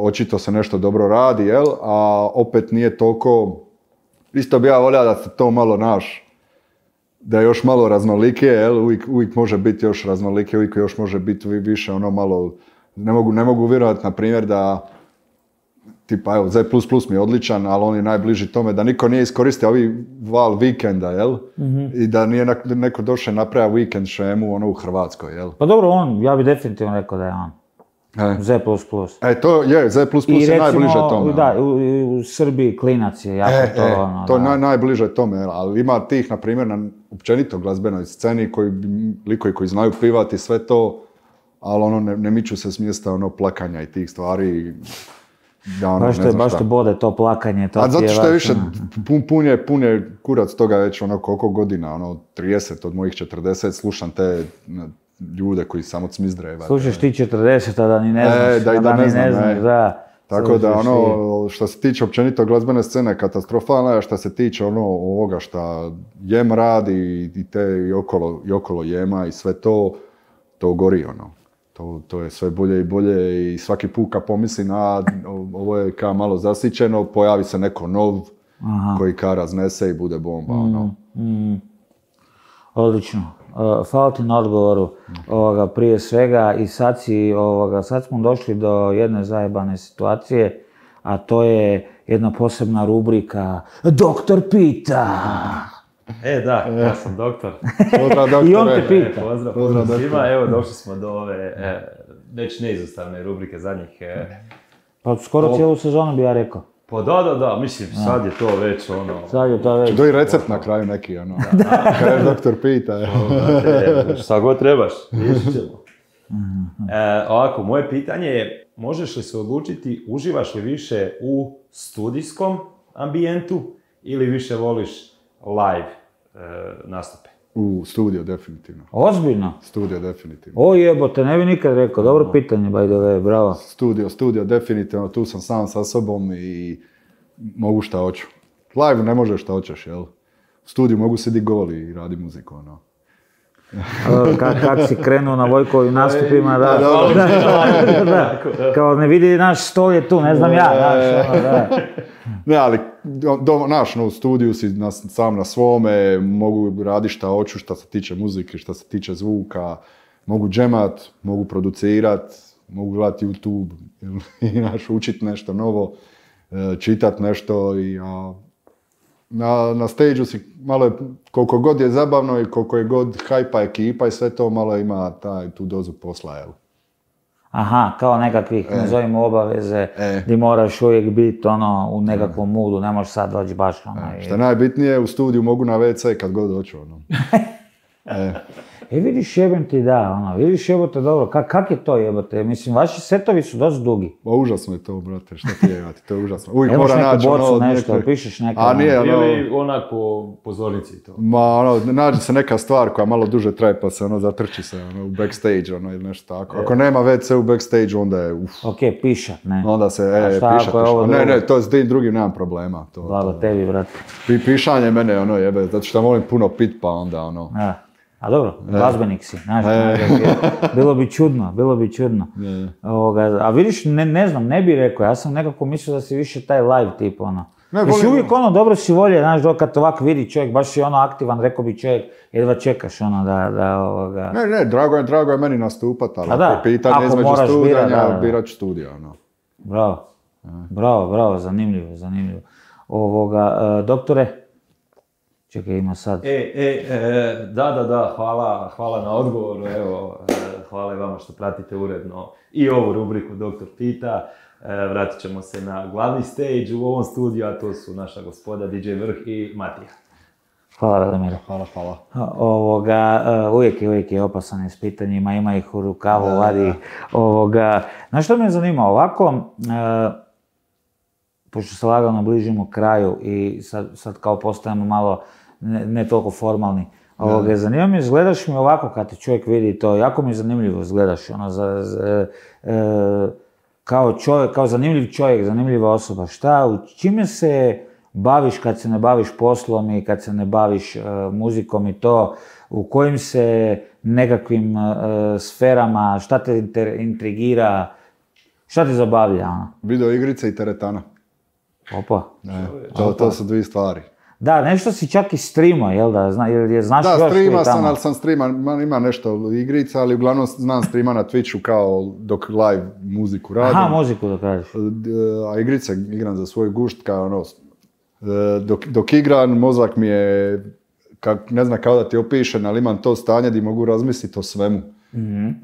očito se nešto dobro radi, jel? A opet nije toliko, isto bi ja volio da se to malo da je još malo raznolikije, jel, uvijek može biti još raznolikije, uvijek još može biti više ono malo, ne mogu vjerovati, na primjer, da tipa, evo, Z++ mi je odličan, ali on je najbliži tome, da niko nije iskoristio ovi val vikenda, jel, i da nije neko došao napravio vikend šemu, ono, u Hrvatskoj, jel. Pa dobro, on, ja bi definitivno rekao da je on. Z++. To je, Z++ je najbliže tome. Da, u Srbiji klinac je jako to ono. To je najbliže tome, ali ima tih, na primjer, na općenito glazbenoj sceni, likovi koji znaju pivati sve to, ali ono, ne miču se s mjesta ono plakanja i tih stvari. Baš te bode to plakanje. A zato što je više, pun je kurac toga već ono koliko godina, ono 30 od mojih 40, slušam te... ljude koji samo cmizdrevate. Slušaš ti 40-a da ni ne znaš, da. Tako da ono, što se tiče općenito glazbene scene, katastrofalna je, a što se tiče ono ovoga šta Jem radi i okolo Jema i sve to, to gori ono. To je sve bolje i bolje i svaki put kad pomisli na ovo je kao malo zasićeno, pojavi se neko nov, koji ka raznese i bude bomba, ono. Odlično. Hvala ti na odgovoru, prije svega, i sad smo došli do jedne zajebane situacije, a to je jedna posebna rubrika Doktor pita! E, da, ja sam doktor. Pozdrav, doktore. I on te pita. Pozdrav svima, evo došli smo do ove već neizostavne rubrike zadnjih... Pa skoro cijelu sezonu bi ja rekao. Pa da, mislim, sad je to već ono... Sad je to već... Doj recept na kraju neki, ono. Kada je doktor pita, evo. Šta god trebaš, riješit ćemo. Ovako, moje pitanje je, možeš li se odlučiti, uživaš li više u studijskom ambijentu ili više voliš live nastupe? U studio, definitivno. Ozbiljno? Studio, definitivno. O jebote, ne bi nikad rekao, dobro pitanje, by the way, bravo. Studio, definitivno, tu sam sam sa sobom i mogu šta hoću. Live ne možeš šta hoćeš, jel? U studiju mogu sedi goli i radi muziku, ono. Kak si krenuo na Vojkovim nastupima, da. Kao ne vidi naš stol je tu, ne znam ja, da. Ne, ali, naš, u studiju si sam na svome, mogu raditi šta hoću, šta se tiče muzike, šta se tiče zvuka, mogu džemat, mogu producirat, mogu gledati YouTube, učit nešto novo, čitat nešto i... Na stage-u si malo je, koliko god je zabavno i koliko je god hajpa ekipa i sve to, malo ima tu dozu posla, jel? Aha, kao nekakvih, nazovimo obaveze, gdje moraš uvijek biti ono u nekakvom moodu, ne možeš sad doći baš ono i... Što je najbitnije, u studiju mogu na WC kad god doću, ono. E vidiš jebati, da, ono, vidiš jebate dobro, kak je to jebate, mislim, vaši setovi su dosta dugi. O, užasno je to, brate, šta ti jebati, to je užasno. Uvijek mora naći ono od nekog... Evoš neku bocu, nešto, pišeš neka... A nije, ono... Ili onako pozornici i to. Ma, ono, nađe se neka stvar koja malo duže traje, pa se, ono, zatrči se, ono, u backstage, ono, ili nešto tako. Ako nema WC u backstage, onda je, uff. Okej, pišat, ne? Onda se, pišat, ne, to je s tim drugim nemam problema. Blago tebi, brate. Pišanje mene, ono, jebe, zato što volim puno pit, pa onda, ono. A dobro, glazbenik si, znaš, bilo bi čudno. A vidiš, ne znam, ne bi rekao, ja sam nekako mislio da si više taj live tip, ono. Mislim, uvijek ono, dobro si volje, znaš, dok kad ovak vidi čovjek, baš je ono aktivan, rekao bi čovjek, jedva čekaš, ono, da... Ne, drago je meni nastupat, ali ako pitanje između studija, birat ću studija, ono. Bravo, zanimljivo. Doktore? Čekaj, ima sad. Da, hvala na odgovoru, evo, hvala i vama što pratite uredno i ovu rubriku Doktor pita. Vratit ćemo se na glavni stage u ovom studiju, a to su naša gospoda DJ Vrh i Matija. Hvala, Radomira. Hvala. Uvijek je opasan s pitanjima, ima ih u rukavu, vadi. Znaš što me zanima, ovako... Pošto se lagano bližimo kraju i sad kao postajemo malo ne toliko formalni. Zanima mi, izgledaš mi ovako kad te čovjek vidi to, jako mi je zanimljivo izgledaš. Kao zanimljiv čovjek, zanimljiva osoba. Šta, čime se baviš kad se ne baviš poslom i kad se ne baviš muzikom i to? U kojim se nekakvim sferama, šta te intrigira, šta te zabavlja? Video igrice i teretana. Opa. To su dvije stvari. Da, nešto si čak i streama, jel da? Da, streama sam, ali sam streaman, ima nešto igrica, ali uglavnom znam streama na Twitchu kao dok live muziku radim. Aha, muziku dok radiš. A igrice igram za svoj gušt, kao ono, dok igram, mozak mi je, ne znam kao da ti opišem, ali imam to stanje gdje mogu razmisliti o svemu.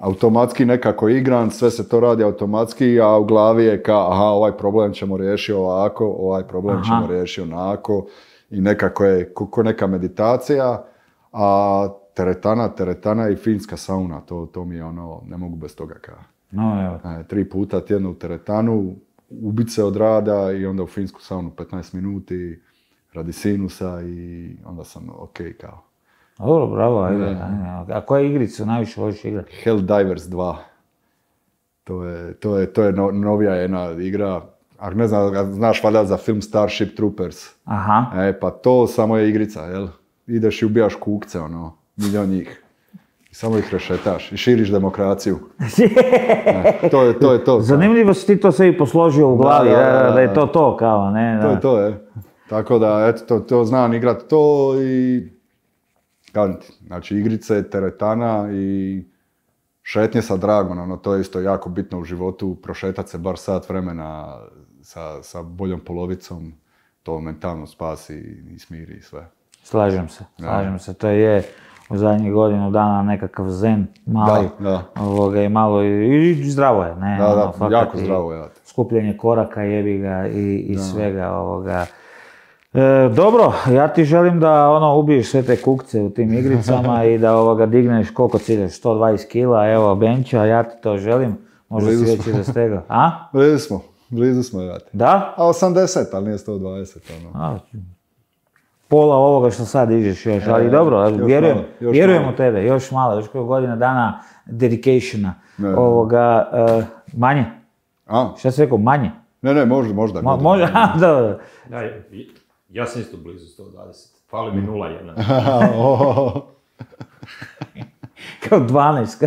Automatski nekako igran, sve se to radi automatski, a u glavi je kao aha, ovaj problem ćemo riješiti ovako, ovaj problem ćemo riješiti onako i nekako je ko neka meditacija, a teretana i finska sauna, to mi je ono, ne mogu bez toga kao. No, evo. 3 puta tjedno u teretanu, ubit se od rada i onda u finsku saunu 15 minuti, radi sinusa i onda sam okej kao. Dobro, bravo, ajde. A koja igrica najviše voliš igrati? Helldivers 2. To je novija jedna igra. Ako ne znam, znaš valjda za film Starship Troopers. Aha. E, pa to samo je igrica, jel? Ideš i ubijaš kukce, ono, milion njih. I samo ih rešetaš i širiš demokraciju. To je to. Zanimljivo si ti to sve i posložio u glavi, da je to kao, ne? To je to, je. Tako da, eto, to znam igrat to i... Kažem ti, znači igrice, teretana i šetnje sa Dragonom, no to je isto jako bitno u životu, prošetat se bar sat vremena sa boljom polovicom, to mentalno spasi i smiri i sve. Slažem se, to je u zadnjih godinu dana nekakav zen, mali, ovoga i malo i zdravo je, ne? Da, jako zdravo je. Skupljenje koraka, jebiga i svega ovoga. Dobro, ja ti želim da ubiješ sve te kukce u tim igricama i da digneš koliko ciljaš, 120 kila, evo benča, ja ti to želim, možda si već iza stega. Blizu smo, ja ti. Da? A 80, ali nije 120, Pola ovoga što sad dižeš još, ali dobro, vjerujem u tebe, još malo, još koliko godina dana dedicationa, manje. Šta si rekao, manje? Ne, možda. Možda, dobro. Ja sam isto blizu 120, fali mi 0,1. Kao 12.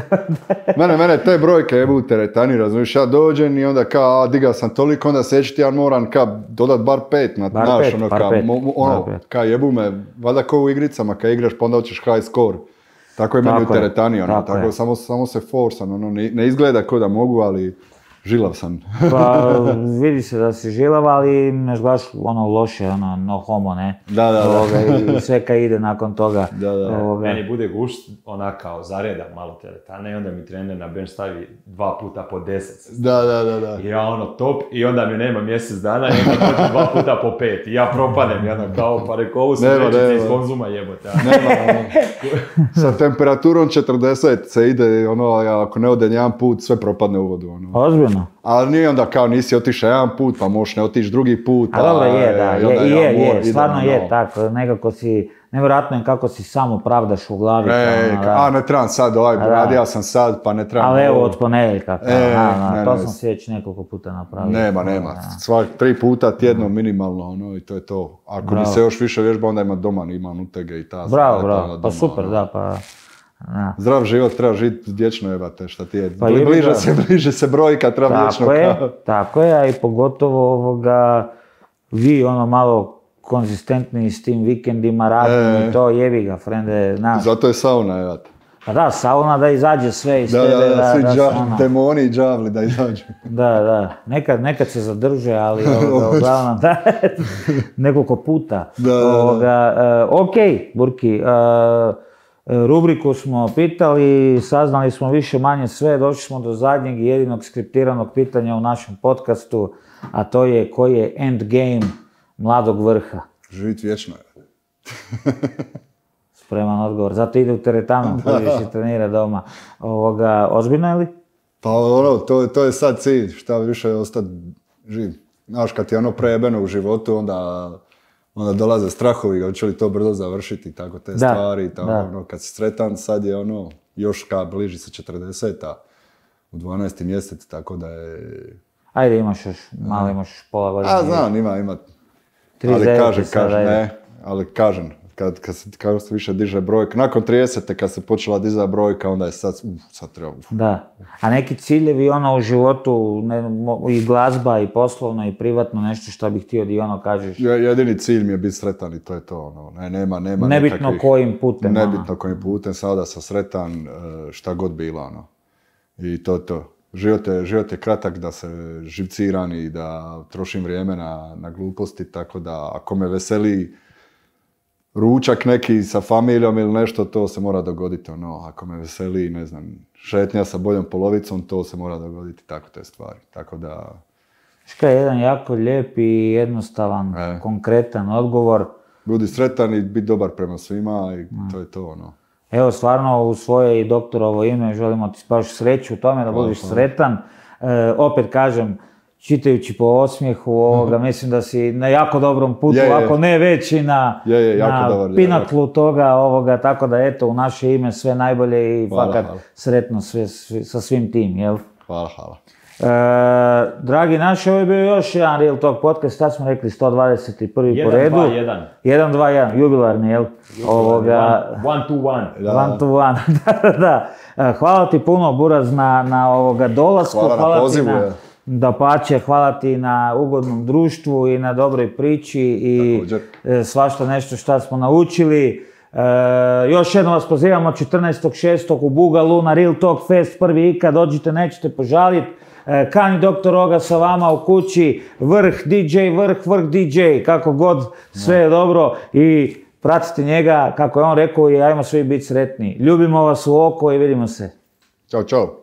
Mene te brojke jebu u teretani, razumiješ, ja dođem i onda kao, digao sam toliko, onda seći ti ja moram kao dodat bar 5, znaš, ono, kao jebu me, valjda kao u igricama, kad igraš pa onda hoćeš high score. Tako je meni u teretani, ono, tako samo se forsam, ono, ne izgleda kao da mogu, ali... Žilav sam. Pa vidi se da si žilav, ali ne zgledaš ono loše, ono no homo, ne? Da. I sve kaj ide nakon toga. Da. Meni bude gušt, ona kao zareda malo teretana i onda mi trener na bench stavi 2 puta po 10. Da. I ja ono top i onda mi nema mjesec dana i onda dođe 2 puta po 5. I ja propadem, jedno kao pa reko ovu sam rečice iz Konzuma jebote. Sa temperaturom 40 se ide, ono, ako ne ode jedan put, sve propadne u vodu, ono. Ozbiljno? Ali nije onda kao nisi otišao jedan put, pa možeš ne otići drugi put. A dobro je, da, stvarno je tako, nekako si, nevjerojatno je kako si samo pravdaš u glavi. Ne trebam sad ovaj, radio sam sad, pa ne trebam... Ali evo, od ponedjeljka, to sam si već nekoliko puta napravio. Nema, 3 puta tjedno minimalno, ono, i to je to. Ako mi se još više vježba, onda ima doma, imam utege i ta... Bravo, pa super, da, pa... Zdrav život treba živjeti vječno jebate, šta ti je, bliže se brojka, treba vječno kao. Tako je, a i pogotovo vi ono malo konzistentni s tim vikendima radim i to jebi ga, frende, znaš. Zato je sauna jebate. Pa da, sauna da izađe sve iz tebe. Da, svi demoni i džavli da izađu. Da, nekad se zadrže, ali uglavnom da, nekoliko puta. Ok, Burki. Rubriku smo pitali, saznali smo više manje sve, došli smo do zadnjeg i jedinog skriptiranog pitanja u našem podcastu, a to je koji je endgame mladog vrha? Živit vječno je. Spreman odgovor, zato ide u teretanu, pođeš i trenira doma. Ozbiljno je li? Pa ono, to je sad cilj, šta više je ostati živ. Znaš, kad ti je ono prejebeno u životu, onda dolaze strahovi, hoće li to brzo završiti, tako te stvari, kad si sretan, sad je ono, još ka bliži se 40-ta, u 12. mjesec, tako da je... Ajde, imaš još, malo imaš pola godine. Znam, ima, ali kažem, kad se više diže brojka, nakon 30-te kad se počela diza brojka, onda je sad treba... Da, a neki ciljevi ono u životu, i glazba, i poslovno, i privatno, nešto što bih htio da i ono kažeš? Jedini cilj mi je biti sretan i to je to, nema nekakvih... Nebitno kojim putem, sada sam sretan, šta god bila, ono. I to je to. Život je kratak da se živciram i da trošim vrijeme na gluposti, tako da ako me veseli ručak neki sa familijom ili nešto, to se mora dogoditi, ono, ako me veseli, ne znam, šetnja sa boljom polovicom, to se mora dogoditi, tako te stvari, tako da... Šta je jedan jako lijep i jednostavan, konkretan odgovor. Budi sretan i biti dobar prema svima i to je to, ono. Evo, stvarno, u svoje i doktorovo ime želimo ti baš sreću u tome da budiš sretan. Opet kažem, čitajući po osmijehu ovoga, mislim da si na jako dobrom putu, ako ne već i na pinaklu toga ovoga, tako da eto, u naše ime sve najbolje i fakat sretno sa svim tim, jel? Hvala. Dragi naši, ovo je bio još jedan Real Talk podcast, sad smo rekli 121. po redu. 1-2-1. 1-2-1, jubilarni, jel? 1-2-1. 1-2-1, da. Hvala ti puno, Buraz, na dolasku. Hvala na pozivu, Dapače, hvala ti na ugodnom društvu i na dobroj priči i svašta nešto što smo naučili. Još jedno vas pozivamo 14.6. u Bugalu na Real Talk Fest, prvi ikad, dođite, nećete požaliti. Kani Doktor Oga sa vama u kući, vrh DJ, kako god, sve je dobro i pratite njega, kako je on rekao, i ajmo svi biti sretni. Ljubimo vas u oko i vidimo se. Ćao, ćao.